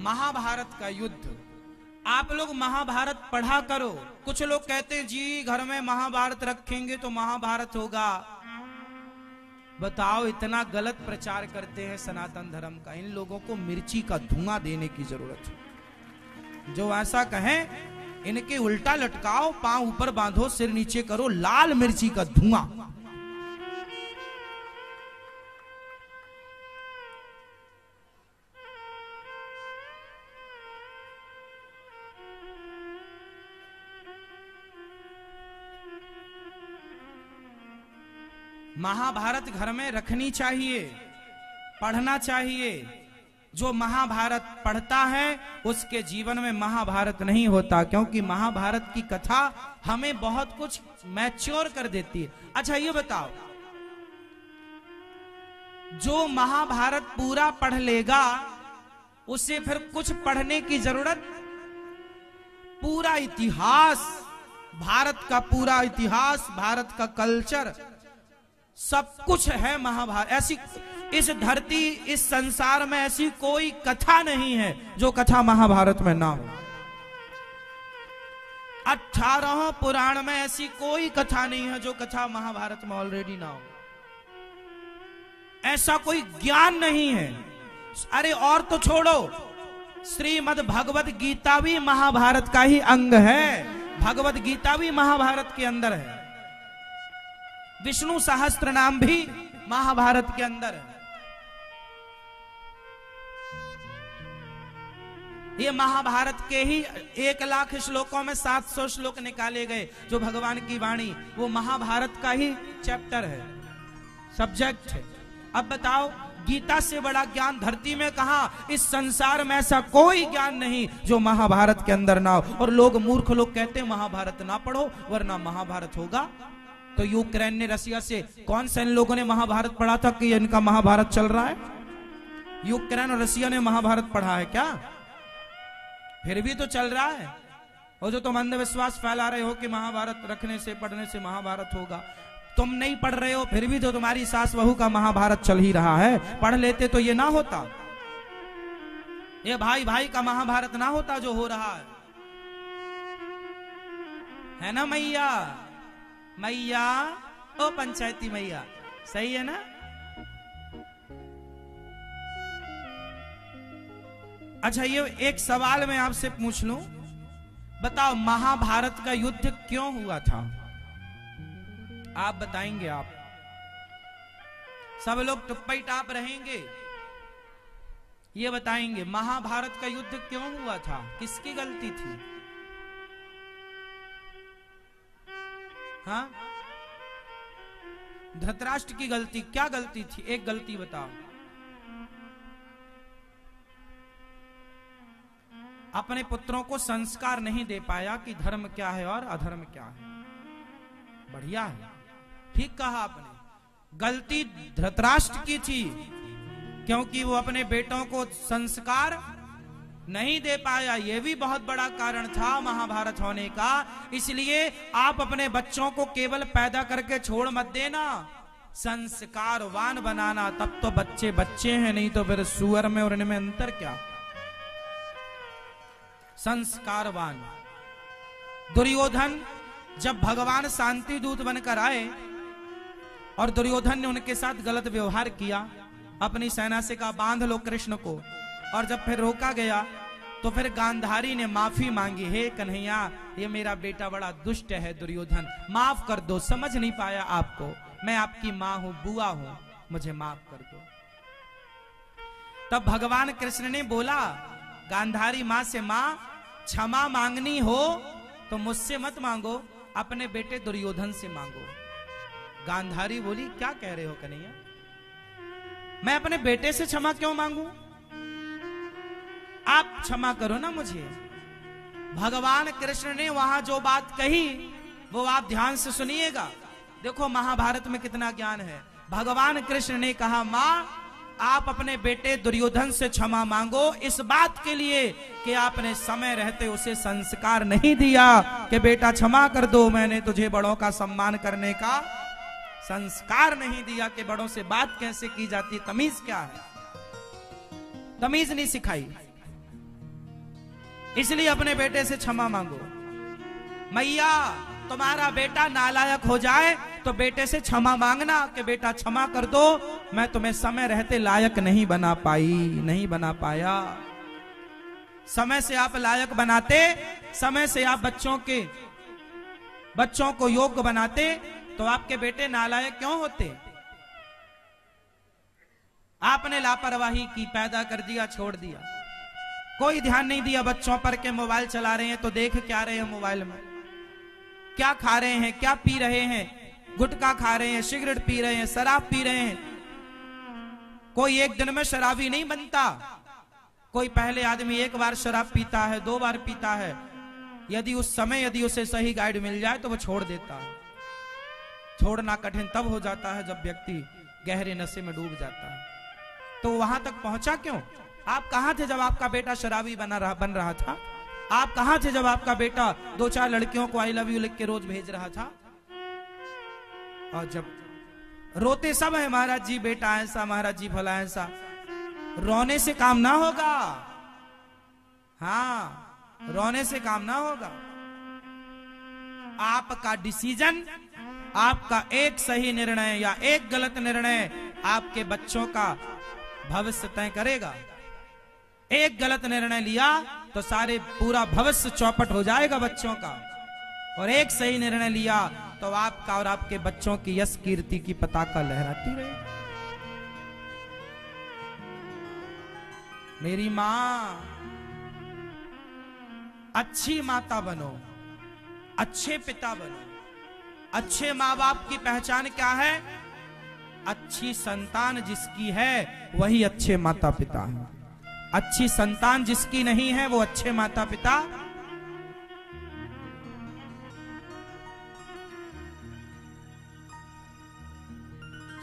महाभारत का युद्ध, आप लोग महाभारत पढ़ा करो। कुछ लोग कहते हैं जी घर में महाभारत रखेंगे तो महाभारत होगा। बताओ, इतना गलत प्रचार करते हैं सनातन धर्म का। इन लोगों को मिर्ची का धुआं देने की जरूरत है। जो ऐसा कहें, इनके उल्टा लटकाओ, पांव ऊपर बांधो, सिर नीचे करो, लाल मिर्ची का धुआं। महाभारत घर में रखनी चाहिए, पढ़ना चाहिए। जो महाभारत पढ़ता है उसके जीवन में महाभारत नहीं होता, क्योंकि महाभारत की कथा हमें बहुत कुछ मैच्योर कर देती है। अच्छा ये बताओ, जो महाभारत पूरा पढ़ लेगा उसे फिर कुछ पढ़ने की जरूरत? पूरा इतिहास, भारत का पूरा इतिहास, भारत का कल्चर सब कुछ है महाभारत। ऐसी इस धरती इस संसार में ऐसी कोई कथा नहीं है जो कथा महाभारत में ना हो। अठारहों पुराण में ऐसी कोई कथा नहीं है जो कथा महाभारत में ऑलरेडी ना हो। ऐसा कोई ज्ञान नहीं है। अरे और तो छोड़ो, श्रीमद् भगवत गीता भी महाभारत का ही अंग है। भगवत गीता भी महाभारत के अंदर है। विष्णु सहस्त्रनाम भी महाभारत के अंदर है। ये महाभारत के ही एक लाख श्लोकों में सात सौ श्लोक निकाले गए जो भगवान की वाणी, वो महाभारत का ही चैप्टर है, सब्जेक्ट है। अब बताओ, गीता से बड़ा ज्ञान धरती में कहां? इस संसार में ऐसा कोई ज्ञान नहीं जो महाभारत के अंदर ना हो। और लोग, मूर्ख लोग कहते हैं महाभारत ना पढ़ो वरना महाभारत होगा। तो यूक्रेन ने रसिया से, कौन से इन लोगों ने महाभारत पढ़ा था कि इनका महाभारत चल रहा है? यूक्रेन और रसिया ने महाभारत पढ़ा है क्या? फिर भी तो चल रहा है। और जो तुम अंधविश्वास फैला रहे हो कि महाभारत रखने से, पढ़ने से महाभारत होगा, तुम नहीं पढ़ रहे हो फिर भी तो तुम्हारी सास बहू का महाभारत चल ही रहा है। पढ़ लेते तो ये ना होता, ये भाई भाई का महाभारत ना होता जो हो रहा है, है ना? मैया मैया ओ पंचायती मैया, सही है ना? अच्छा, ये एक सवाल मैं आपसे पूछ लूं, बताओ महाभारत का युद्ध क्यों हुआ था? आप बताएंगे? आप सब लोग टुप्पई टाप रहेंगे, ये बताएंगे महाभारत का युद्ध क्यों हुआ था? किसकी गलती थी? हाँ, धृतराष्ट्र की गलती। क्या गलती थी? एक गलती बताओ। अपने पुत्रों को संस्कार नहीं दे पाया कि धर्म क्या है और अधर्म क्या है। बढ़िया है, ठीक कहा आपने। गलती धृतराष्ट्र की थी क्योंकि वो अपने बेटों को संस्कार नहीं दे पाया। ये भी बहुत बड़ा कारण था महाभारत होने का। इसलिए आप अपने बच्चों को केवल पैदा करके छोड़ मत देना, संस्कारवान बनाना, तब तो बच्चे बच्चे हैं, नहीं तो फिर सुअर में और इनमें अंतर क्या? संस्कारवान। दुर्योधन जब भगवान शांति दूत बनकर आए और दुर्योधन ने उनके साथ गलत व्यवहार किया, अपनी सेना से कहा बांध लो कृष्ण को, और जब फिर रोका गया तो फिर गांधारी ने माफी मांगी, हे कन्हैया ये मेरा बेटा बड़ा दुष्ट है दुर्योधन, माफ कर दो, समझ नहीं पाया आपको, मैं आपकी माँ हूं, बुआ हूं, मुझे माफ कर दो। तब भगवान कृष्ण ने बोला गांधारी माँ से, माँ क्षमा मांगनी हो तो मुझसे मत मांगो, अपने बेटे दुर्योधन से मांगो। गांधारी बोली क्या कह रहे हो कन्हैया, मैं अपने बेटे से क्षमा क्यों मांगू? आप क्षमा करो ना मुझे। भगवान कृष्ण ने वहां जो बात कही वो आप ध्यान से सुनिएगा। देखो महाभारत में कितना ज्ञान है। भगवान कृष्ण ने कहा मां आप अपने बेटे दुर्योधन से क्षमा मांगो इस बात के लिए कि आपने समय रहते उसे संस्कार नहीं दिया कि बेटा क्षमा कर दो, मैंने तुझे बड़ों का सम्मान करने का संस्कार नहीं दिया, कि बड़ों से बात कैसे की जाती, तमीज क्या है, तमीज नहीं सिखाई, इसलिए अपने बेटे से क्षमा मांगो। मैया तुम्हारा बेटा नालायक हो जाए तो बेटे से क्षमा मांगना कि बेटा क्षमा कर दो, मैं तुम्हें समय रहते लायक नहीं बना पाई, नहीं बना पाया। समय से आप लायक बनाते, समय से आप बच्चों के बच्चों को योग्य बनाते तो आपके बेटे नालायक क्यों होते? आपने लापरवाही की, पैदा कर दिया, छोड़ दिया, कोई ध्यान नहीं दिया बच्चों पर के मोबाइल चला रहे हैं तो देख क्या रहे हैं मोबाइल में, क्या खा रहे हैं, क्या पी रहे हैं, गुटखा खा रहे हैं, सिगरेट पी रहे हैं, शराब पी रहे हैं। कोई एक दिन में शराबी नहीं बनता, कोई पहले आदमी एक बार शराब पीता है, दो बार पीता है, यदि उस समय यदि उसे सही गाइड मिल जाए तो वो छोड़ देता है। छोड़ना कठिन तब हो जाता है जब व्यक्ति गहरे नशे में डूब जाता है। तो वहां तक पहुंचा क्यों? आप कहां थे जब आपका बेटा शराबी बना रहा बन रहा था? आप कहां थे जब आपका बेटा दो चार लड़कियों को आई लव यू लिख के रोज भेज रहा था? और जब रोते सब है महाराज जी बेटा ऐसा, महाराज जी भला ऐसा, रोने से काम ना होगा। हाँ, रोने से काम ना होगा। आपका डिसीजन, आपका एक सही निर्णय या एक गलत निर्णय आपके बच्चों का भविष्य तय करेगा। एक गलत निर्णय लिया तो सारे पूरा भविष्य चौपट हो जाएगा बच्चों का, और एक सही निर्णय लिया तो आपका और आपके बच्चों की यश कीर्ति की पताका लहराती रहेगी। मेरी माँ, अच्छी माता बनो, अच्छे पिता बनो। अच्छे माँ बाप की पहचान क्या है? अच्छी संतान जिसकी है वही अच्छे माता पिता है। अच्छी संतान जिसकी नहीं है वो अच्छे माता पिता।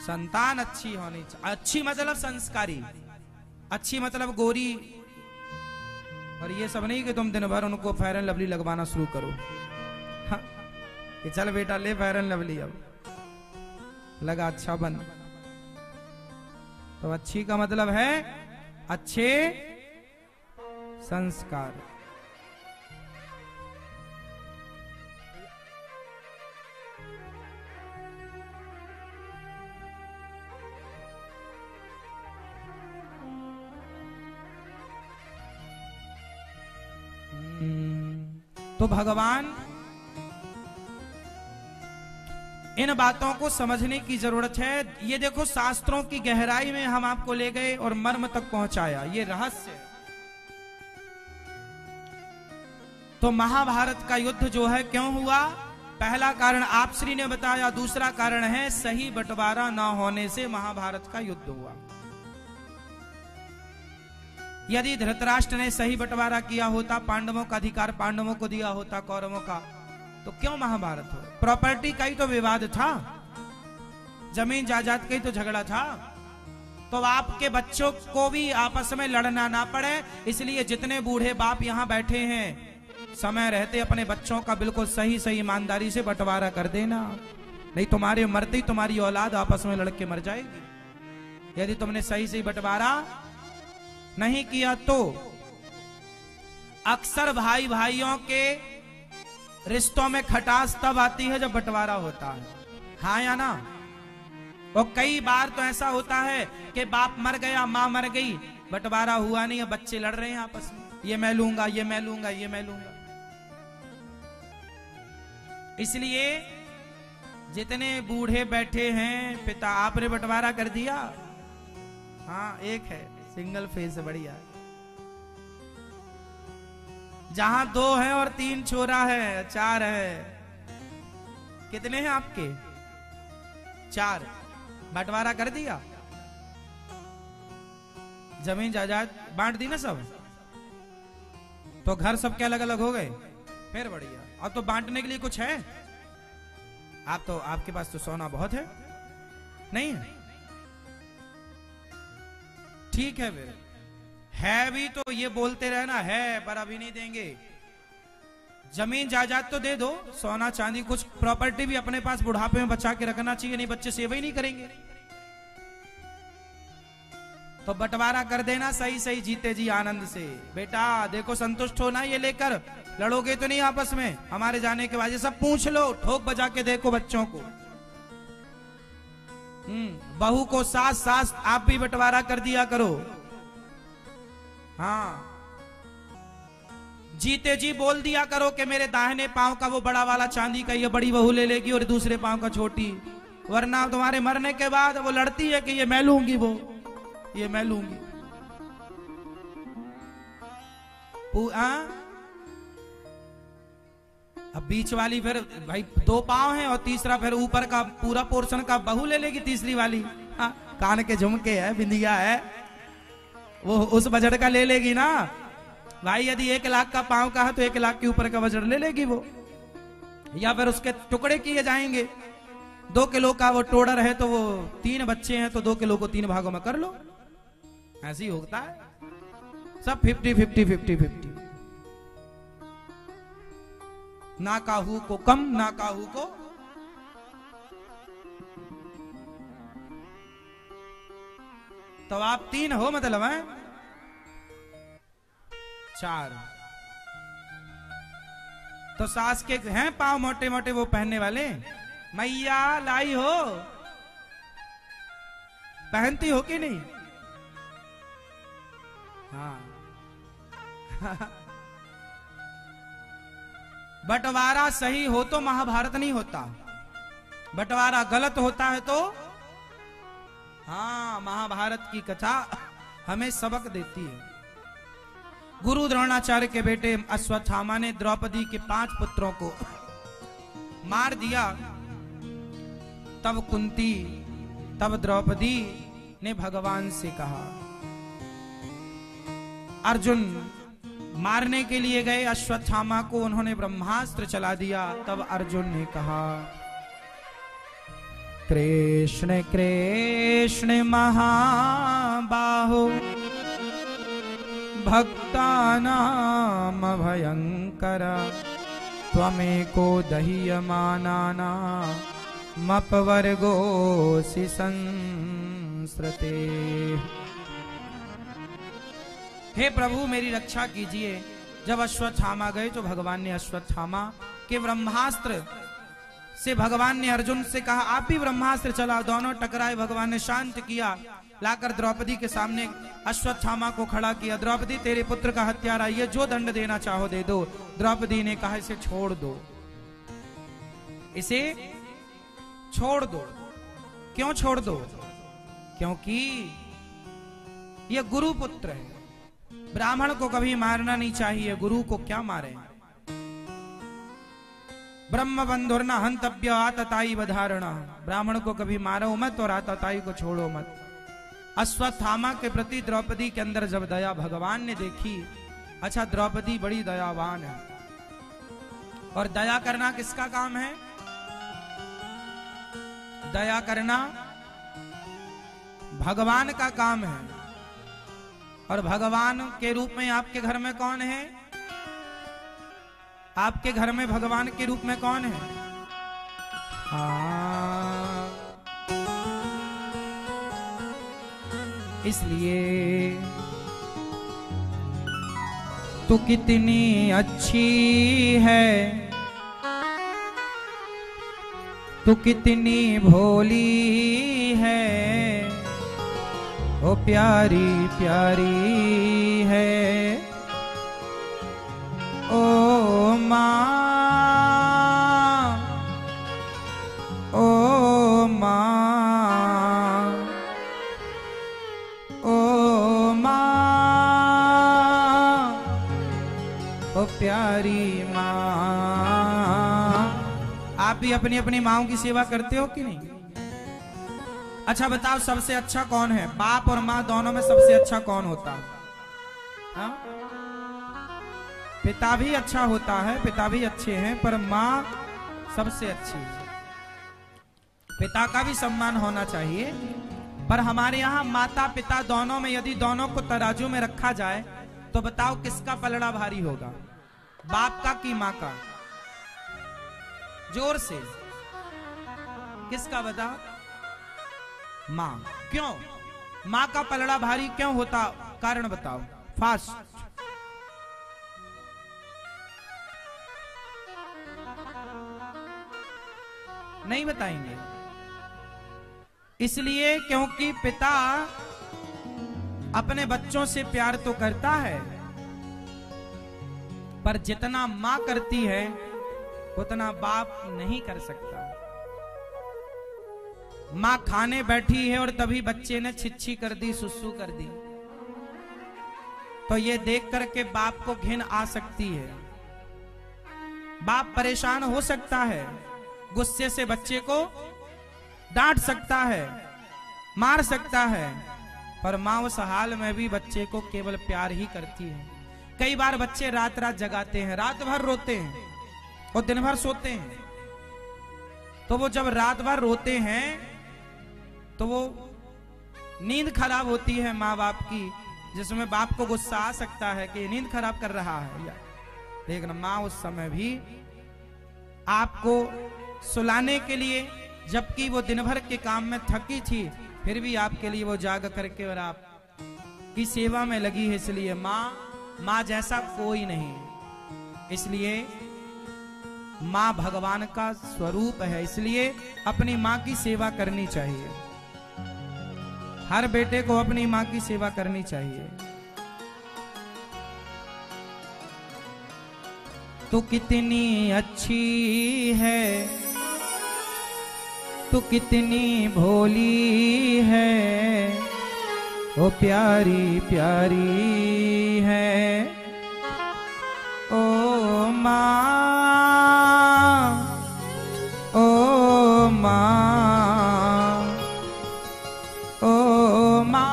संतान अच्छी होनी चाहिए, अच्छी मतलब संस्कारी, अच्छी मतलब गोरी और ये सब नहीं कि तुम दिन भर उनको फेयर एंड लवली लगवाना शुरू करो। हाँ, कि चल बेटा ले फेयर एंड लवली, अब लगा अच्छा बन। तो अच्छी का मतलब है अच्छे संस्कार। तो भगवान इन बातों को समझने की जरूरत है। ये देखो शास्त्रों की गहराई में हम आपको ले गए और मर्म तक पहुंचाया, ये रहस्य। तो महाभारत का युद्ध जो है क्यों हुआ? पहला कारण आपश्री ने बताया, दूसरा कारण है सही बंटवारा ना होने से महाभारत का युद्ध हुआ। यदि धृतराष्ट्र ने सही बंटवारा किया होता, पांडवों का अधिकार पांडवों को दिया होता, कौरवों का, तो क्यों महाभारत हो? प्रॉपर्टी का ही तो विवाद था, जमीन जायदाद का ही तो झगड़ा था। तो आपके बच्चों को भी आपस में लड़ना ना पड़े, इसलिए जितने बूढ़े बाप यहां बैठे हैं, समय रहते अपने बच्चों का बिल्कुल सही सही ईमानदारी से बंटवारा कर देना, नहीं तुम्हारे मरते ही तुम्हारी औलाद आपस में लड़के मर जाएगी। यदि तुमने सही सही बंटवारा नहीं किया तो अक्सर भाई भाइयों के रिश्तों में खटास तब आती है जब बंटवारा होता है, हाँ या ना? और कई बार तो ऐसा होता है कि बाप मर गया, माँ मर गई, बंटवारा हुआ नहीं, बच्चे लड़ रहे हैं आपस में, ये मैं लूंगा, ये मैं लूंगा, ये मैं लूंगा। इसलिए जितने बूढ़े बैठे हैं पिता, आपने बंटवारा कर दिया? हाँ, एक है सिंगल फेस, बढ़िया। जहां दो हैं और तीन छोरा है, चार है, कितने हैं आपके? चार। बंटवारा कर दिया, जमीन जायदाद बांट दी ना सब, तो घर सबके अलग अलग हो गए, फिर बढ़िया। अब तो बांटने के लिए कुछ है? आप तो, आपके पास तो सोना बहुत है, नहीं है? ठीक है, फिर है भी तो ये बोलते रहना है पर अभी नहीं देंगे। जमीन जायदाद तो दे दो, सोना चांदी कुछ प्रॉपर्टी भी अपने पास बुढ़ापे में बचा के रखना चाहिए, नहीं बच्चे सेवा ही नहीं करेंगे। तो बंटवारा कर देना सही सही, जीते जी आनंद से। बेटा देखो संतुष्ट होना, ये लेकर लड़ोगे तो नहीं आपस में। हमारे जाने के बाद सब पूछ लो, ठोक बजा के देखो बच्चों को। हम्म, बहू को सास, सास आप भी बंटवारा कर दिया करो। हाँ, जीते जी बोल दिया करो कि मेरे दाहिने पांव का वो बड़ा वाला चांदी का ये बड़ी बहू ले लेगी और दूसरे पांव का छोटी, वरना तुम्हारे मरने के बाद वो लड़ती है कि ये मैं लूंगी, वो ये मैं लूंगी। अब बीच वाली फिर भाई दो पांव हैं और तीसरा फिर ऊपर का पूरा पोर्शन का बहू ले लेगी तीसरी वाली। हाँ, कान के झुमके है, बिंदिया है, वो उस बजट का ले लेगी ना भाई। यदि एक लाख का पांव का है तो एक लाख के ऊपर का बजट ले लेगी वो, या फिर उसके टुकड़े किए जाएंगे। दो किलो का वो टोडर है तो वो, तीन बच्चे हैं तो दो किलो को तीन भागों में कर लो, ऐसी होता है सब। फिफ्टी फिफ्टी फिफ्टी फिफ्टी, ना काहू को कम ना काहू को तो आप तीन हो मतलब है चार। तो सास के हैं पाँव मोटे मोटे वो पहनने वाले, मैया लाई हो, पहनती हो कि नहीं? हाँ। बंटवारा सही हो तो महाभारत नहीं होता, बंटवारा गलत होता है तो हाँ महाभारत की कथा हमें सबक देती है। गुरु द्रोणाचार्य के बेटे अश्वत्थामा ने द्रौपदी के पांच पुत्रों को मार दिया, तब कुंती तब द्रौपदी ने भगवान से कहा, अर्जुन मारने के लिए गए अश्वत्थामा को, उन्होंने ब्रह्मास्त्र चला दिया, तब अर्जुन ने कहा, कृष्ण कृष्ण महाबाहो भक्तानाम भयंकर त्वमेको दह्यमानानाम् अपवर्गोऽसि संसृते। हे प्रभु मेरी रक्षा कीजिए। जब अश्वत्थामा गए तो भगवान ने अश्वत्थामा के ब्रह्मास्त्र से भगवान ने अर्जुन से कहा आप भी ब्रह्मास्त्र चलाओ, दोनों टकराए, भगवान ने शांत किया, लाकर द्रौपदी के सामने अश्वत्थामा को खड़ा किया। द्रौपदी तेरे पुत्र का हत्यारा, ये जो दंड देना चाहो दे दो। द्रौपदी ने कहा इसे छोड़ दो, इसे छोड़ दो। क्यों छोड़ दो? क्योंकि ये गुरु पुत्र है, ब्राह्मण को कभी मारना नहीं चाहिए, गुरु को क्या मारे। ब्रह्म बंधुर न हंतव्य आतताई बधारणा, ब्राह्मण को कभी मारो मत और आतताई को छोड़ो मत। अश्वत्थामा के प्रति द्रौपदी के अंदर जब दया भगवान ने देखी, अच्छा द्रौपदी बड़ी दयावान है, और दया करना किसका काम है? दया करना भगवान का काम है। और भगवान के रूप में आपके घर में कौन है? आपके घर में भगवान के रूप में कौन है? हाँ, इसलिए तू कितनी अच्छी है, तू कितनी भोली है, ओ प्यारी प्यारी है, ओ माँ, ओ माँ, ओ माँ, ओ प्यारी माँ। आप भी अपनी अपनी माँओं की सेवा करते हो कि नहीं? अच्छा बताओ सबसे अच्छा कौन है? बाप और माँ दोनों में सबसे अच्छा कौन होता है? हा? पिता भी अच्छा होता है, पिता भी अच्छे हैं, पर माँ सबसे अच्छी है। पिता का भी सम्मान होना चाहिए, पर हमारे यहाँ माता पिता दोनों में यदि दोनों को तराजू में रखा जाए तो बताओ किसका पलड़ा भारी होगा, बाप का कि माँ का? जोर से किसका बता? माँ। क्यों माँ का पलड़ा भारी क्यों होता? कारण बताओ फास्ट। नहीं बताएंगे? इसलिए क्योंकि पिता अपने बच्चों से प्यार तो करता है, पर जितना माँ करती है उतना बाप नहीं कर सकता। माँ खाने बैठी है और तभी बच्चे ने छिछी कर दी, सुसु कर दी, तो ये देख करके बाप को घिन आ सकती है, बाप परेशान हो सकता है, गुस्से से बच्चे को डांट सकता है, मार सकता है, पर माँ उस हाल में भी बच्चे को केवल प्यार ही करती है। कई बार बच्चे रात रात जगाते हैं, रात भर रोते हैं और दिन भर सोते हैं, तो वो जब रात भर रोते हैं तो वो नींद खराब होती है माँ बाप की, जिसमें बाप को गुस्सा आ सकता है कि नींद खराब कर रहा है यार। लेकिन माँ उस समय भी आपको सुलाने के लिए, जबकि वो दिन भर के काम में थकी थी, फिर भी आपके लिए वो जाग करके और आप की सेवा में लगी है, इसलिए माँ, माँ जैसा कोई नहीं, इसलिए माँ भगवान का स्वरूप है, इसलिए अपनी माँ की सेवा करनी चाहिए। हर बेटे को अपनी माँ की सेवा करनी चाहिए। तू कितनी अच्छी है, तू कितनी भोली है, ओ प्यारी प्यारी है, ओ माँ, ओ माँ, ओ माँ,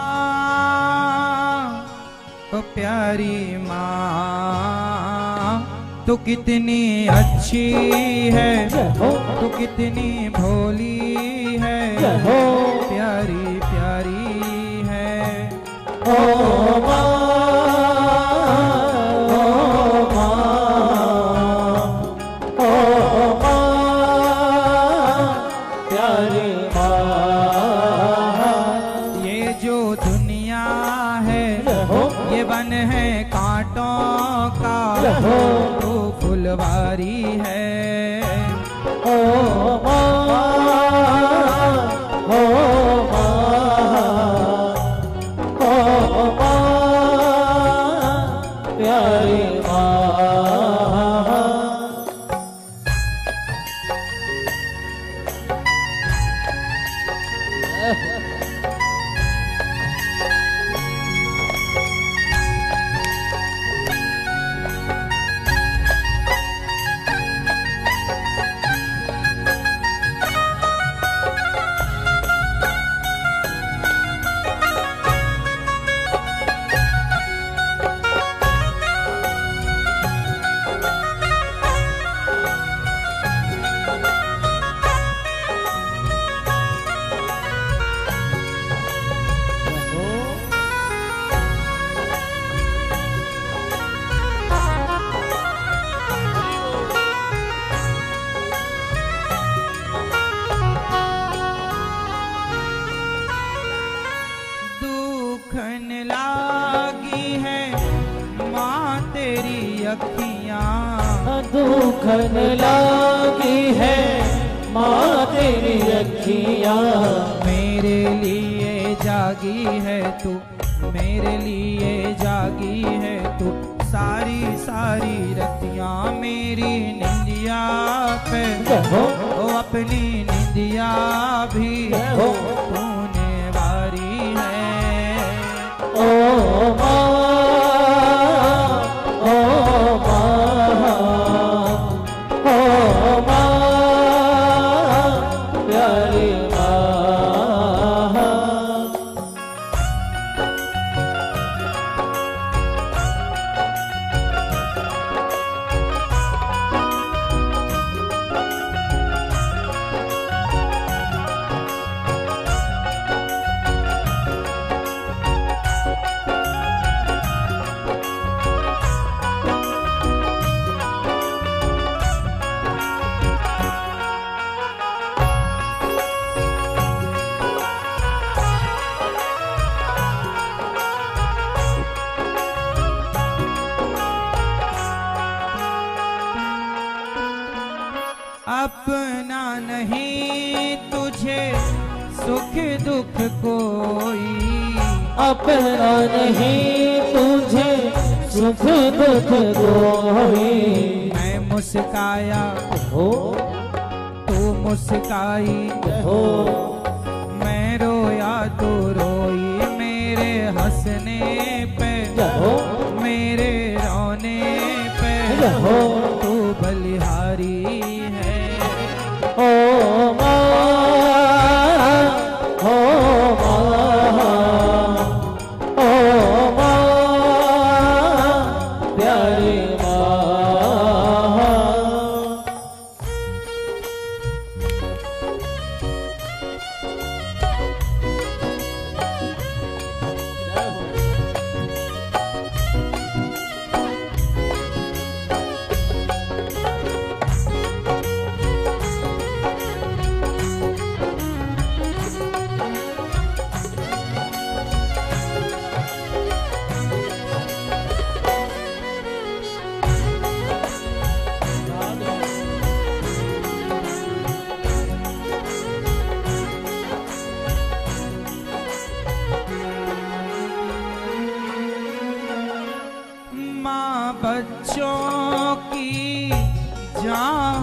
ओ प्यारी माँ, तू कितनी अच्छी है, तू कितनी भोली है, प्यारी प्यारी है, ओ माँ। तो फुलवारी है, ओ माँ, ओ माँ, ओ माँ, प्यारी माँ। दुखन लागी है माँ तेरी अखियाँ, मेरे लिए जागी है तू, मेरे लिए जागी है तू, सारी सारी रतियाँ मेरी निंदिया पे हो, अपनी निंदिया भी हो तूने वारी है, ओ माँ। अपना नहीं तुझे सुख दुख कोई, मैं मुस्काया हो तू मुस्काई हो, मैं रोया तू रोई, मेरे हंसने पे हो मेरे रोने पे हो तू बलिहारी है, ओ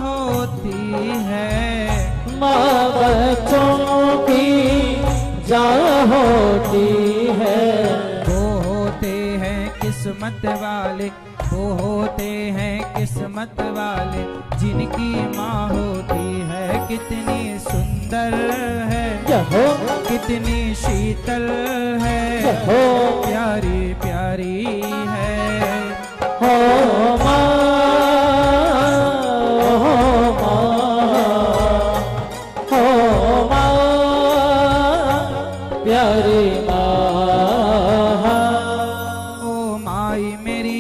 होती है, माँ बच्चों की जान होती है। वो होते हैं किस्मत वाले, वो होते हैं किस्मत वाले, जिनकी माँ होती है कितनी सुंदर है, कितनी शीतल है, प्यारी प्यारी है। हो माँ, हो माँ, हो माँ, प्यारी माँ। ओ माई मेरी,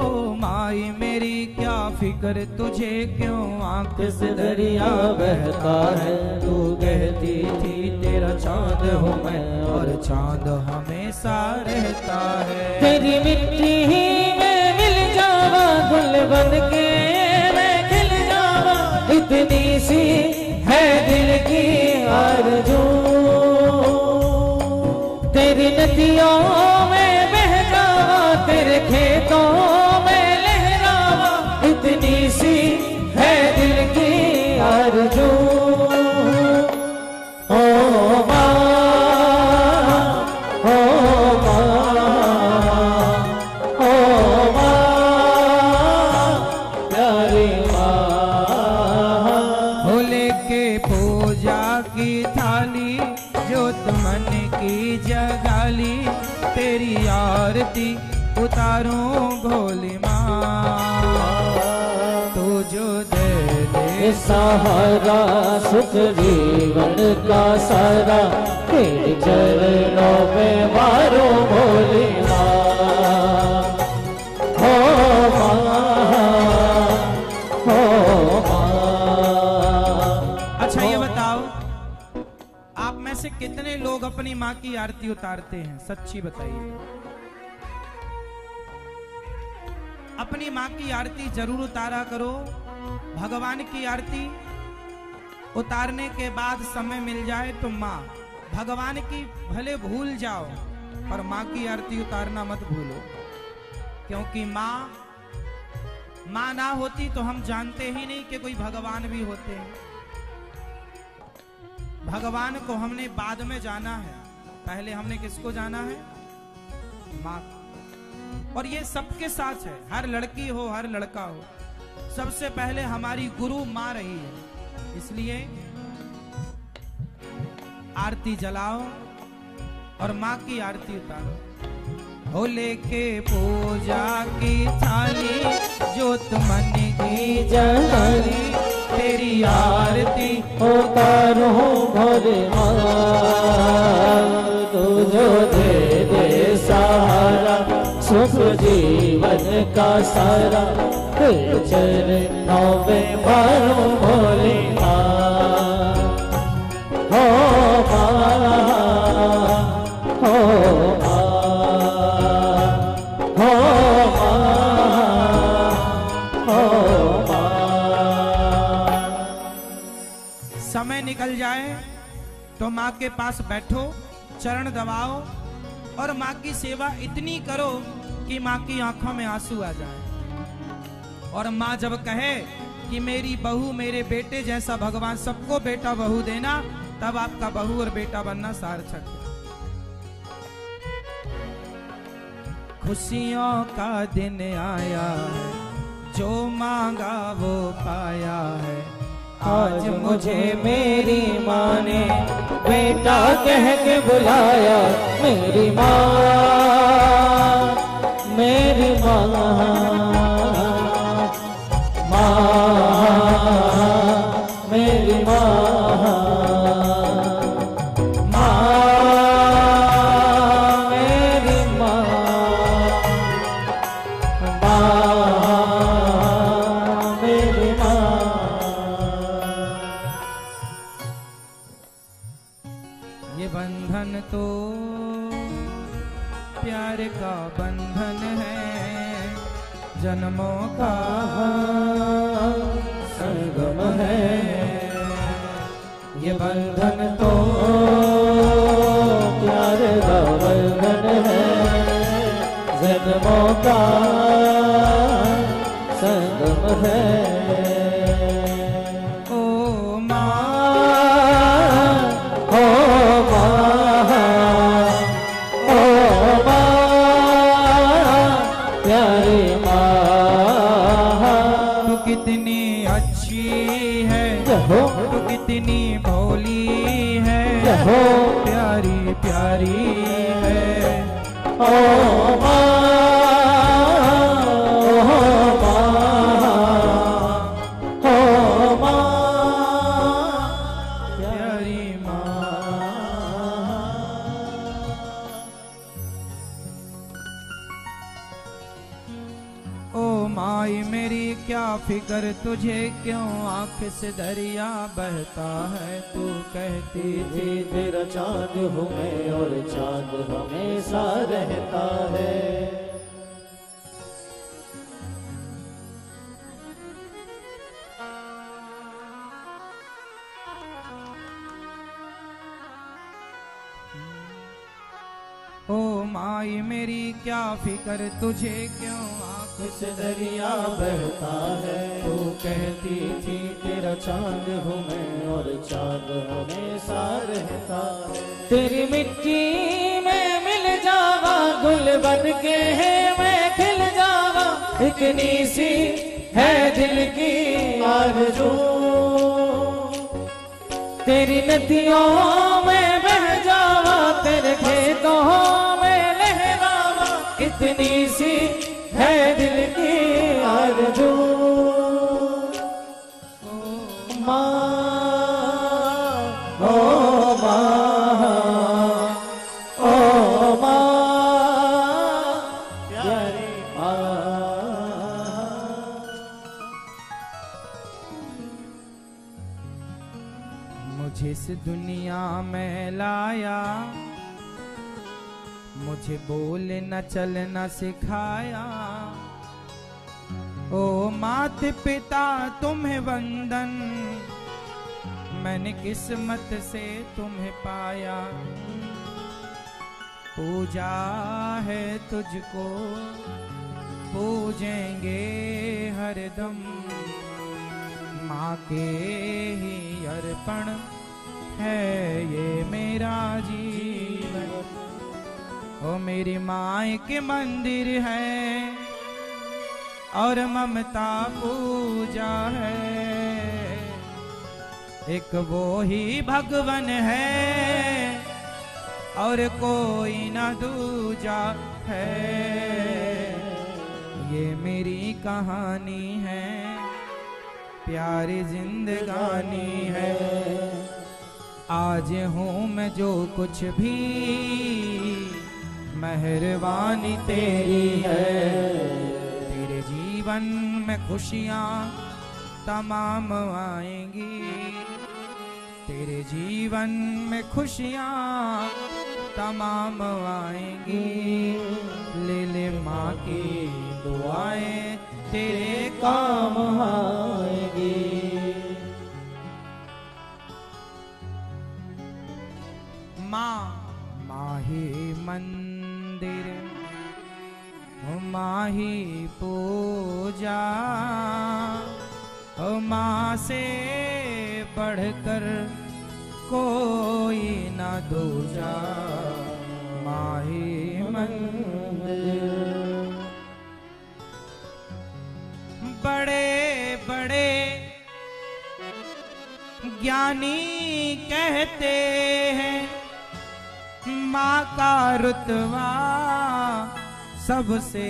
ओ माई मेरी, क्या फिक्र तुझे क्यों, आँख से दरिया बहता है। तू कहती थी तेरा चाँद हूँ मैं, और चाँद हमेशा रहता है। तेरी मिट्टी ही मैं मिल जावा, गुल बन के मैं खिल जावा, इतनी सी है दिल की आरज़ू। तेरी नदियों में बह जावा, तेरे खेतों में लहरावा, इतनी सी है दिल की आरज़ू। उतारूं भोली माँ तू जो दे दे सहारा, सुख जीवन का सारा तेरे चरणों में मारो भोली माँ। हो माँ, हो माँ। अच्छा ये बताओ, आप में से कितने लोग अपनी माँ की आरती उतारते हैं? सच्ची बताइए, अपनी माँ की आरती जरूर उतारा करो। भगवान की आरती उतारने के बाद समय मिल जाए तो माँ, भगवान की भले भूल जाओ पर माँ की आरती उतारना मत भूलो, क्योंकि माँ माँ ना होती तो हम जानते ही नहीं कि कोई भगवान भी होते हैं। भगवान को हमने बाद में जाना है, पहले हमने किसको जाना है? माँ। और ये सबके साथ है, हर लड़की हो हर लड़का हो, सबसे पहले हमारी गुरु माँ रही है। इसलिए आरती जलाओ और माँ की आरती उतारो। हो लेके पूजा की थाली, जोत मन की जलाली, तेरी आरती उतारो भोले माँ। तुझो दे दे सहारा, सुख जीवन का सारा, चरणों में मारो भोले माँ। हो माँ, हो माँ, हो माँ, हो माँ। समय निकल जाए तो माँ के पास बैठो, चरण दबाओ और माँ की सेवा इतनी करो कि माँ की आंखों में आंसू आ जाए। और माँ जब कहे कि मेरी बहू मेरे बेटे जैसा, भगवान सबको बेटा बहू देना, तब आपका बहू और बेटा बनना सार्थक है। खुशियों का दिन आया है, जो मांगा वो पाया है। आज मुझे मेरी माँ ने बेटा कह के बुलाया, मेरी माँ, मेरी माँ, माँ, मेरी माँ, माँ, मेरी माँ, माँ, मेरी माँ। ये बंधन तो प्यार का बंधन है, जन्मों का संगम है। ये बंधन तो प्यार का बंधन है, जन्मों का संगम है। कितनी अच्छी है, तू कितनी भोली है, प्यारी प्यारी है। ओ फिकर तुझे क्यों आँख से दरिया बहता है, तू कहती थी तेरा चाँद हमें और चाँद हमेशा रहता है। ओ माई मेरी क्या फिकर तुझे क्यों इस दरिया बहता है, तू कहती थी तेरा चांद हूँ मैं और चांद हमेशा रहता है। तेरी मिट्टी में मिल जावा, गुल बन के है मैं खिल जावा, इतनी सी है दिल की आरज़ू। तेरी नदियों में बह जावा, तेरे खेतों में लहरावा, इतनी सी है दिल की आरज़ू। मुझे इस दुनिया में लाया, मुझे बोलना चलना सिखाया, ओ मात पिता तुम्हें वंदन, मैंने किस्मत से तुम्हें पाया। पूजा है तुझको पूजेंगे हरदम, माँ के ही अर्पण है ये मेरा जीवन। ओ मेरी माँ के मंदिर है और ममता पूजा है, एक वो ही भगवन है और कोई न दूजा है। ये मेरी कहानी है, प्यारी जिंदगानी है। आज हूँ मैं जो कुछ भी, मेहरबानी तेरी है। तेरे जीवन में खुशियाँ तमाम आएंगी, तेरे जीवन में खुशियाँ तमाम आएंगी। ले ले माँ की दुआएं तेरे काम आएंगी। माँ माँ ही मन माँ ही पूजा, माँ से बढ़कर कोई न दूजा। माँ ही मंदिर, बड़े बड़े ज्ञानी कहते हैं माँ का रुतवा सबसे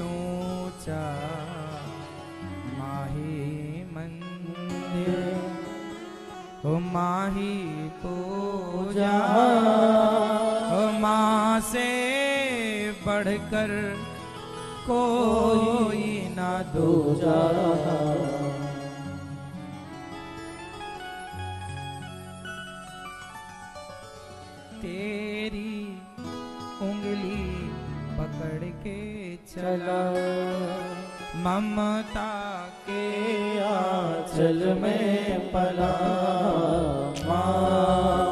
ऊंचा। माही मंदिर, ओ माही पूजा, ओ माँ से बढ़कर कोई ना दूजा। तेरी उंगली पकड़ के चला, ममता के आंचल में पला। माँ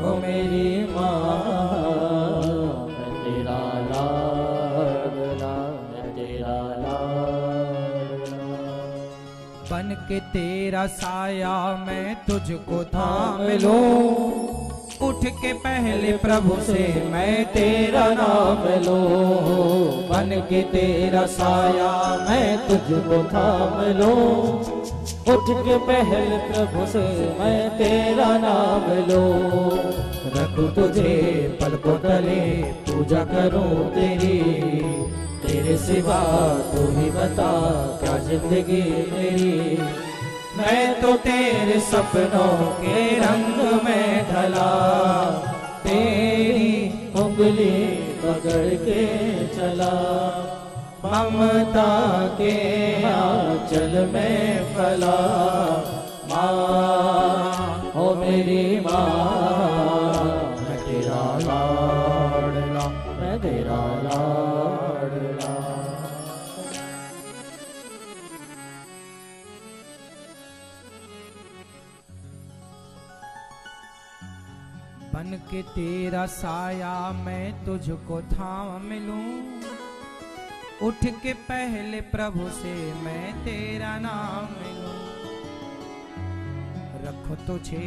ओ मेरी माँ, मैं तेरा लाडला, मैं तेरा लाडला। बन के तेरा साया मैं तुझको थाम लूं, उठ के पहले प्रभु से मैं तेरा नाम लो। बन के तेरा साया मैं तुझको थाम लो, उठ के पहल प्रभु से मैं तेरा नाम लूं, रखूं तुझे पलकों तले, पूजा करूं तेरी, तेरे सिवा तू ही बता क्या जिंदगी मेरी। मैं तो तेरे सपनों के रंग में ढला, तेरी उंगली पकड़ के चला, ममता के आंचल में फला, माँ हो मेरी माँ, मैं तेरा लाडला, मैं तेरा लाडला। बन के तेरा साया मैं तुझको थाम लूं, उठ के पहले प्रभु से मैं तेरा नाम लूं, रखो तुझे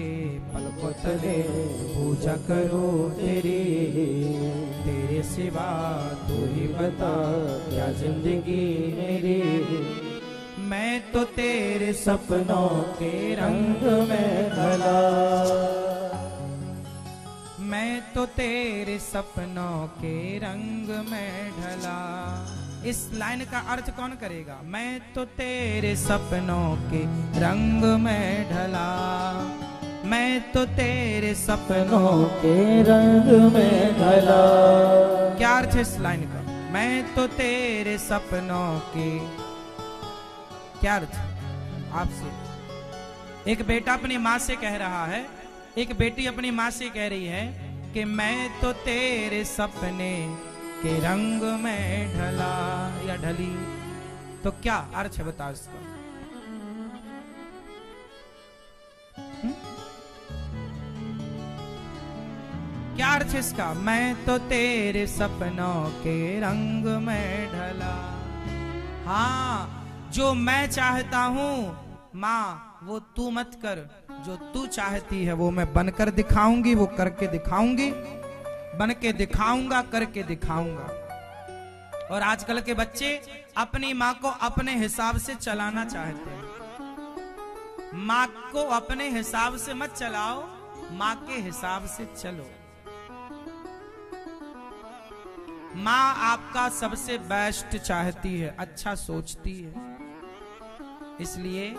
पलकों तले, पूजा करो तेरी, तेरे सिवा तू ही बता क्या जिंदगी मेरी। मैं तो तेरे सपनों के रंग में ढला, मैं तो तेरे सपनों के रंग में ढला। इस लाइन का अर्थ कौन करेगा? मैं तो तेरे सपनों के रंग में ढला, मैं तो तेरे सपनों के रंग में ढला। क्या अर्थ है इस लाइन का? मैं तो तेरे सपनों के, क्या अर्थ? आपसे एक बेटा अपनी माँ से कह रहा है, एक बेटी अपनी माँ से कह रही है कि मैं तो तेरे सपने के रंग में ढला या ढली, तो क्या अर्थ है बताओ इसका? क्या अर्थ है इसका? मैं तो तेरे सपनों के रंग में ढला। हाँ, जो मैं चाहता हूं माँ वो तू मत कर, जो तू चाहती है वो मैं बनकर दिखाऊंगी, वो करके दिखाऊंगी, बन के दिखाऊंगा, करके दिखाऊंगा। और आजकल के बच्चे अपनी माँ को अपने हिसाब से चलाना चाहते हैं। माँ को अपने हिसाब से मत चलाओ, माँ के हिसाब से चलो। माँ आपका सबसे बेस्ट चाहती है, अच्छा सोचती है, इसलिए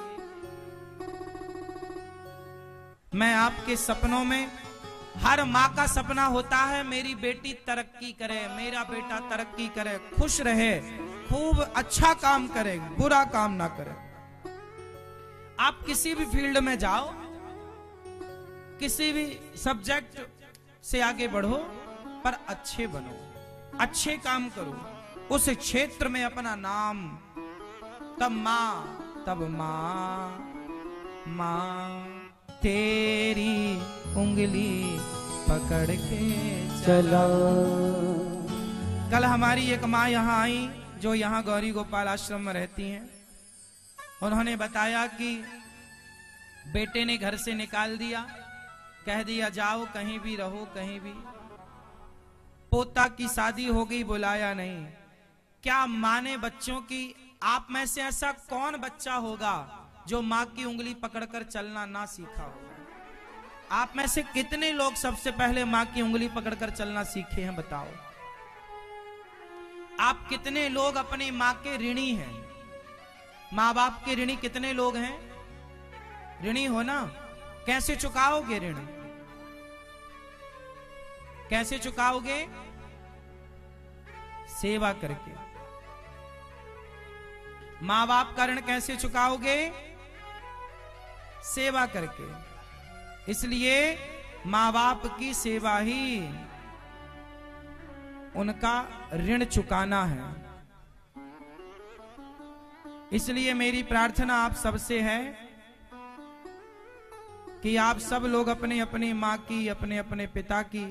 मैं आपके सपनों में, हर माँ का सपना होता है मेरी बेटी तरक्की करे, मेरा बेटा तरक्की करे, खुश रहे, खूब अच्छा काम करे, बुरा काम ना करे। आप किसी भी फील्ड में जाओ, किसी भी सब्जेक्ट से आगे बढ़ो, पर अच्छे बनो, अच्छे काम करो, उस क्षेत्र में अपना नाम, तब माँ, तब माँ, माँ तेरी उंगली पकड़ के चला। कल हमारी एक माँ यहाँ आई जो यहाँ गौरी गोपाल आश्रम में रहती हैं। उन्होंने बताया कि बेटे ने घर से निकाल दिया, कह दिया जाओ कहीं भी रहो कहीं भी। पोता की शादी हो गई, बुलाया नहीं। क्या माँ ने बच्चों की, आप में से ऐसा कौन बच्चा होगा जो माँ की उंगली पकड़कर चलना ना सीखा होगा? आप में से कितने लोग सबसे पहले माँ की उंगली पकड़कर चलना सीखे हैं बताओ? आप कितने लोग अपनी माँ के ऋणी हैं? माँ बाप के ऋणी कितने लोग हैं? ऋणी हो ना? कैसे चुकाओगे ऋण? कैसे चुकाओगे? सेवा करके। माँ बाप का ऋण कैसे चुकाओगे? सेवा करके। इसलिए माँ बाप की सेवा ही उनका ऋण चुकाना है। इसलिए मेरी प्रार्थना आप सबसे है कि आप सब लोग अपने अपने माँ की, अपने अपने पिता की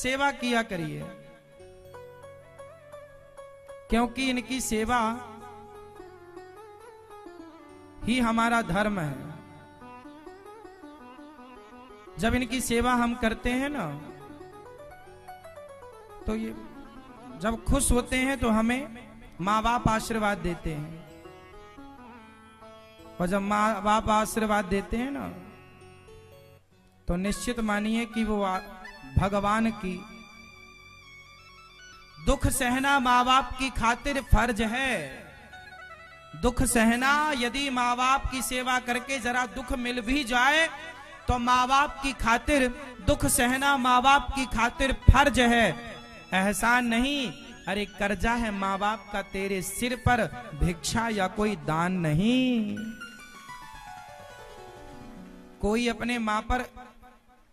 सेवा किया करिए, क्योंकि इनकी सेवा ही हमारा धर्म है। जब इनकी सेवा हम करते हैं ना, तो ये जब खुश होते हैं तो हमें माँ बाप आशीर्वाद देते हैं। और जब माँ बाप आशीर्वाद देते हैं ना तो निश्चित मानिए कि वो भगवान की दुख सहना माँ बाप की खातिर फर्ज है। दुख सहना, यदि माँ बाप की सेवा करके जरा दुख मिल भी जाए तो माँ बाप की खातिर दुख सहना माँ बाप की खातिर फर्ज है, एहसान नहीं। अरे कर्जा है माँ बाप का तेरे सिर पर, भिक्षा या कोई दान नहीं। कोई अपने माँ पर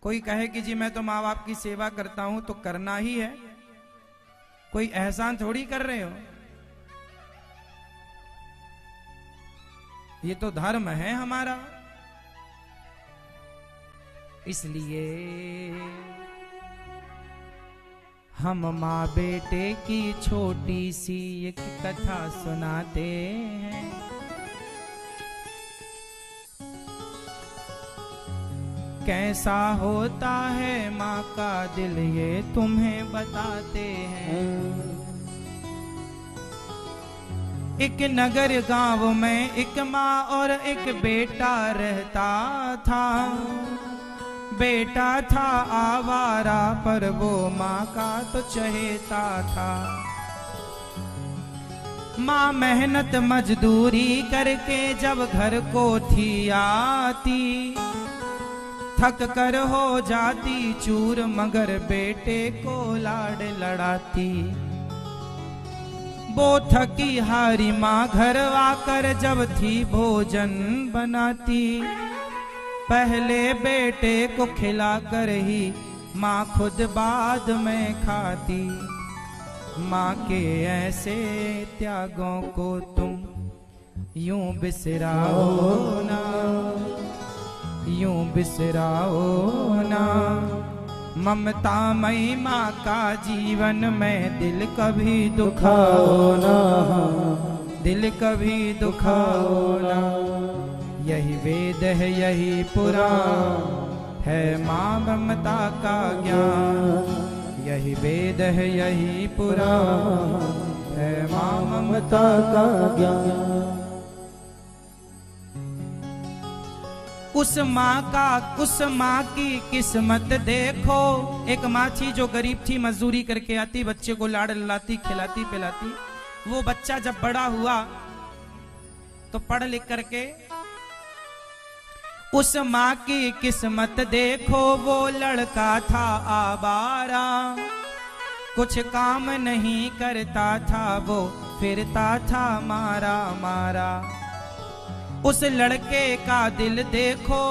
कोई कहे कि जी मैं तो माँ बाप की सेवा करता हूं तो करना ही है, कोई एहसान थोड़ी कर रहे हो। ये तो धर्म है हमारा। इसलिए हम माँ बेटे की छोटी सी एक कथा सुनाते हैं। कैसा होता है माँ का दिल ये तुम्हें बताते हैं। एक नगर गांव में एक माँ और एक बेटा रहता था। बेटा था आवारा पर वो माँ का तो चहेता था। माँ मेहनत मजदूरी करके जब घर को थी आती, थक कर हो जाती चूर मगर बेटे को लाड लड़ाती। वो थकी हारी माँ घर आकर जब थी भोजन बनाती, पहले बेटे को खिलाकर ही माँ खुद बाद में खाती। माँ के ऐसे त्यागों को तुम यूं बिसराओ ना, यूं बिसराओ ना। ममता मई माँ का जीवन में दिल कभी दुखाओ ना, दिल कभी दुखाओ ना। यही वेद है यही पुराण है माँ ममता का ज्ञान। यही वेद है यही पुराण है माँ ममता का ज्ञान। उस माँ का उस माँ की किस्मत देखो। एक माँ थी जो गरीब थी, मजदूरी करके आती, बच्चे को लाड़ लाती, खिलाती पिलाती। वो बच्चा जब बड़ा हुआ तो पढ़ लिख करके, उस माँ की किस्मत देखो। वो लड़का था आवारा, कुछ काम नहीं करता था, वो फिरता था मारा मारा। उस लड़के का दिल देखो,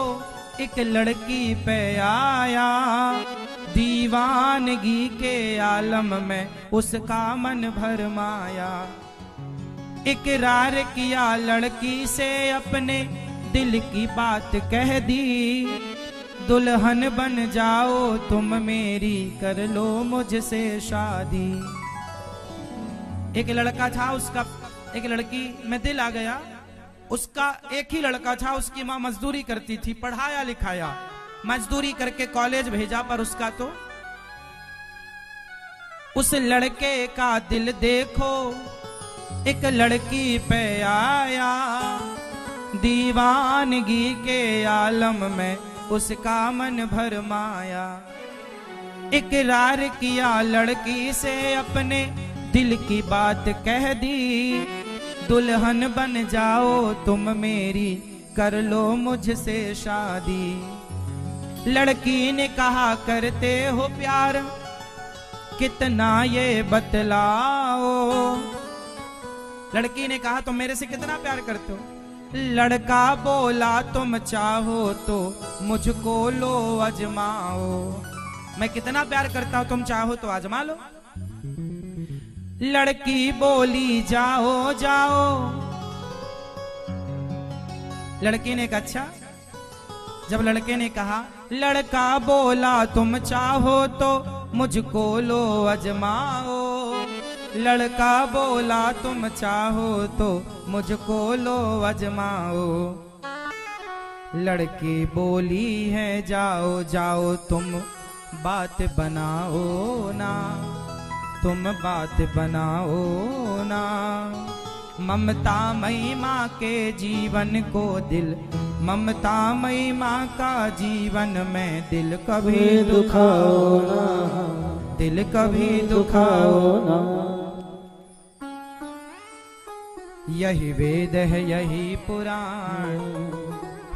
एक लड़की पे आया, दीवानगी के आलम में उसका मन भरमाया। इकरार किया लड़की से, अपने दिल की बात कह दी, दुल्हन बन जाओ तुम मेरी, कर लो मुझसे शादी। एक लड़का था, उसका एक लड़की में दिल आ गया। उसका एक ही लड़का था, उसकी माँ मजदूरी करती थी, पढ़ाया लिखाया, मजदूरी करके कॉलेज भेजा, पर उसका तो। उस लड़के का दिल देखो, एक लड़की पे आया, दीवानगी के आलम में उसका मन भरमाया। इकरार किया लड़की से, अपने दिल की बात कह दी, दुल्हन बन जाओ तुम मेरी, कर लो मुझसे शादी। लड़की ने कहा करते हो प्यार कितना ये बतलाओ। लड़की ने कहा तुम मेरे से कितना प्यार करते हो। लड़का बोला तुम चाहो तो मुझको लो आजमाओ। मैं कितना प्यार करता हूं, तुम चाहो तो आजमा लो। लड़की बोली जाओ जाओ। लड़की ने कहा अच्छा। जब लड़के ने कहा, लड़का बोला तुम चाहो तो मुझको लो आजमाओ। लड़का बोला तुम चाहो तो मुझको लो आजमाओ। लड़की बोली है जाओ जाओ तुम बात बनाओ ना, तुम बात बनाओ ना। ममता मई माँ के जीवन को दिल, ममता मई माँ का जीवन में दिल कभी दुखाओ ना, दिल कभी दुखाओ ना। यही वेद है यही पुराण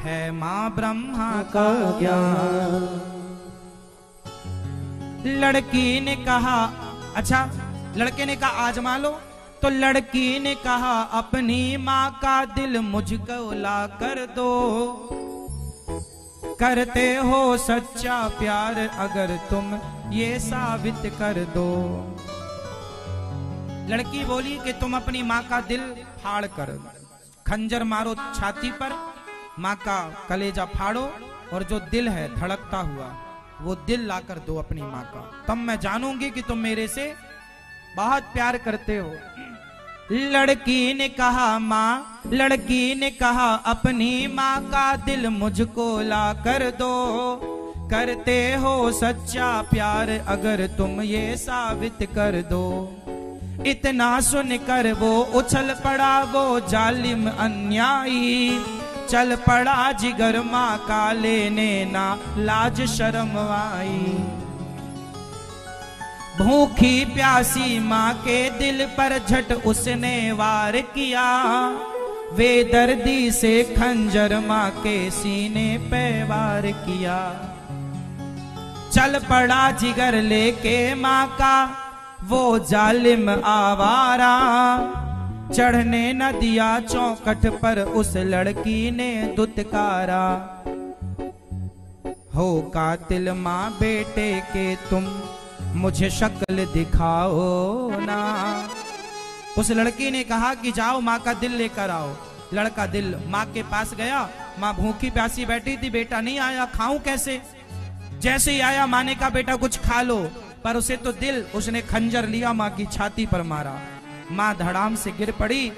है माँ ब्रह्मा का ज्ञान। लड़की ने कहा, अच्छा लड़के ने कहा आजमा लो, तो लड़की ने कहा अपनी माँ का दिल मुझको ला कर दो, करते हो सच्चा प्यार अगर तुम ये साबित कर दो। लड़की बोली कि तुम अपनी माँ का दिल फाड़ कर, खंजर मारो छाती पर, माँ का कलेजा फाड़ो और जो दिल है धड़कता हुआ वो दिल ला कर दो अपनी माँ का, तब मैं जानूंगी कि तुम मेरे से बहुत प्यार करते हो। लड़की ने कहा माँ, लड़की ने कहा अपनी माँ का दिल मुझको ला कर दो, करते हो सच्चा प्यार अगर तुम ये साबित कर दो। इतना सुन कर वो उछल पड़ा वो जालिम अन्यायी, चल पड़ा जिगर माँ का लेने ना लाज शर्म आई। भूखी प्यासी माँ के दिल पर झट उसने वार किया, वे दर्दी से खंजर माँ के सीने पे वार किया। चल पड़ा जिगर लेके माँ का वो जालिम आवारा, चढ़ने न दिया चौखट पर उस लड़की ने दुत्कारा। हो कातिल माँ बेटे के तुम मुझे शक्ल दिखाओ ना। उस लड़की ने कहा कि जाओ माँ का दिल लेकर आओ। लड़का दिल माँ के पास गया, माँ भूखी प्यासी बैठी थी, बेटा नहीं आया, खाऊं कैसे? जैसे ही आया माँ ने कहा बेटा कुछ खा लो, पर उसे तो दिल, उसने खंजर लिया माँ की छाती पर मारा, माँ धड़ाम से गिर पड़ी।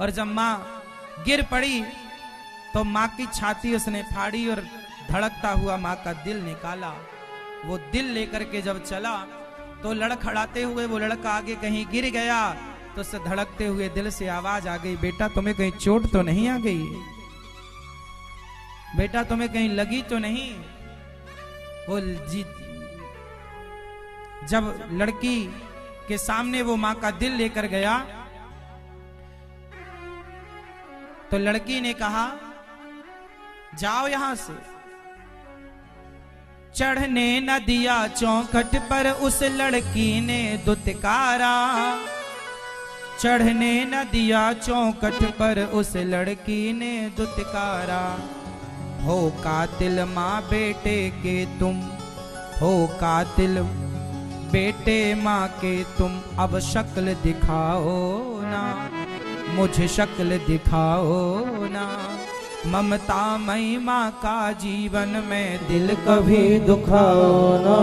और जब माँ गिर पड़ी तो माँ की छाती उसने फाड़ी और धड़कता हुआ माँ का दिल निकाला। वो दिल लेकर के जब चला तो लड़खड़ाते हुए वो लड़का आगे कहीं गिर गया, तो उस धड़कते हुए दिल से आवाज आ गई, बेटा तुम्हें कहीं चोट तो नहीं आ गई, बेटा तुम्हें कहीं लगी तो नहीं? वो जब लड़की के सामने वो माँ का दिल लेकर गया तो लड़की ने कहा जाओ यहां से। चढ़ने न दिया चौखट पर उस लड़की ने दुत्कारा, चढ़ने न दिया चौखट पर उस लड़की ने दुत्कारा। हो कातिल माँ बेटे के तुम, हो कातिल बेटे माँ के तुम, अब शक्ल दिखाओ ना, मुझे शक्ल दिखाओ ना। ममता मई माँ का जीवन में दिल कभी दुखाओ ना,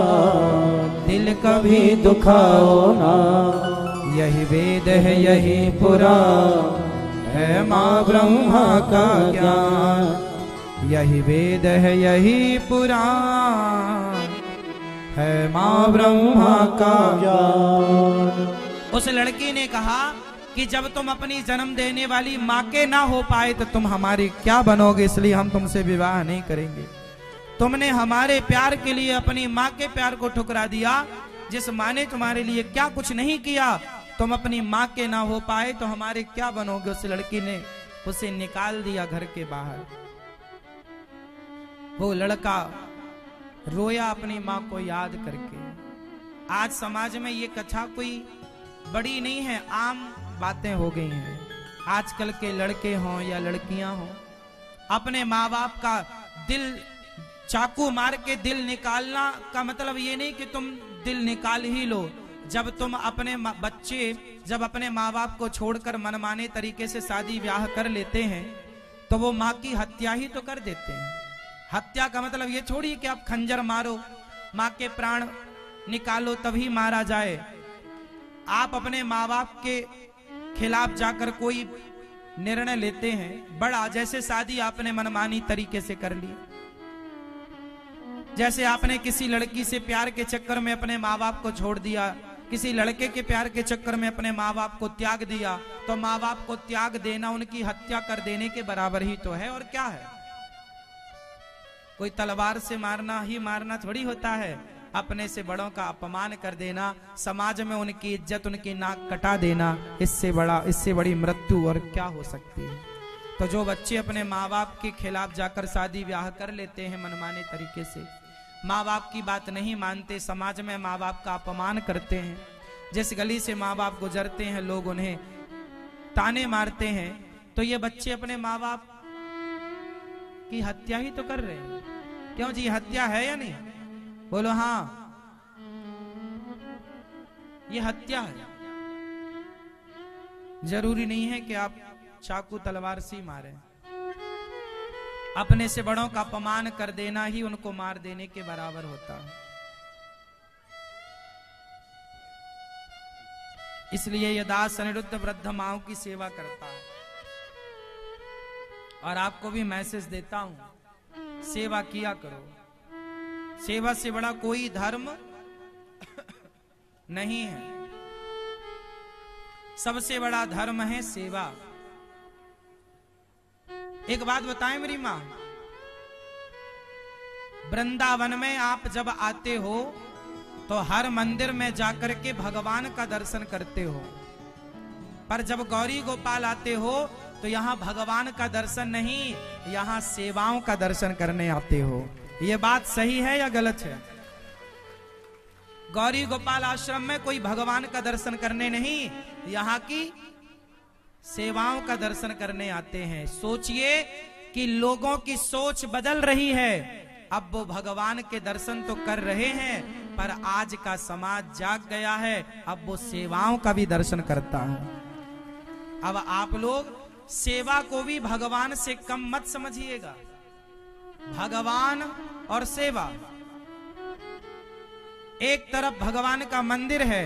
दिल कभी दुखाओ ना। यही वेद है यही पुराण है माँ ब्रह्मा का ज्ञान। यही वेद है यही पुराण है माँ ब्रह्मा का ज्ञान। उस लड़की ने कहा कि जब तुम अपनी जन्म देने वाली माँ के ना हो पाए तो तुम हमारे क्या बनोगे, इसलिए हम तुमसे विवाह नहीं करेंगे। तुमने हमारे प्यार के लिए अपनी माँ के प्यार को ठुकरा दिया, जिस माँ ने तुम्हारे लिए क्या कुछ नहीं किया। तुम अपनी माँ के ना हो पाए तो हमारे क्या बनोगे। उस लड़की ने उसे निकाल दिया घर के बाहर। वो लड़का रोया अपनी माँ को याद करके। आज समाज में ये कथा कोई बड़ी नहीं है, आम बातें हो गई हैं। आजकल के लड़के हों या लड़कियां हों, अपने माँ बाप का दिल चाकू मार के दिल निकालना का मतलब ये नहीं कि तुम दिल निकाल ही लो। जब तुम अपने बच्चे जब अपने माँ बाप को छोड़कर मनमाने तरीके से शादी ब्याह कर लेते हैं तो वो माँ की हत्या ही तो कर देते हैं। हत्या का मतलब ये थोड़ी कि आप खंजर मारो, माँ के प्राण निकालो तभी मारा जाए। आप अपने माँ बाप के खिलाफ जाकर कोई निर्णय लेते हैं बड़ा, जैसे शादी आपने मनमानी तरीके से कर ली, जैसे आपने किसी लड़की से प्यार के चक्कर में अपने माँ बाप को छोड़ दिया, किसी लड़के के प्यार के चक्कर में अपने माँ बाप को त्याग दिया तो माँ बाप को त्याग देना उनकी हत्या कर देने के बराबर ही तो है और क्या है। कोई तलवार से मारना ही मारना थोड़ी होता है। अपने से बड़ों का अपमान कर देना, समाज में उनकी इज्जत, उनकी नाक कटा देना, इससे बड़ा इससे बड़ी मृत्यु और क्या हो सकती है। तो जो बच्चे अपने माँ बाप के खिलाफ जाकर शादी ब्याह कर लेते हैं मनमाने तरीके से, माँ बाप की बात नहीं मानते, समाज में माँ बाप का अपमान करते हैं, जिस गली से माँ बाप गुजरते हैं लोग उन्हें ताने मारते हैं, तो ये बच्चे अपने माँ बाप की हत्या ही तो कर रहे हैं। क्यों जी, हत्या है या नहीं? बोलो हाँ, ये हत्या है। जरूरी नहीं है कि आप चाकू तलवार से मारें। अपने से बड़ों का अपमान कर देना ही उनको मार देने के बराबर होता है। इसलिए यह दास अनिरुद्ध वृद्ध माओ की सेवा करता है। और आपको भी मैसेज देता हूं, सेवा किया करो। सेवा से बड़ा कोई धर्म नहीं है। सबसे बड़ा धर्म है सेवा। एक बात बताएं मेरी मां, वृंदावन में आप जब आते हो तो हर मंदिर में जाकर के भगवान का दर्शन करते हो, पर जब गौरी गोपाल आते हो तो यहां भगवान का दर्शन नहीं, यहां सेवाओं का दर्शन करने आते हो। ये बात सही है या गलत है? गौरी गोपाल आश्रम में कोई भगवान का दर्शन करने नहीं, यहाँ की सेवाओं का दर्शन करने आते हैं। सोचिए कि लोगों की सोच बदल रही है। अब वो भगवान के दर्शन तो कर रहे हैं, पर आज का समाज जाग गया है, अब वो सेवाओं का भी दर्शन करता है। अब आप लोग सेवा को भी भगवान से कम मत समझिएगा। भगवान और सेवा, एक तरफ भगवान का मंदिर है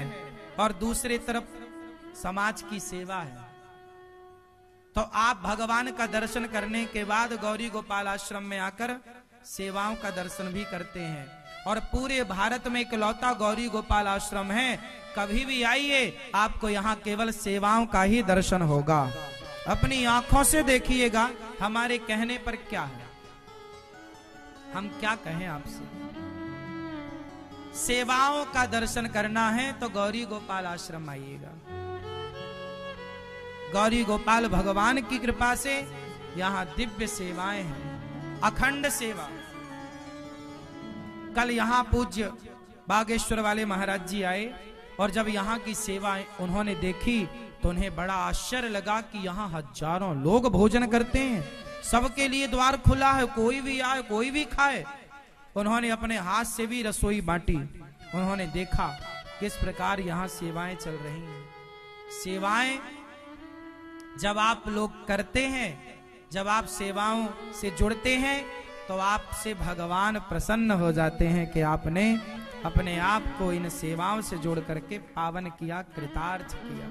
और दूसरी तरफ समाज की सेवा है। तो आप भगवान का दर्शन करने के बाद गौरी गोपाल आश्रम में आकर सेवाओं का दर्शन भी करते हैं। और पूरे भारत में इकलौता गौरी गोपाल आश्रम है। कभी भी आइए, आपको यहाँ केवल सेवाओं का ही दर्शन होगा। अपनी आंखों से देखिएगा हमारे कहने पर क्या है, हम क्या कहें आपसे। सेवाओं का दर्शन करना है तो गौरी गोपाल आश्रम आइएगा। गौरी गोपाल भगवान की कृपा से यहाँ दिव्य सेवाएं हैं, अखंड सेवा। कल यहाँ पूज्य बागेश्वर वाले महाराज जी आए और जब यहाँ की सेवाएं उन्होंने देखी तो उन्हें बड़ा आश्चर्य लगा कि यहाँ हजारों लोग भोजन करते हैं, सबके लिए द्वार खुला है, कोई भी आए कोई भी खाए। उन्होंने अपने हाथ से भी रसोई बांटी। उन्होंने देखा किस प्रकार यहाँ सेवाएं चल रही हैं। सेवाएं जब आप लोग करते हैं, जब आप सेवाओं से जुड़ते हैं, तो आपसे भगवान प्रसन्न हो जाते हैं कि आपने अपने आप को इन सेवाओं से जोड़ करके पावन किया, कृतार्थ किया।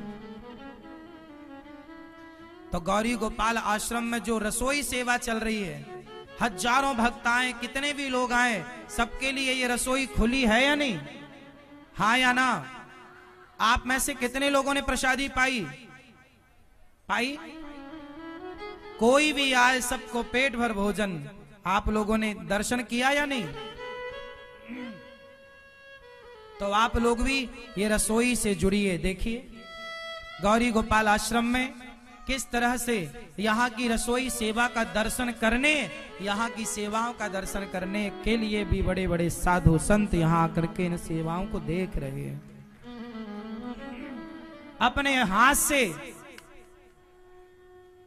तो गौरी गोपाल आश्रम में जो रसोई सेवा चल रही है, हजारों भक्त आए, कितने भी लोग आए, सबके लिए ये रसोई खुली है या नहीं? हाँ या ना? आप में से कितने लोगों ने प्रसादी पाई? पाई? कोई भी आए, सबको पेट भर भोजन। आप लोगों ने दर्शन किया या नहीं? तो आप लोग भी ये रसोई से जुड़िए। देखिए गौरी गोपाल आश्रम में किस तरह से यहाँ की रसोई सेवा का दर्शन करने, यहाँ की सेवाओं का दर्शन करने के लिए भी बड़े बड़े साधु संत यहाँ आकर के इन सेवाओं को देख रहे हैं। अपने हाथ से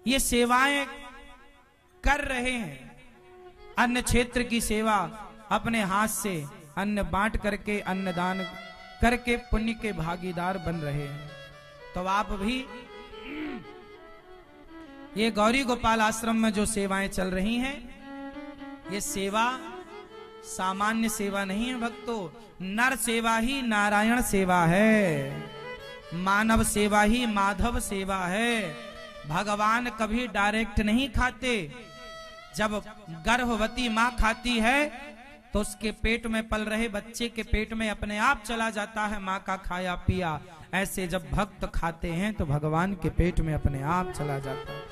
ये सेवाएं कर रहे हैं। अन्य क्षेत्र की सेवा अपने हाथ से अन्न बांट करके, अन्नदान करके पुण्य के भागीदार बन रहे हैं। तो आप भी ये गौरी गोपाल आश्रम में जो सेवाएं चल रही हैं, ये सेवा सामान्य सेवा नहीं है भक्तों। नर सेवा ही नारायण सेवा है, मानव सेवा ही माधव सेवा है। भगवान कभी डायरेक्ट नहीं खाते। जब गर्भवती माँ खाती है तो उसके पेट में पल रहे बच्चे के पेट में अपने आप चला जाता है माँ का खाया पिया। ऐसे जब भक्त खाते हैं तो भगवान के पेट में अपने आप चला जाता है।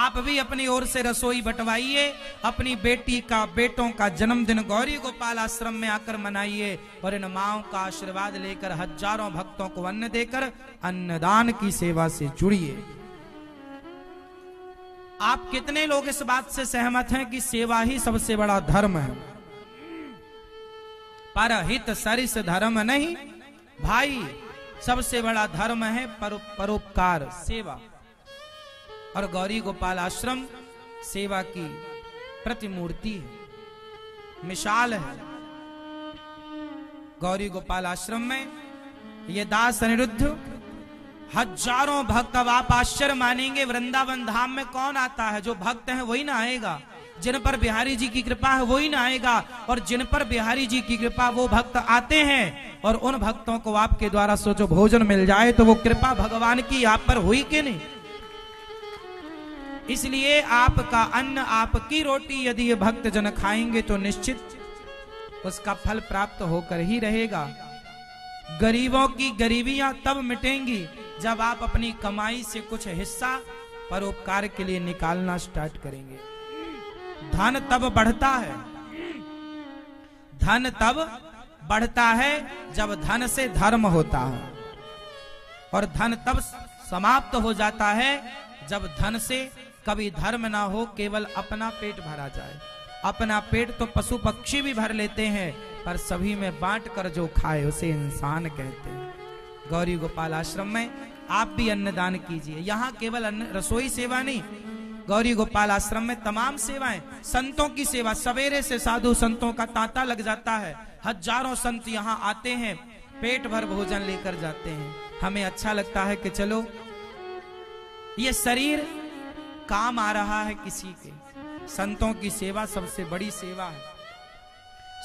आप भी अपनी ओर से रसोई बटवाइए, अपनी बेटी का बेटों का जन्मदिन गौरी गोपाल आश्रम में आकर मनाइए और इन माओं का आशीर्वाद लेकर हजारों भक्तों को अन्न देकर अन्नदान की सेवा से जुड़िए। आप कितने लोग इस बात से सहमत हैं कि सेवा ही सबसे बड़ा धर्म है? पर हित सरिस धर्म नहीं भाई, सबसे बड़ा धर्म है पर, परोपकार सेवा। और गौरी गोपाल आश्रम सेवा की प्रतिमूर्ति है, मिसाल है। गौरी गोपाल आश्रम में ये दास अनिरुद्ध हजारों भक्त, अब आप आश्चर्य मानेंगे वृंदावन धाम में कौन आता है? जो भक्त हैं वही ना आएगा, जिन पर बिहारी जी की कृपा है वही ना आएगा, और जिन पर बिहारी जी की कृपा वो भक्त आते हैं। और उन भक्तों को आपके द्वारा सोचो भोजन मिल जाए तो वो कृपा भगवान की आप पर हुई कि नहीं? इसलिए आपका अन्न आपकी रोटी यदि ये भक्त जन खाएंगे तो निश्चित उसका फल प्राप्त होकर ही रहेगा। गरीबों की गरीबियां तब मिटेंगी जब आप अपनी कमाई से कुछ हिस्सा परोपकार के लिए निकालना स्टार्ट करेंगे। धन तब बढ़ता है, धन तब बढ़ता है जब धन से धर्म होता है, और धन तब समाप्त हो जाता है जब धन से कभी धर्म ना हो, केवल अपना पेट भरा जाए। अपना पेट तो पशु पक्षी भी भर लेते हैं, पर सभी में बांट कर जो खाए उसे इंसान कहते हैं। गौरी गोपाल आश्रम में आप भी अन्नदान कीजिए। यहाँ केवल अन्न रसोई सेवा नहीं, गौरी गोपाल आश्रम में तमाम सेवाएं, संतों की सेवा। सवेरे से साधु संतों का तांता लग जाता है, हजारों संत यहाँ आते हैं, पेट भर भोजन लेकर जाते हैं। हमें अच्छा लगता है कि चलो ये शरीर काम आ रहा है किसी के। संतों की सेवा सबसे बड़ी सेवा है।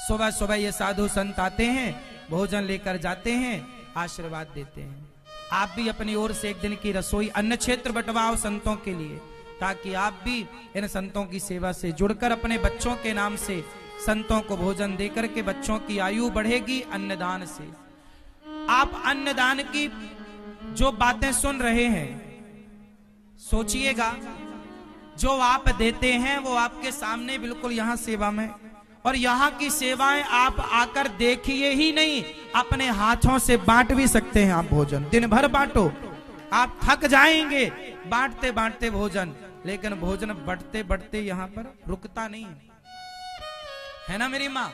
सुबह सुबह ये साधु संत आते हैं, भोजन लेकर जाते हैं, आशीर्वाद देते हैं। आप भी अपनी ओर से एक दिन की रसोई अन्य क्षेत्र बंटवाओ संतों के लिए, ताकि आप भी इन संतों की सेवा से जुड़कर अपने बच्चों के नाम से संतों को भोजन देकर के बच्चों की आयु बढ़ेगी अन्नदान से। आप अन्नदान की जो बातें सुन रहे हैं सोचिएगा, जो आप देते हैं वो आपके सामने बिल्कुल यहाँ सेवा में, और यहाँ की सेवाएं आप आकर देखिए ही नहीं, अपने हाथों से बांट भी सकते हैं। आप भोजन दिन भर बांटो, आप थक जाएंगे बांटते बांटते भोजन, लेकिन भोजन बढ़ते बढ़ते यहाँ पर रुकता नहीं है, है ना मेरी माँ?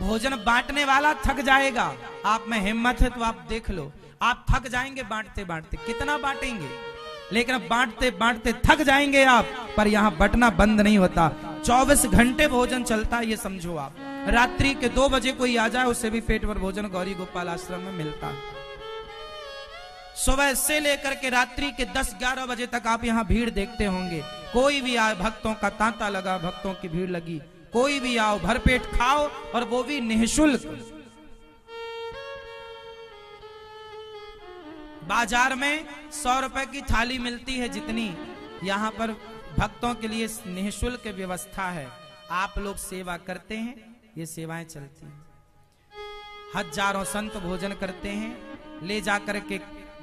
भोजन बांटने वाला थक जाएगा, आप में हिम्मत है तो आप देख लो, आप थक जाएंगे बांटते बांटते। कितना बांटेंगे, लेकिन बांटते बांटते थक जाएंगे आप, पर यहाँ बंटना बंद नहीं होता, चौबीस घंटे भोजन चलता। ये समझो आप रात्रि के दो बजे कोई आ जाए उससे भी पेट भर भोजन गौरी गोपाल आश्रम में मिलता है। सुबह से लेकर के रात्रि के दस ग्यारह बजे तक आप यहाँ भीड़ देखते होंगे, कोई भी आए भक्तों का तांता लगा, भक्तों की भीड़ लगी, कोई भी आओ भरपेट खाओ और वो भी निःशुल्क। बाजार में सौ रुपए की थाली मिलती है जितनी, यहाँ पर भक्तों के लिए निःशुल्क व्यवस्था है। आप लोग सेवा करते हैं, ये सेवाएं चलती हैं। हजारों संत भोजन करते हैं, ले जा करके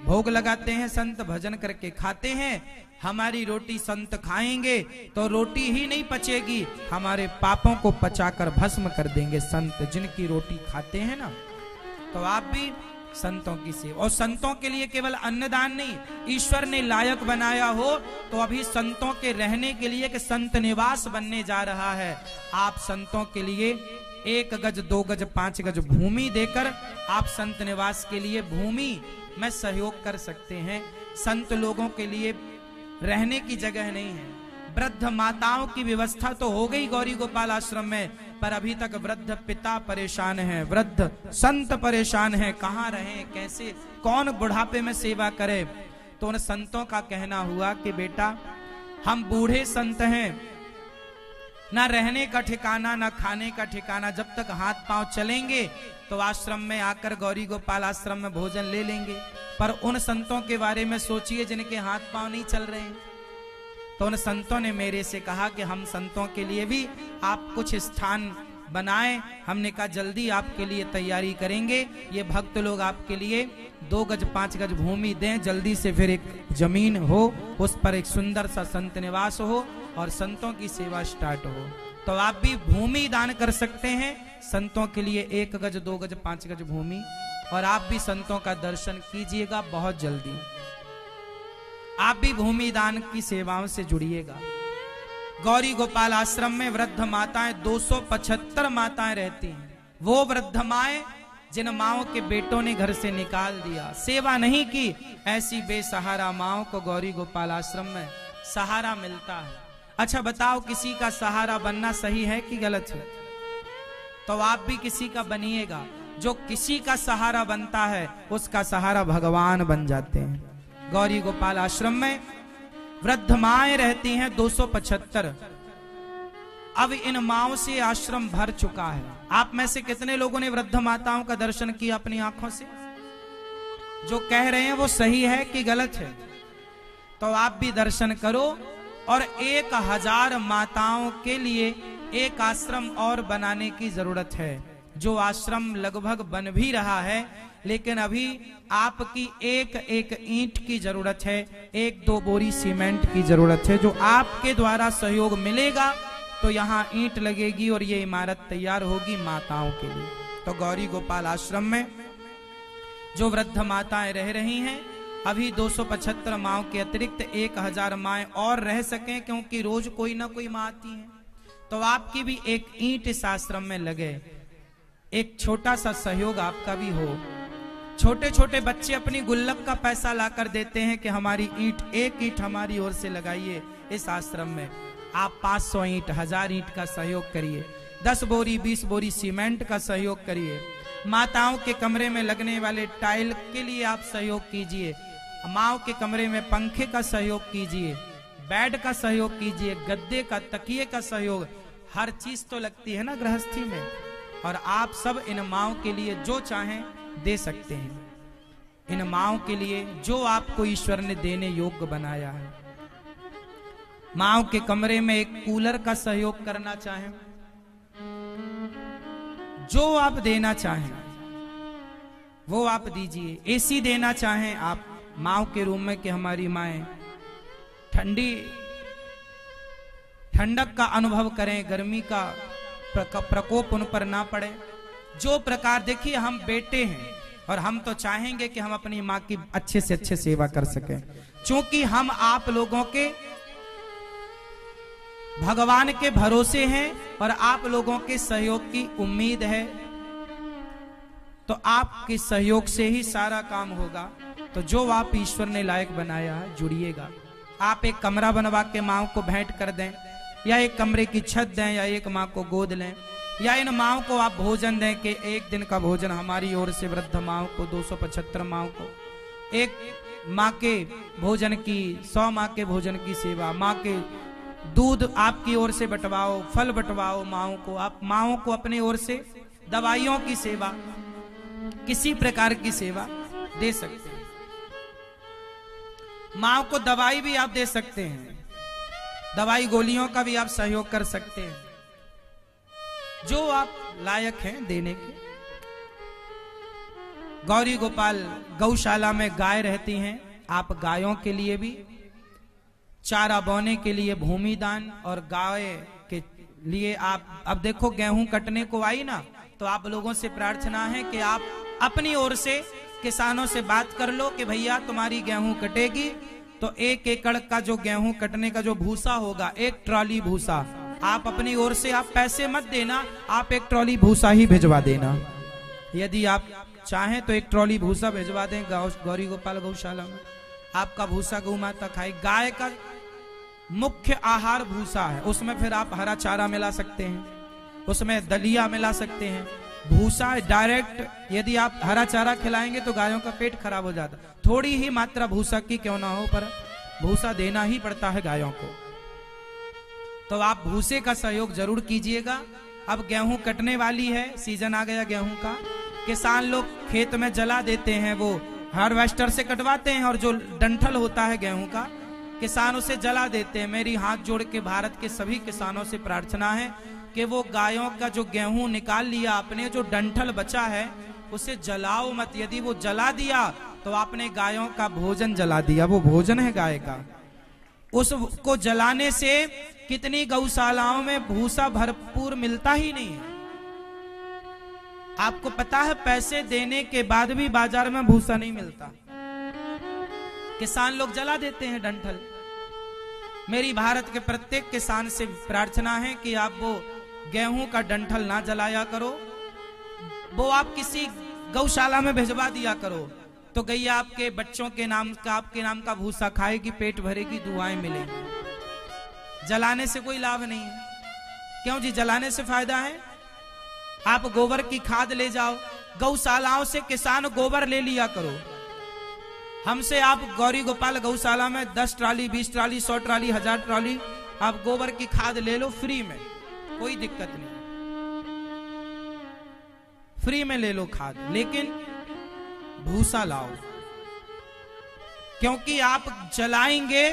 भोग लगाते हैं, संत भजन करके खाते हैं। हमारी रोटी संत खाएंगे तो रोटी ही नहीं पचेगी, हमारे पापों को पचाकर भस्म कर देंगे संत, जिनकी रोटी खाते हैं ना। तो आप भी संतों की सेवा, और संतों के लिए केवल अन्नदान नहीं, ईश्वर ने लायक बनाया हो तो अभी संतों के रहने के लिए कि संत निवास बनने जा रहा है, आप संतों के लिए एक गज दो गज पांच गज भूमि देकर आप संत निवास के लिए भूमि में सहयोग कर सकते हैं। संत लोगों के लिए रहने की जगह नहीं है। वृद्ध माताओं की व्यवस्था तो हो गई गौरी गोपाल आश्रम में, पर अभी तक वृद्ध पिता परेशान हैं, वृद्ध संत परेशान हैं, कहाँ रहें, कैसे, कौन बुढ़ापे में सेवा करे। तो उन संतों का कहना हुआ कि बेटा हम बूढ़े संत हैं, ना रहने का ठिकाना ना खाने का ठिकाना, जब तक हाथ पांव चलेंगे तो आश्रम में आकर गौरी गोपाल आश्रम में भोजन ले लेंगे। पर उन संतों के बारे में सोचिए जिनके हाथ पांव नहीं चल रहे हैं, तो उन संतों ने मेरे से कहा कि हम संतों के लिए भी आप कुछ स्थान बनाएं। हमने कहा जल्दी आपके लिए तैयारी करेंगे, ये भक्त लोग आपके लिए दो गज पांच गज भूमि दें जल्दी से, फिर एक जमीन हो उस पर एक सुंदर सा संत निवास हो और संतों की सेवा स्टार्ट हो। तो आप भी भूमि दान कर सकते हैं संतों के लिए, एक गज दो गज पांच गज भूमि, और आप भी संतों का दर्शन कीजिएगा बहुत जल्दी। आप भी भूमि दान की सेवाओं से जुड़िएगा। गौरी गोपाल आश्रम में वृद्ध माताएं दो सौ पचहत्तर माताएं रहती हैं। वो वृद्ध माएं जिन माओं के बेटों ने घर से निकाल दिया, सेवा नहीं की, ऐसी बेसहारा माओं को गौरी गोपाल आश्रम में सहारा मिलता है। अच्छा बताओ, किसी का सहारा बनना सही है कि गलत है? तो आप भी किसी का बनिएगा। जो किसी का सहारा बनता है उसका सहारा भगवान बन जाते हैं। गौरी गोपाल आश्रम में वृद्ध माएं रहती हैं दो सौ पचहत्तर। अब इन माओं से आश्रम भर चुका है। आप में से कितने लोगों ने वृद्ध माताओं का दर्शन किया अपनी आंखों से? जो कह रहे हैं वो सही है कि गलत है? तो आप भी दर्शन करो। और एक हजार माताओं के लिए एक आश्रम और बनाने की जरूरत है, जो आश्रम लगभग बन भी रहा है, लेकिन अभी आपकी एक एक ईंट की जरूरत है, एक दो बोरी सीमेंट की जरूरत है। जो आपके द्वारा सहयोग मिलेगा तो यहाँ ईंट लगेगी और ये इमारत तैयार होगी माताओं के लिए। तो गौरी गोपाल आश्रम में जो वृद्ध माताएं रह रही हैं, अभी दो सौ पचहत्तर माओं के अतिरिक्त एक हजार माएं और रह सकें, क्योंकि रोज कोई ना कोई माँ आती है। तो आपकी भी एक ईंट इस आश्रम में लगे, एक छोटा सा सहयोग आपका भी हो। छोटे छोटे बच्चे अपनी गुल्लक का पैसा लाकर देते हैं कि हमारी ईंट, एक ईंट हमारी ओर से लगाइए इस आश्रम में। आप पाँच सौ ईंट, हजार ईंट का सहयोग करिए, दस बोरी बीस बोरी सीमेंट का सहयोग करिए। माताओं के कमरे में लगने वाले टाइल के लिए आप सहयोग कीजिए, माओ के कमरे में पंखे का सहयोग कीजिए, बेड का सहयोग कीजिए, गद्दे का, तकिए का सहयोग। हर चीज तो लगती है ना गृहस्थी में, और आप सब इन माओ के लिए जो चाहें दे सकते हैं। इन माओ के लिए जो आपको ईश्वर ने देने योग्य बनाया है। माओ के कमरे में एक कूलर का सहयोग करना चाहें, जो आप देना चाहें वो आप दीजिए। एसी देना चाहें आप माओ के रूम में कि हमारी माएं ठंडी ठंडक का अनुभव करें, गर्मी का प्रकोप उन पर ना पड़े। जो प्रकार, देखिए हम बेटे हैं और हम तो चाहेंगे कि हम अपनी माँ की अच्छे से अच्छे सेवा कर सकें, क्योंकि हम आप लोगों के भगवान के भरोसे हैं और आप लोगों के सहयोग की उम्मीद है। तो आपके सहयोग से ही सारा काम होगा। तो जो आप ईश्वर ने लायक बनाया है जुड़िएगा। आप एक कमरा बनवा के माओ को भेंट कर दें, या एक कमरे की छत दें, या एक माँ को गोद लें, या इन माओ को आप भोजन दें कि एक दिन का भोजन हमारी ओर से वृद्ध माओ को, दो सौ पचहत्तर माओ को। एक माँ के भोजन की, सौ माँ के भोजन की सेवा, माँ के दूध आपकी ओर से बंटवाओ, फल बंटवाओ माओ को। आप माओ को अपनी ओर से दवाइयों की सेवा, किसी प्रकार की सेवा दे सकते हैं। माओ को दवाई भी आप दे सकते हैं, दवाई गोलियों का भी आप सहयोग कर सकते हैं, जो आप लायक हैं देने के। गौरी गोपाल गौशाला में गाय रहती हैं, आप गायों के लिए भी चारा बोने के लिए भूमि दान, और गाय के लिए आप, अब देखो गेहूं कटने को आई ना, तो आप लोगों से प्रार्थना है कि आप अपनी ओर से किसानों से बात कर लो कि भैया तुम्हारी गेहूं कटेगी तो एक एकड़ का जो गेहूं कटने का जो भूसा होगा, एक ट्रॉली भूसा, आप अपनी ओर से, आप पैसे मत देना, आप एक ट्रॉली भूसा ही भिजवा देना। यदि आप चाहें तो एक ट्रॉली भूसा भिजवा दें गौरी गोपाल गौशाला में। आपका भूसा गौ माता खाए। गाय का मुख्य आहार भूसा है, उसमें फिर आप हरा चारा मिला सकते हैं, उसमें दलिया मिला सकते हैं। भूसा डायरेक्ट यदि आप हरा चारा खिलाएंगे तो गायों का पेट खराब हो जाता। थोड़ी ही मात्रा भूसा की क्यों ना हो, पर भूसा देना ही पड़ता है गायों को। तो आप भूसे का सहयोग जरूर कीजिएगा। अब गेहूं कटने वाली है, सीजन आ गया गेहूं का। किसान लोग खेत में जला देते हैं, वो हार्वेस्टर से कटवाते हैं, और जो डंठल होता है गेहूं का किसान उसे जला देते हैं। मेरी हाथ जोड़ के भारत के सभी किसानों से प्रार्थना है कि वो गायों का जो गेहूं निकाल लिया आपने, जो डंठल बचा है उसे जलाओ मत। यदि वो जला दिया तो आपने गायों का भोजन जला दिया, वो भोजन है गाय का। उसको जलाने से कितनी गौशालाओं में भूसा भरपूर मिलता ही नहीं है। आपको पता है पैसे देने के बाद भी बाजार में भूसा नहीं मिलता, किसान लोग जला देते हैं डंठल। मेरी भारत के प्रत्येक किसान से प्रार्थना है कि आप वो गेहूं का डंठल ना जलाया करो, वो आप किसी गौशाला में भिजवा दिया करो, तो गैया आपके बच्चों के नाम का, आपके नाम का भूसा खाएगी, पेट भरेगी, दुआएं मिलेगी। जलाने से कोई लाभ नहीं है। क्यों जी? जलाने से फायदा है। आप गोबर की खाद ले जाओ गौशालाओं से, किसान गोबर ले लिया करो। हमसे आप गौरी गोपाल गौशाला में दस ट्राली, बीस ट्राली, सौ ट्राली, हजार ट्राली आप गोबर की खाद ले लो, फ्री में, कोई दिक्कत नहीं, फ्री में ले लो खाद, लेकिन भूसा लाओ। क्योंकि आप जलाएंगे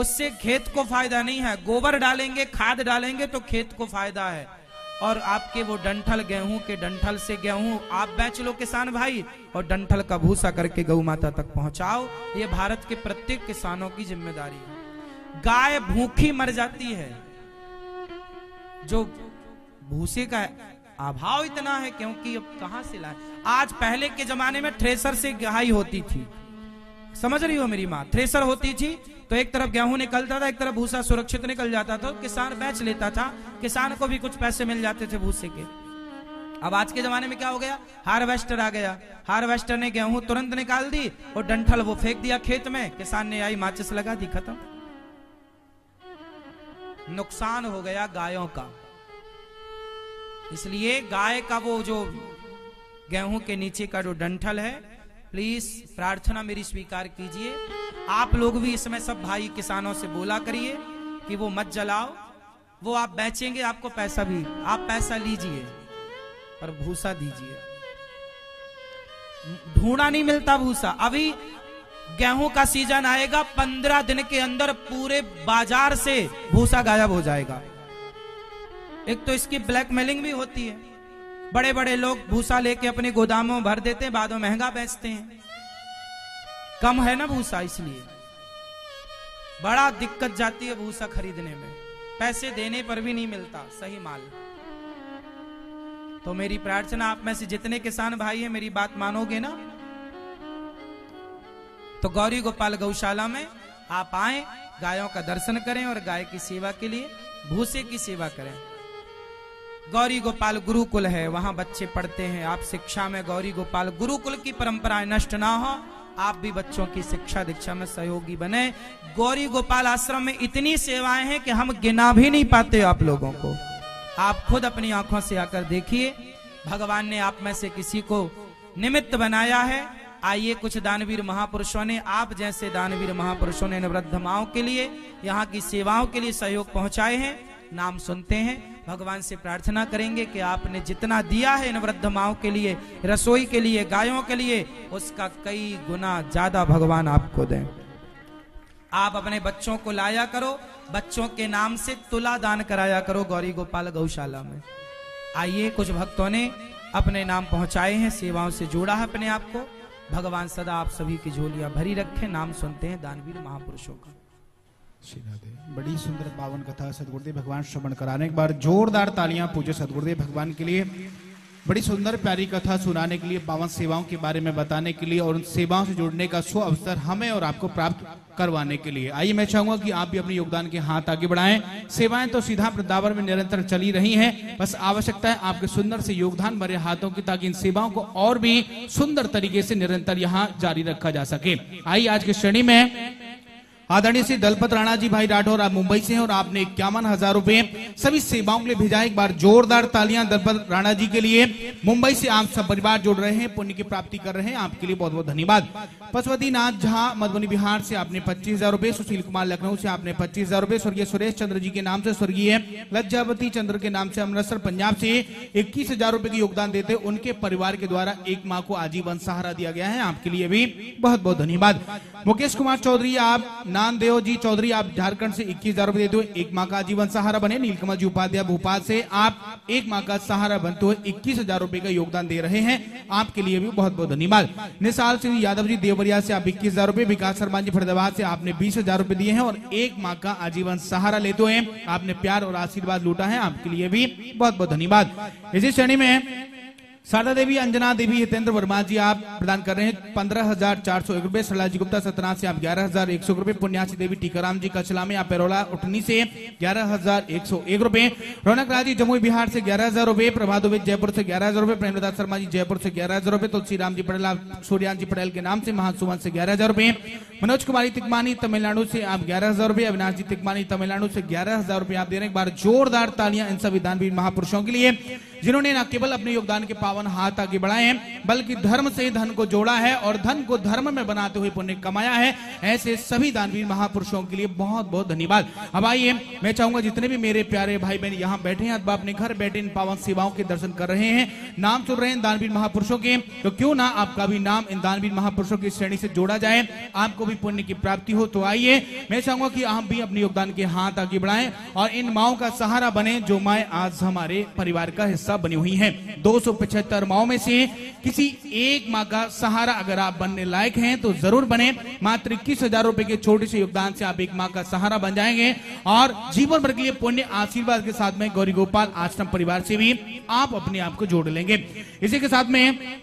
उससे खेत को फायदा नहीं है, गोबर डालेंगे, खाद डालेंगे तो खेत को फायदा है। और आपके वो डंठल, गेहूं के डंठल से गेहूं आप बेच लो किसान भाई, और डंठल का भूसा करके गौ माता तक पहुंचाओ। ये भारत के प्रत्येक किसानों की जिम्मेदारी है। गाय भूखी मर जाती है, जो भूसे का अभाव इतना है, क्योंकि अब कहां से लाए। आज पहले के जमाने में थ्रेसर से गहाई होती थी, समझ रही हो मेरी माँ, थ्रेसर होती थी तो एक तरफ गेहूं निकलता था, एक तरफ भूसा सुरक्षित निकल जाता था, किसान बेच लेता था, किसान को भी कुछ पैसे मिल जाते थे भूसे के। अब आज के जमाने में क्या हो गया, हार्वेस्टर आ गया, हार्वेस्टर ने गेहूं तुरंत निकाल दी और डंठल वो फेंक दिया खेत में, किसान ने आई माचिस लगा दी, खत्म, नुकसान हो गया गायों का। इसलिए गाय का वो जो गेहूं के नीचे का जो डंठल है, प्लीज प्रार्थना मेरी स्वीकार कीजिए। आप लोग भी इसमें सब भाई किसानों से बोला करिए कि वो मत जलाओ, वो आप बेचेंगे, आपको पैसा भी, आप पैसा लीजिए पर भूसा दीजिए। ढूंढा नहीं मिलता भूसा। अभी गेहूं का सीजन आएगा, पंद्रह दिन के अंदर पूरे बाजार से भूसा गायब हो जाएगा। एक तो इसकी ब्लैकमेलिंग भी होती है, बड़े बड़े लोग भूसा लेके अपने गोदामों में भर देते हैं, बाद में महंगा बेचते हैं, कम है ना भूसा, इसलिए बड़ा दिक्कत जाती है भूसा खरीदने में, पैसे देने पर भी नहीं मिलता सही माल। तो मेरी प्रार्थना, आप में से जितने किसान भाई हैं मेरी बात मानोगे ना तो गौरी गोपाल गौशाला में आप आए, गायों का दर्शन करें और गाय की सेवा के लिए भूसे की सेवा करें। गौरी गोपाल गुरुकुल है, वहां बच्चे पढ़ते हैं, आप शिक्षा में गौरी गोपाल गुरुकुल की परंपराएं नष्ट ना हो, आप भी बच्चों की शिक्षा दीक्षा में सहयोगी बने। गौरी गोपाल आश्रम में इतनी सेवाएं हैं कि हम गिना भी नहीं पाते आप लोगों को, आप खुद अपनी आंखों से आकर देखिए। भगवान ने आप में से किसी को निमित्त बनाया है, आइए, कुछ दानवीर महापुरुषों ने, आप जैसे दानवीर महापुरुषों ने वृद्ध माओं के लिए, यहाँ की सेवाओं के लिए सहयोग पहुंचाए हैं। नाम सुनते हैं, भगवान से प्रार्थना करेंगे कि आपने जितना दिया है इन वृद्ध माओं के लिए, रसोई के लिए, गायों के लिए, उसका कई गुना ज्यादा भगवान आपको दें। आप अपने बच्चों को लाया करो, बच्चों के नाम से तुला दान कराया करो गौरी गोपाल गौशाला में। आइए, कुछ भक्तों ने अपने नाम पहुंचाए हैं, सेवाओं से जोड़ा है अपने आप को। भगवान सदा आप सभी की झोलियां भरी रखें। नाम सुनते हैं दानवीर महापुरुषों का। बड़ी सुंदर पावन कथा सदगुरुदेव भगवान श्रवण कराने के बाद जोरदार तालियां पूजे सदगुरुदेव भगवान के लिए। बड़ी सुंदर प्यारी कथा सुनाने के लिए, पावन सेवाओं के बारे में बताने के लिए और उन सेवाओं से जुड़ने का सो अवसर हमें और आपको प्राप्त करवाने के लिए। आइए, मैं चाहूंगा कि आप भी अपने योगदान के हाथ आगे बढ़ाएं। सेवाएं तो श्रीधाम प्रदावन में निरंतर चली रही हैं, बस आवश्यकता है आपके सुंदर से योगदान भरे हाथों की, ताकि इन सेवाओं को और भी सुंदर तरीके से निरंतर यहाँ जारी रखा जा सके। आइए, आज की श्रेणी में आदरणीय श्री दलपत राणा जी भाई राठौर, आप मुंबई से हैं और आपने इक्यावन हजार रुपए सभी सेवाओं के लिए भेजा है। एक बार जोरदार तालियां दलपत राणा जी के लिए। मुंबई से आप सब परिवार जुड़ रहे हैं, पुण्य की प्राप्ति कर रहे हैं, आपके लिए बहुत बहुत धन्यवाद। पशुपतिनाथ झा मधुबनी बिहार से आपने पच्चीस हजार रुपए, सुशील कुमार लखनऊ से आपने पच्चीस हजार रुपए, स्वर्गीय सुरेश चंद्र जी के नाम से, स्वर्गीय लज्जावती चंद्र के नाम से अमृतसर पंजाब से इक्कीस हजार रुपए की योगदान देते उनके परिवार के द्वारा एक माह को आजीवन सहारा दिया गया है, आपके लिए भी बहुत बहुत धन्यवाद। मुकेश कुमार चौधरी, आप नांदेराव जी चौधरी आप झारखंड से इक्कीस हजार रूपये देते हुए एक माह का आजीवन सहारा बने। नील कुमार जी उपाध्याय भोपाल से आप एक माह का सहारा बनते हुए इक्कीस हजार रूपये का योगदान दे रहे हैं, आपके लिए भी बहुत बहुत धन्यवाद। निशाल सिंह यादव जी देवरिया से आप इक्कीस हजार रूपये, विकास शर्मा जी फरीदाबाद से आपने बीस हजार रूपये दिए हैं और एक माह का आजीवन सहारा लेते हुए आपने प्यार और आशीर्वाद लूटा है, आपके लिए भी बहुत बहुत धन्यवाद। इसी श्रेणी में शारदा देवी, अंजना देवी, हितेंद्र वर्मा जी आप प्रदान कर रहे हैं पंद्रह हजार चार सौ एक रूपये। सरला जी गुप्ता सतना से आप ग्यारह हजार एक सौ रूपये। पुन्यासी देवी टीका राम जी कचला में आप पेरोला उठनी से ग्यारह हजार एक सौ एक रूपये। रौनक राज जी जमुई बिहार से ग्यारह हजार रूपये। प्रभात हुए जयपुर से ग्यारह हजार रूपये। प्रेम प्रदास शर्मा जी जयपुर से ग्यारह हजार रूपये। तुलसी राम जी पटेल आप सूर्यान जी पटेल के नाम से महासुमन से ग्यारह हजार रूपये। मनोज कुमार तिकमानी तमिलनाडु से आप ग्यारह हजार रूपये। अविनाश जी तिकमानी तमिलनाडु से ग्यारह हजार रूपये आप दे रहे हैं। एक बार जोरदार तालियां इन सभी दानवीर महापुरुषों के लिए जिन्होंने न केवल अपने योगदान के पावन हाथ आगे बढ़ाए हैं बल्कि धर्म से धन को जोड़ा है और धन को धर्म में बनाते हुए पुण्य कमाया है। ऐसे सभी दानवीर महापुरुषों के लिए बहुत बहुत धन्यवाद। अब आइए, मैं चाहूंगा जितने भी मेरे प्यारे भाई बहन यहाँ बैठे हैं अथवा अपने घर बैठे इन पावन सेवाओं के दर्शन कर रहे हैं, नाम सुन रहे हैं दानवीर महापुरुषों के, तो क्यों ना आपका भी नाम इन दानवीर महापुरुषों की श्रेणी से जोड़ा जाए, आपको भी पुण्य की प्राप्ति हो। तो आइए, मैं चाहूंगा कि आप भी अपने योगदान के हाथ आगे बढ़ाएं और इन माओं का सहारा बने जो माए आज हमारे परिवार का हिस्सा बनी हुई हैं। दो सौ पचहत्तर माओं में से किसी एक माँ का सहारा अगर आप बनने लायक हैं तो जरूर बने। मात्र इक्कीस हजार रूपए के छोटे से योगदान से आप एक माँ का सहारा बन जाएंगे और जीवन भर के लिए पुण्य आशीर्वाद के साथ में गौरी गोपाल आश्रम परिवार से भी आप अपने आप को जोड़ लेंगे। इसी के साथ में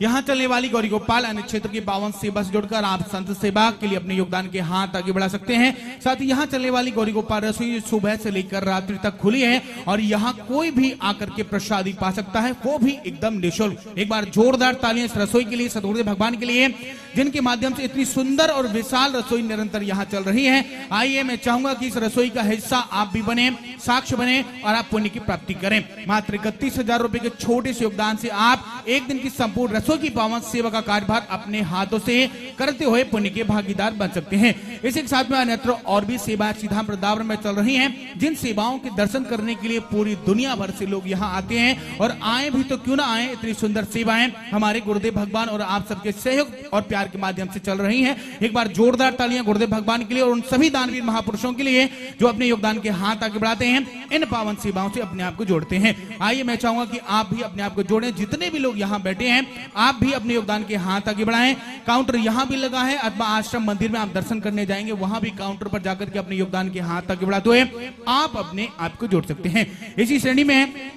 यहाँ चलने वाली गौरी गोपाल अन्य क्षेत्र की बावन सेवा से जुड़कर आप संत सेवा के लिए अपने योगदान के हाथ आगे बढ़ा सकते हैं। साथ ही यहाँ चलने वाली गौरी गोपाल रसोई सुबह से लेकर रात्रि तक खुली है और यहाँ कोई भी आकर के प्रसादी पा सकता है, वो भी एकदम निःशुल्क। एक बार जोरदार तालियां इस रसोई के लिए, सदगुरुदेव भगवान के लिए जिनके माध्यम से इतनी सुंदर और विशाल रसोई निरंतर यहाँ चल रही है। आइए, मैं चाहूंगा कि इस रसोई का हिस्सा आप भी बने, साक्ष्य बने और आप पुण्य की प्राप्ति करें। मात्र इकतीस हजार रूपये के छोटे से योगदान से आप एक दिन की संपूर्ण रसोई की पावन सेवा का कार्यभार अपने हाथों से करते हुए पुण्य के भागीदार बन सकते हैं। इसी के साथ में अन्यत्र और भी सेवाएं श्रीधाम प्रदावन में चल रही हैं, जिन सेवाओं के दर्शन करने के लिए पूरी दुनिया भर से लोग यहाँ आते हैं और आए भी तो क्यों ना आए। इतनी सुंदर सेवाएं हमारे गुरुदेव भगवान और आप सबके सहयोग और प्यार के माध्यम से चल रही है। एक बार जोरदार तालियां गुरुदेव भगवान के लिए और उन सभी दानवीर महापुरुषों के लिए जो अपने योगदान के हाथ आगे बढ़ाते हैं, इन पावन सेवाओं से अपने आप को जोड़ते हैं। आइए, मैं चाहूंगा कि आप भी अपने आप को जोड़े। जितने भी लोग यहाँ बैठे हैं आप भी अपने योगदान के हाथ आगे बढ़ाएं। काउंटर यहाँ भी लगा है अथवा आश्रम मंदिर में आप दर्शन करने जाएंगे वहां भी काउंटर पर जाकर के अपने योगदान के हाथ आगे बढ़ाते हुए आप अपने आप को जोड़ सकते हैं। इसी श्रेणी में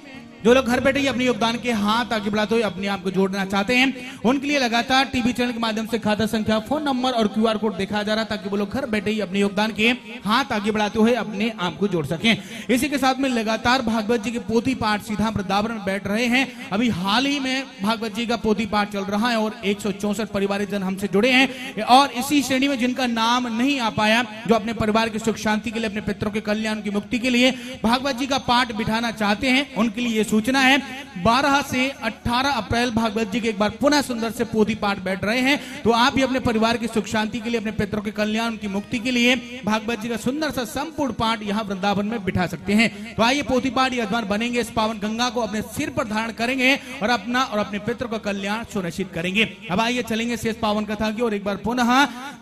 जो लोग घर बैठे ही अपने योगदान के हाथ आगे बढ़ाते हुए अपने आप को जोड़ना चाहते हैं, उनके लिए लगातार टीवी चैनल के माध्यम से खाता संख्या, फोन नंबर और क्यूआर कोड देखा जा रहा है ताकि वो लोग घर बैठे ही अपने योगदान के हाथ आगे बढ़ाते हुए अपने आप को जोड़ सकें। इसी के साथ में लगातार भागवत जी के पोथी पाठ श्रीधाम वृंदावन में बैठ रहे हैं। अभी हाल ही में भागवत जी का पोथी पाठ चल रहा है और एक सौ चौसठ परिवारिक जन हमसे जुड़े हैं और इसी श्रेणी में जिनका नाम नहीं आ पाया, जो अपने परिवार की सुख शांति के लिए, अपने पितरों के कल्याण की मुक्ति के लिए भागवत जी का पाठ बिठाना चाहते हैं, उनके लिए सूचना है बारह से अठारह अप्रैल भागवत जी के एक बार पुनः सुंदर से पोथी पाठ बैठ रहे हैं। तो आप भी अपने परिवार की सुख शांति के लिए, अपने पितरों के कल्याण की मुक्ति के लिए भागवत जी का सुंदर सा संपूर्ण पाठ यहाँ वृंदावन में बिठा सकते हैं। तो आइए, पोथी पाठ यजमान बनेंगे, इस पावन गंगा को अपने सिर पर धारण करेंगे और अपना और अपने पितरों का कल्याण सुनिश्चित करेंगे। अब आइए चलेंगे शेष पावन कथा की और एक बार पुनः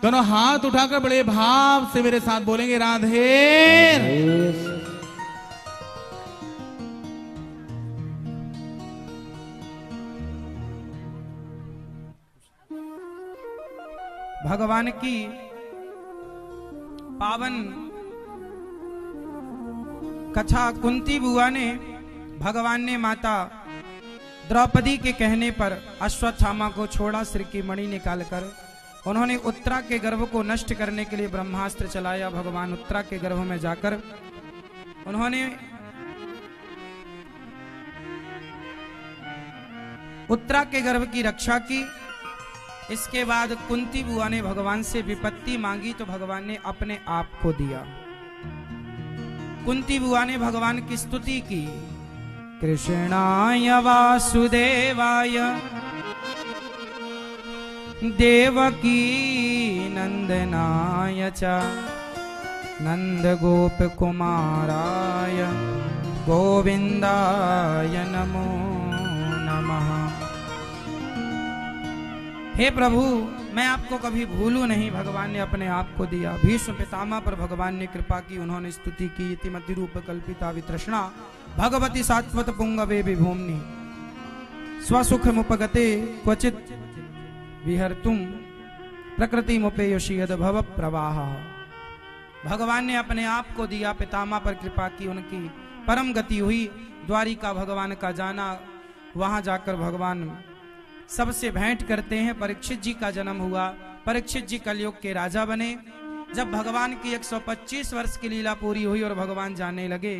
दोनों हाथ उठाकर बड़े भाव से मेरे साथ बोलेंगे राधे। भगवान की पावन कथा कुंती बुआ ने, भगवान ने माता द्रौपदी के कहने पर अश्वत्थामा को छोड़ा सिर की मणि निकालकर। उन्होंने उत्तरा के गर्भ को नष्ट करने के लिए ब्रह्मास्त्र चलाया। भगवान उत्तरा के गर्भ में जाकर उन्होंने उत्तरा के गर्भ की रक्षा की। इसके बाद कुंती बुआ ने भगवान से विपत्ति मांगी तो भगवान ने अपने आप को दिया। कुंती बुआ ने भगवान की स्तुति की। कृष्णाय वासुदेवाय देवकी नंदनाय च नंद गोप कुमाराय गोविंदाय नमो नमः। हे प्रभु, मैं आपको कभी भूलू नहीं, भगवान ने अपने आप को दिया। भीष्म पितामह पर भगवान ने कृपा की, उन्होंने स्तुति की। इतिमति रूप कल्पिता वितृष्णा भगवती सात्वत पुंगवे विभूमि स्वसुख मुपगते क्वचित विहर्तुम प्रकृति मुपेयोषी यद भव प्रवाह। भगवान ने अपने आप को दिया, पितामह पर कृपा की, उनकी परम गति हुई। द्वारिका भगवान का जाना, वहां जाकर भगवान सबसे भेंट करते हैं। परीक्षित जी का जन्म हुआ, परीक्षित जी कलयुग के राजा बने। जब भगवान की एक सौ पच्चीस वर्ष की लीला पूरी हुई और भगवान जाने लगे,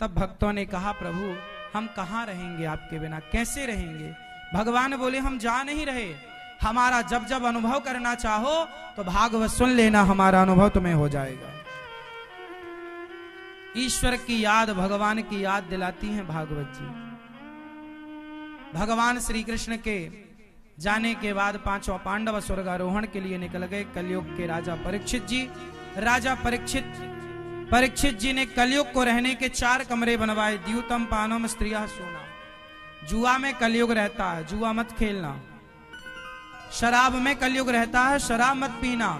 तब भक्तों ने कहा, प्रभु हम कहाँ रहेंगे, आपके बिना कैसे रहेंगे। भगवान बोले, हम जा नहीं रहे, हमारा जब जब अनुभव करना चाहो तो भागवत सुन लेना, हमारा अनुभव तुम्हें हो जाएगा। ईश्वर की याद, भगवान की याद दिलाती हैं भागवत जी। भगवान श्री कृष्ण के जाने के बाद पांचों पांडव स्वर्गारोहण के लिए निकल गए। कलयुग के राजा परीक्षित जी, राजा परीक्षित परीक्षित जी ने कलयुग को रहने के चार कमरे बनवाए। द्यूतम पानम स्त्रिया सोना। जुआ में कलयुग रहता है, जुआ मत खेलना। शराब में कलयुग रहता है, शराब मत पीना।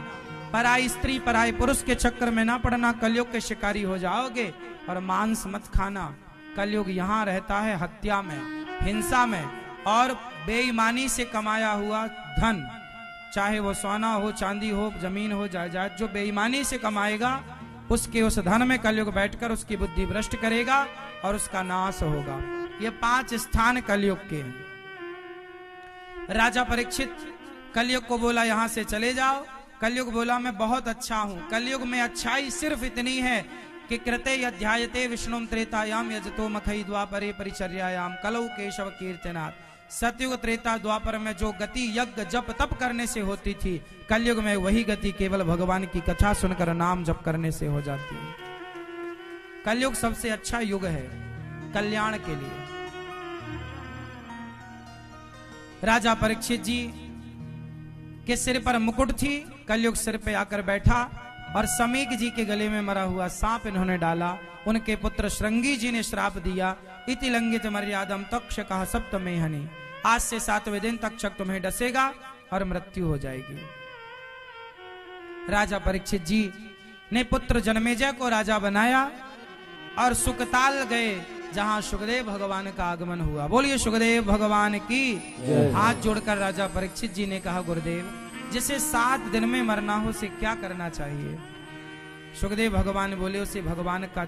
पराई स्त्री पराई पुरुष के चक्कर में ना पड़ना, कलयुग के शिकारी हो जाओगे। और मांस मत खाना। कलयुग यहाँ रहता है हत्या में, हिंसा में और बेईमानी से कमाया हुआ धन, चाहे वो सोना हो, चांदी हो, जमीन हो, जायदाद। जो बेईमानी से कमाएगा उसके उस धन में कलयुग बैठकर उसकी बुद्धि भ्रष्ट करेगा और उसका नाश होगा। ये पांच स्थान कलयुग के हैं। राजा परीक्षित कलयुग को बोला, यहाँ से चले जाओ। कलयुग बोला, मैं बहुत अच्छा हूँ। कलयुग में अच्छाई सिर्फ इतनी है कि कृते यध्यायते विष्णुम त्रेतायाम यजतो मखई द्वापरे परिचर्यायाम कलौ केशव कीर्तनात्। सतयुग त्रेता द्वापर में जो गति यज्ञ जप तप करने से होती थी, कलयुग में वही गति केवल भगवान की कथा सुनकर नाम जप करने से हो जाती है। कलयुग सबसे अच्छा युग है कल्याण के लिए। राजा परीक्षित जी के सिर पर मुकुट थी, कलयुग सिर पे आकर बैठा। और समीक जी के गले में मरा हुआ सांप इन्होंने डाला। उनके पुत्र श्रृंगी जी ने श्राप दिया, इति लंघित मर्यादम तक्ष कहा सप्तमेहनी। आज से सातवें दिन तक्षक तुम्हें डसेगा और मृत्यु हो जाएगी। राजा परीक्षित जी ने पुत्र जनमेजय को राजा बनाया और सुकताल गए, जहाँ सुखदेव भगवान का आगमन हुआ। बोलिए सुखदेव भगवान की। हाथ जोड़कर राजा परीक्षित जी ने कहा, गुरुदेव जिसे सात दिन में मरना हो उसे क्या करना चाहिए। सुखदेव भगवान बोले, उसे भगवान का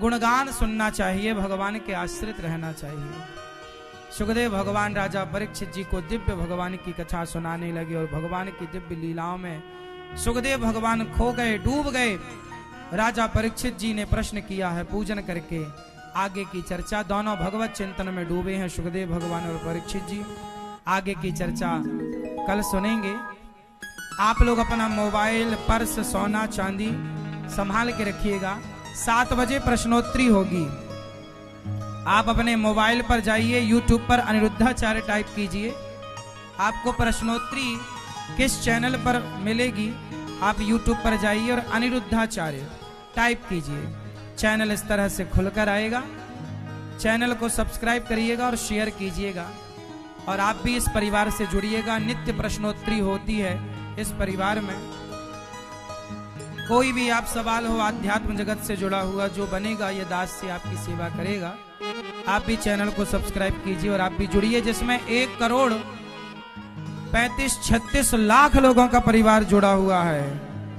गुणगान सुनना चाहिए, भगवान के आश्रित रहना चाहिए। सुखदेव भगवान राजा परीक्षित जी को दिव्य भगवान की कथा सुनाने लगे और भगवान की दिव्य लीलाओं में सुखदेव भगवान खो गए, डूब गए। राजा परीक्षित जी ने प्रश्न किया है, पूजन करके आगे की चर्चा। दोनों भगवत चिंतन में डूबे हैं सुखदेव भगवान और परीक्षित जी। आगे की चर्चा कल सुनेंगे। आप लोग अपना मोबाइल, पर्स, सोना चांदी संभाल के रखिएगा। सात बजे प्रश्नोत्तरी होगी। आप अपने मोबाइल पर जाइए, यूट्यूब पर अनिरुद्धाचार्य टाइप कीजिए, आपको प्रश्नोत्तरी किस चैनल पर मिलेगी। आप यूट्यूब पर जाइए और अनिरुद्धाचार्य टाइप कीजिए, चैनल इस तरह से खुलकर आएगा। चैनल को सब्सक्राइब करिएगा और शेयर कीजिएगा। और आप भी इस परिवार से जुड़िएगा। नित्य प्रश्नोत्तरी होती है इस परिवार में। कोई भी आप सवाल हो आध्यात्म जगत से जुड़ा हुआ, जो बनेगा ये दास से आपकी सेवा करेगा। आप भी चैनल को सब्सक्राइब कीजिए और आप भी जुड़िए, जिसमें एक करोड़ पैंतीस छत्तीस लाख लोगों का परिवार जुड़ा हुआ है।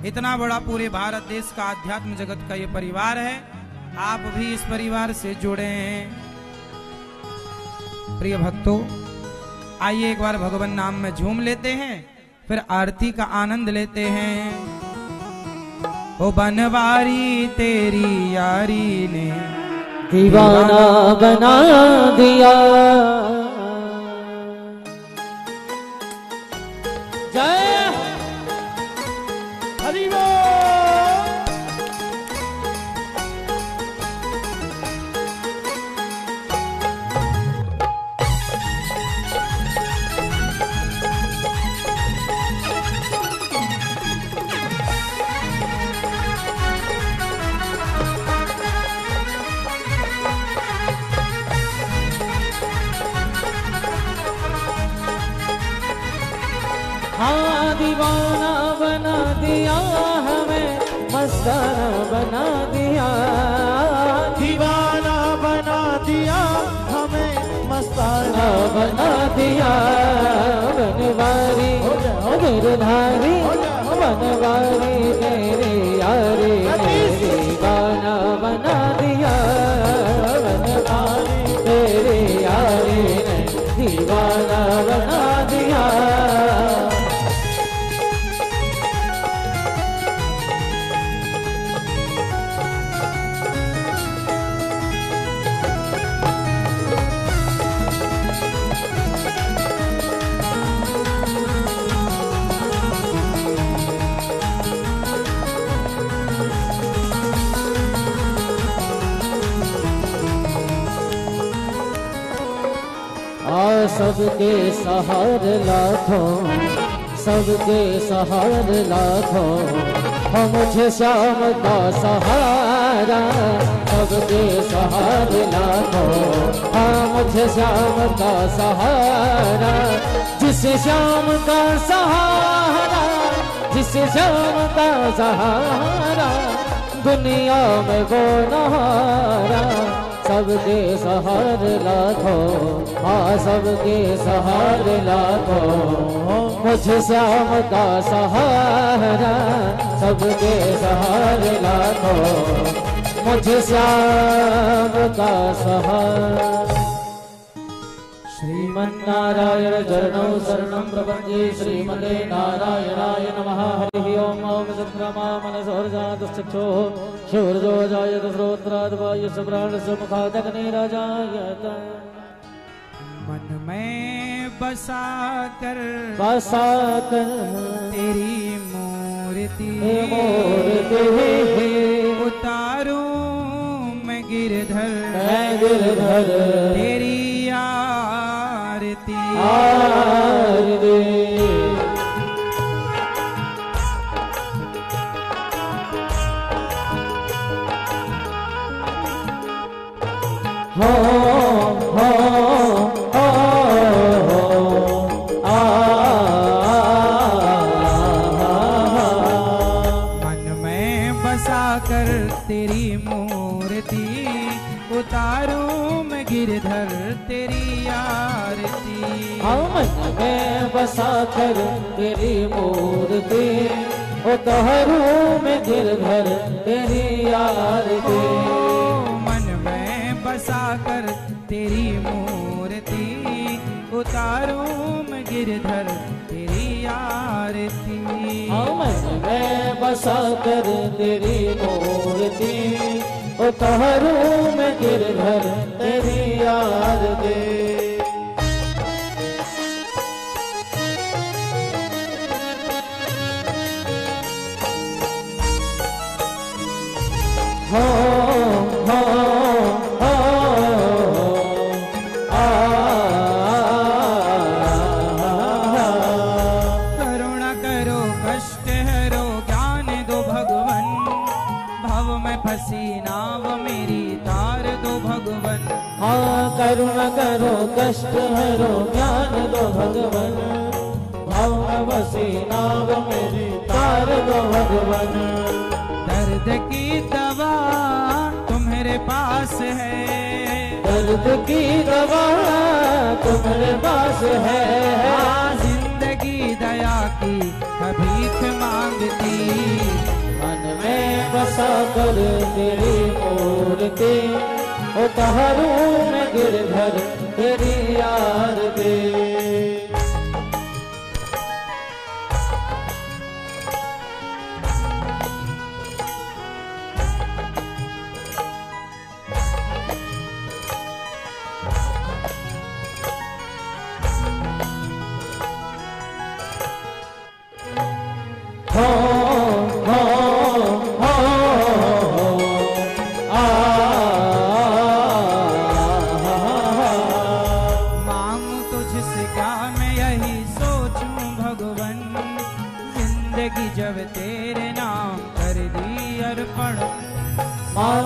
इतना बड़ा पूरे भारत देश का आध्यात्म जगत का ये परिवार है। आप भी इस परिवार से जुड़े हैं। प्रिय भक्तों, आइए एक बार भगवान नाम में झूम लेते हैं, फिर आरती का आनंद लेते हैं। ओ बनवारी तेरी यारी ने दीवाना बना दिया, दीवाना बना दिया, दीवाना बना दिया हमें, मस्ताना बना दिया। बनवारी गिरधारी बनवारी तेरे यारे, दीवाना बना दिया बनवारी तेरे यारे ने, दीवाना बना दिया। सबके सहार लाखों, सबके सहार लाखों, हम मुझे श्याम का सहारा, सबके सहार लाखों, हम मुझे श्याम का सहारा। जिस श्याम का सहारा, जिस श्याम का सहारा, दुनिया में वो नहारा। सबके सहार लाखों, हाँ सबके सहार लाखों, मुझे श्याम का सहारा। सबके सहार लाखों, मुझे श्याम का सहारा। श्रीमन्नारायण चरणौ शरणं प्रपद्ये, श्रीमते नारायणाय नमः। हरिः ओम। ओम सद्ब्रह्मा मनसोर्जातश्चक्षुः क्षुर्जोजायत श्रोत्राद्वायस प्राणसमुखादग्निराजायत। मन में बसा कर बसा कर तेरी मूर्ति मूर्ति उतारूं मैं गिरधर मैं गिरधर तेरी आरती आरती। हो हो हो आ, मन में बसा कर तेरी मूर्ति उतारूं मैं गिरधर तेरी आरती। हाँ मन में बसा कर तेरी मूर्ति उतारूं मैं गिरधर तेरी आरती। बसा कर तेरी मूर्ति उतारूं मैं गिरधर तेरी आरती। मैं बसा कर तेरी मूर्ति उतारूं मैं गिरधर तेरी आरती। करुणा करो कष्ट हरो ज्ञान दो भगवन, भाव बसी नाव मेरी तार दो भगवन। दर्द की दवा तुम्हारे पास है, दर्द की दवा तुम्हारे पास है। जिंदगी दया की भीख मांगती, मन में बसा कर तेरी मूर्ति उतारूं मैं गिरधर तेरी आरती।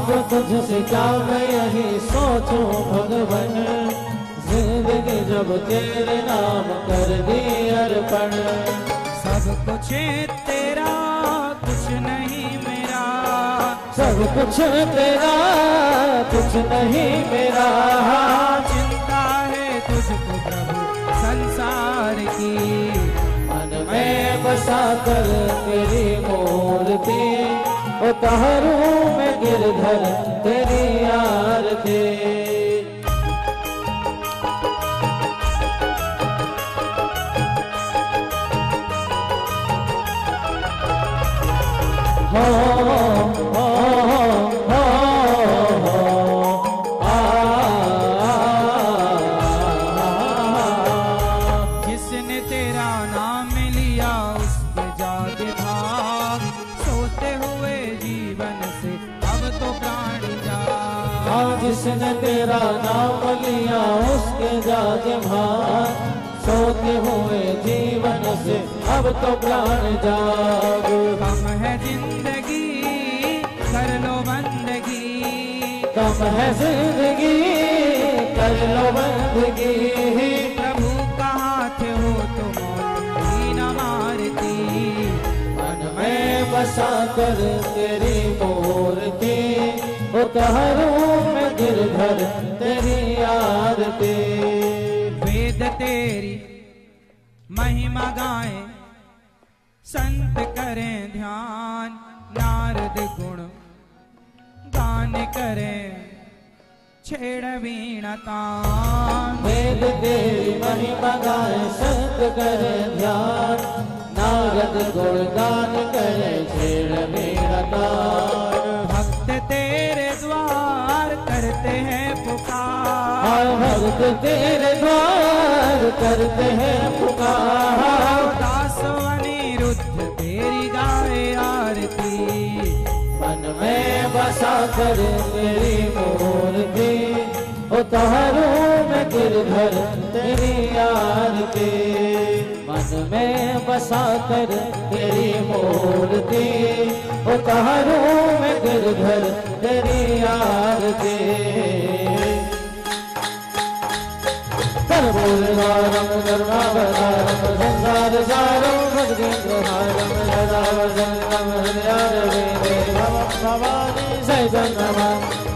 हो तुझसे क्या मैं यही सोचूं भगवन, जिंदगी जब तेरे नाम कर दी अर्पण। सब कुछ तेरा कुछ नहीं मेरा, सब कुछ तेरा कुछ नहीं मेरा, चिंता है तुझको प्रभु संसार की, मन में बसा कर तेरी मूर्ति उतारूं मैं गिरधर तेरी आरती। जिसने तेरा नाम लिया उसके जाज भाग, सोते हुए जीवन से अब तो प्राण जाग। कम है जिंदगी कर लो बंदगी, कम है जिंदगी कर लो बंदगी, प्रभु का हाथ हो तो मौत न मारती, मन में बसा कर तेरी मूर्ति उतारूं मैं गिरधर तेरी आरती। वेद तेरी महिमा गाए संत करें ध्यान, नारद गुण गान करें छेड़ वीणा तान। वेद तेरी महिमा गाए संत करें ध्यान, नारद गुण गान करें छेड़ वीणा तान। भक्त तेरे करते हैं पुकार, भक्त तेरे द्वार करते हैं पुकार, दास अनिरुद्ध तेरी गाए आरती, मन में बसा कर तेरी मूर्ति उतारूं मैं गिरधर तेरी आरती। मन में बसा कर तेरी मूर्ति उतारूं मैं गिरधर तेरी आरती। बोल राम गरमा बदारम संसार सारम भगवेंद्र हारम सदावदन हरिहर वेदे नम भवानी सैजन नम।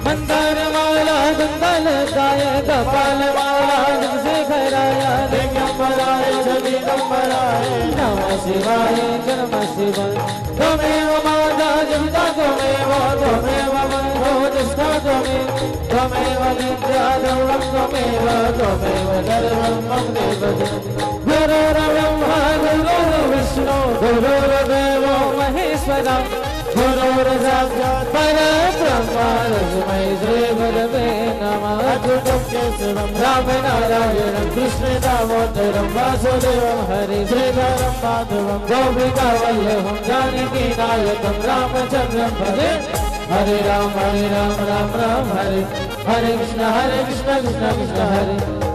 मंदार माला दंदल गाय कपाल माला शेखराया दिगंबराय जगदम्बराय नम शिवाय नम शिवाय। त्वमेव माता जगता त्वमेव त्वमेव बन्धो जस्ता त्वमेव त्वमेव नित्या दौरं त्वमेव त्वमेव सर्वं मम देवजननी। गुरो ब्रह्मा गुरो विष्णु गुरो देवो महेश्वरः गुरो साक्षात् परब्रह्म तस्मै श्री गुरवे नमः। अच्युतं केशवं रामनारायणं कृष्णं दामोदरं वासुदेवं हरिं श्रीधरं माधवं गोपिकावल्लभं जानकीनायकं रामचन्द्रं भजे। हरे राम हरे राम राम राम हरे हरे, कृष्ण हरे कृष्ण कृष्ण कृष्ण हरे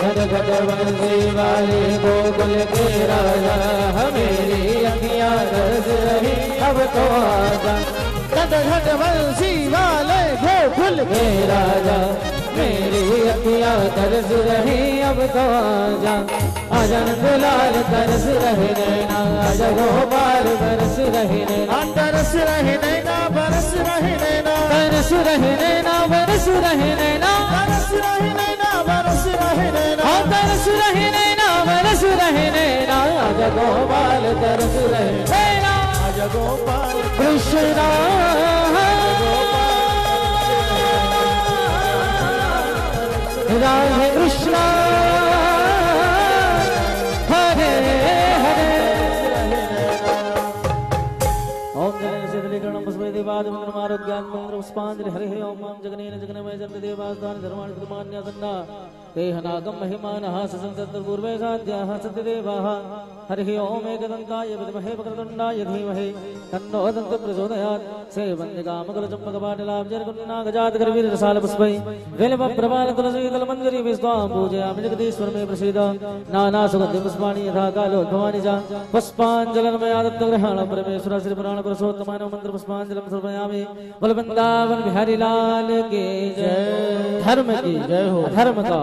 गद गद बंसी वाले गोकुल के राजा मेरी अखियाँ दर्द रही अब तो आजा। गद गद बंसी वाले गोकुल के राजा मेरी अखियाँ दर्द रही अब तो आजा। अजन दुलाल तरस रहे नैना अज गोपाल बरस रहे नैना, तरस रहे नैना बरस रहे नैना, तरस रहे नैना बरस रहे नैना, तरस रहे नैना बरस रहे नैना, तरस रहे नैना बरस रहे नैना, अज गोपाल तरस रहे नैना अज गोपाल कृष्णा। राधे कृष्णा वाद मंगल मारो ज्ञान मंगल पुष्पांजलि हरे हे ओम माम जगने जगन्मय जन्म देवास्तान धर्माणि धर्मान्या सन्ना देहनागम महिमान हास संसद पूर्वे साध्या सत्य देवाः। हरे हे ओम एकदंताय विद्महे वक्रतुंडाय धीमहि तन्नो दन्त प्रचोदयात्। वृंदावन बिहारी लाल के जय। धर्म की जय हो, धर्म का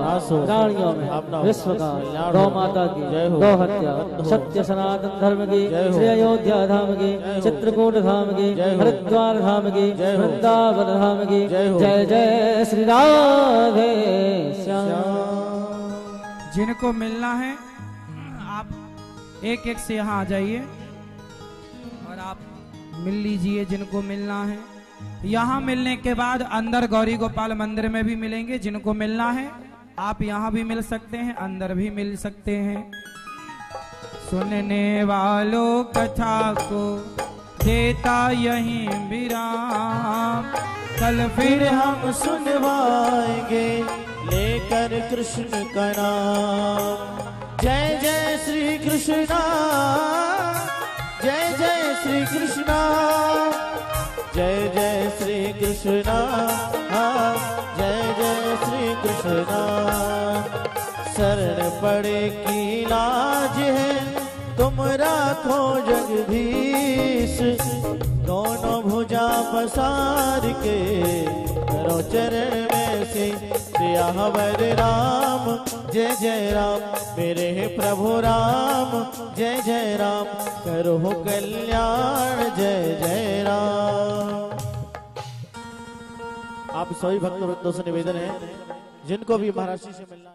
प्राणियों में विश्व का, गौ माता की जय हो, गौ हत्या सत्य सनातन धर्म की, श्री अयोध्या धाम की, चित्रकूट धाम की, हरिद्वार धाम की, वृंदावन धाम की जय जय श्री राधे श्याम। जिनको मिलना है आप एक एक से यहाँ आ जाइए और आप मिल लीजिए जिनको मिलना है। यहाँ मिलने के बाद अंदर गौरी गोपाल मंदिर में भी मिलेंगे, जिनको मिलना है आप यहाँ भी मिल सकते हैं, अंदर भी मिल सकते हैं। सुनने वालों कथा को देता यहीं विराम, कल फिर हम सुनवाएंगे लेकर कृष्ण का नाम। जय जय श्री कृष्णा, जय जय श्री कृष्णा, जय जय श्री कृष्णा, जय जय श्री कृष्णा। शरण पड़े की लाज है तुम राखो जगदीश, दोनों भुजा पसार के करो चरण में से सियावर राम। जय जय राम मेरे प्रभु राम, जय जय राम करो कल्याण, जय जय राम। आप सभी भक्तों से निवेदन है जिनको भी महाराष्ट्र से मिलना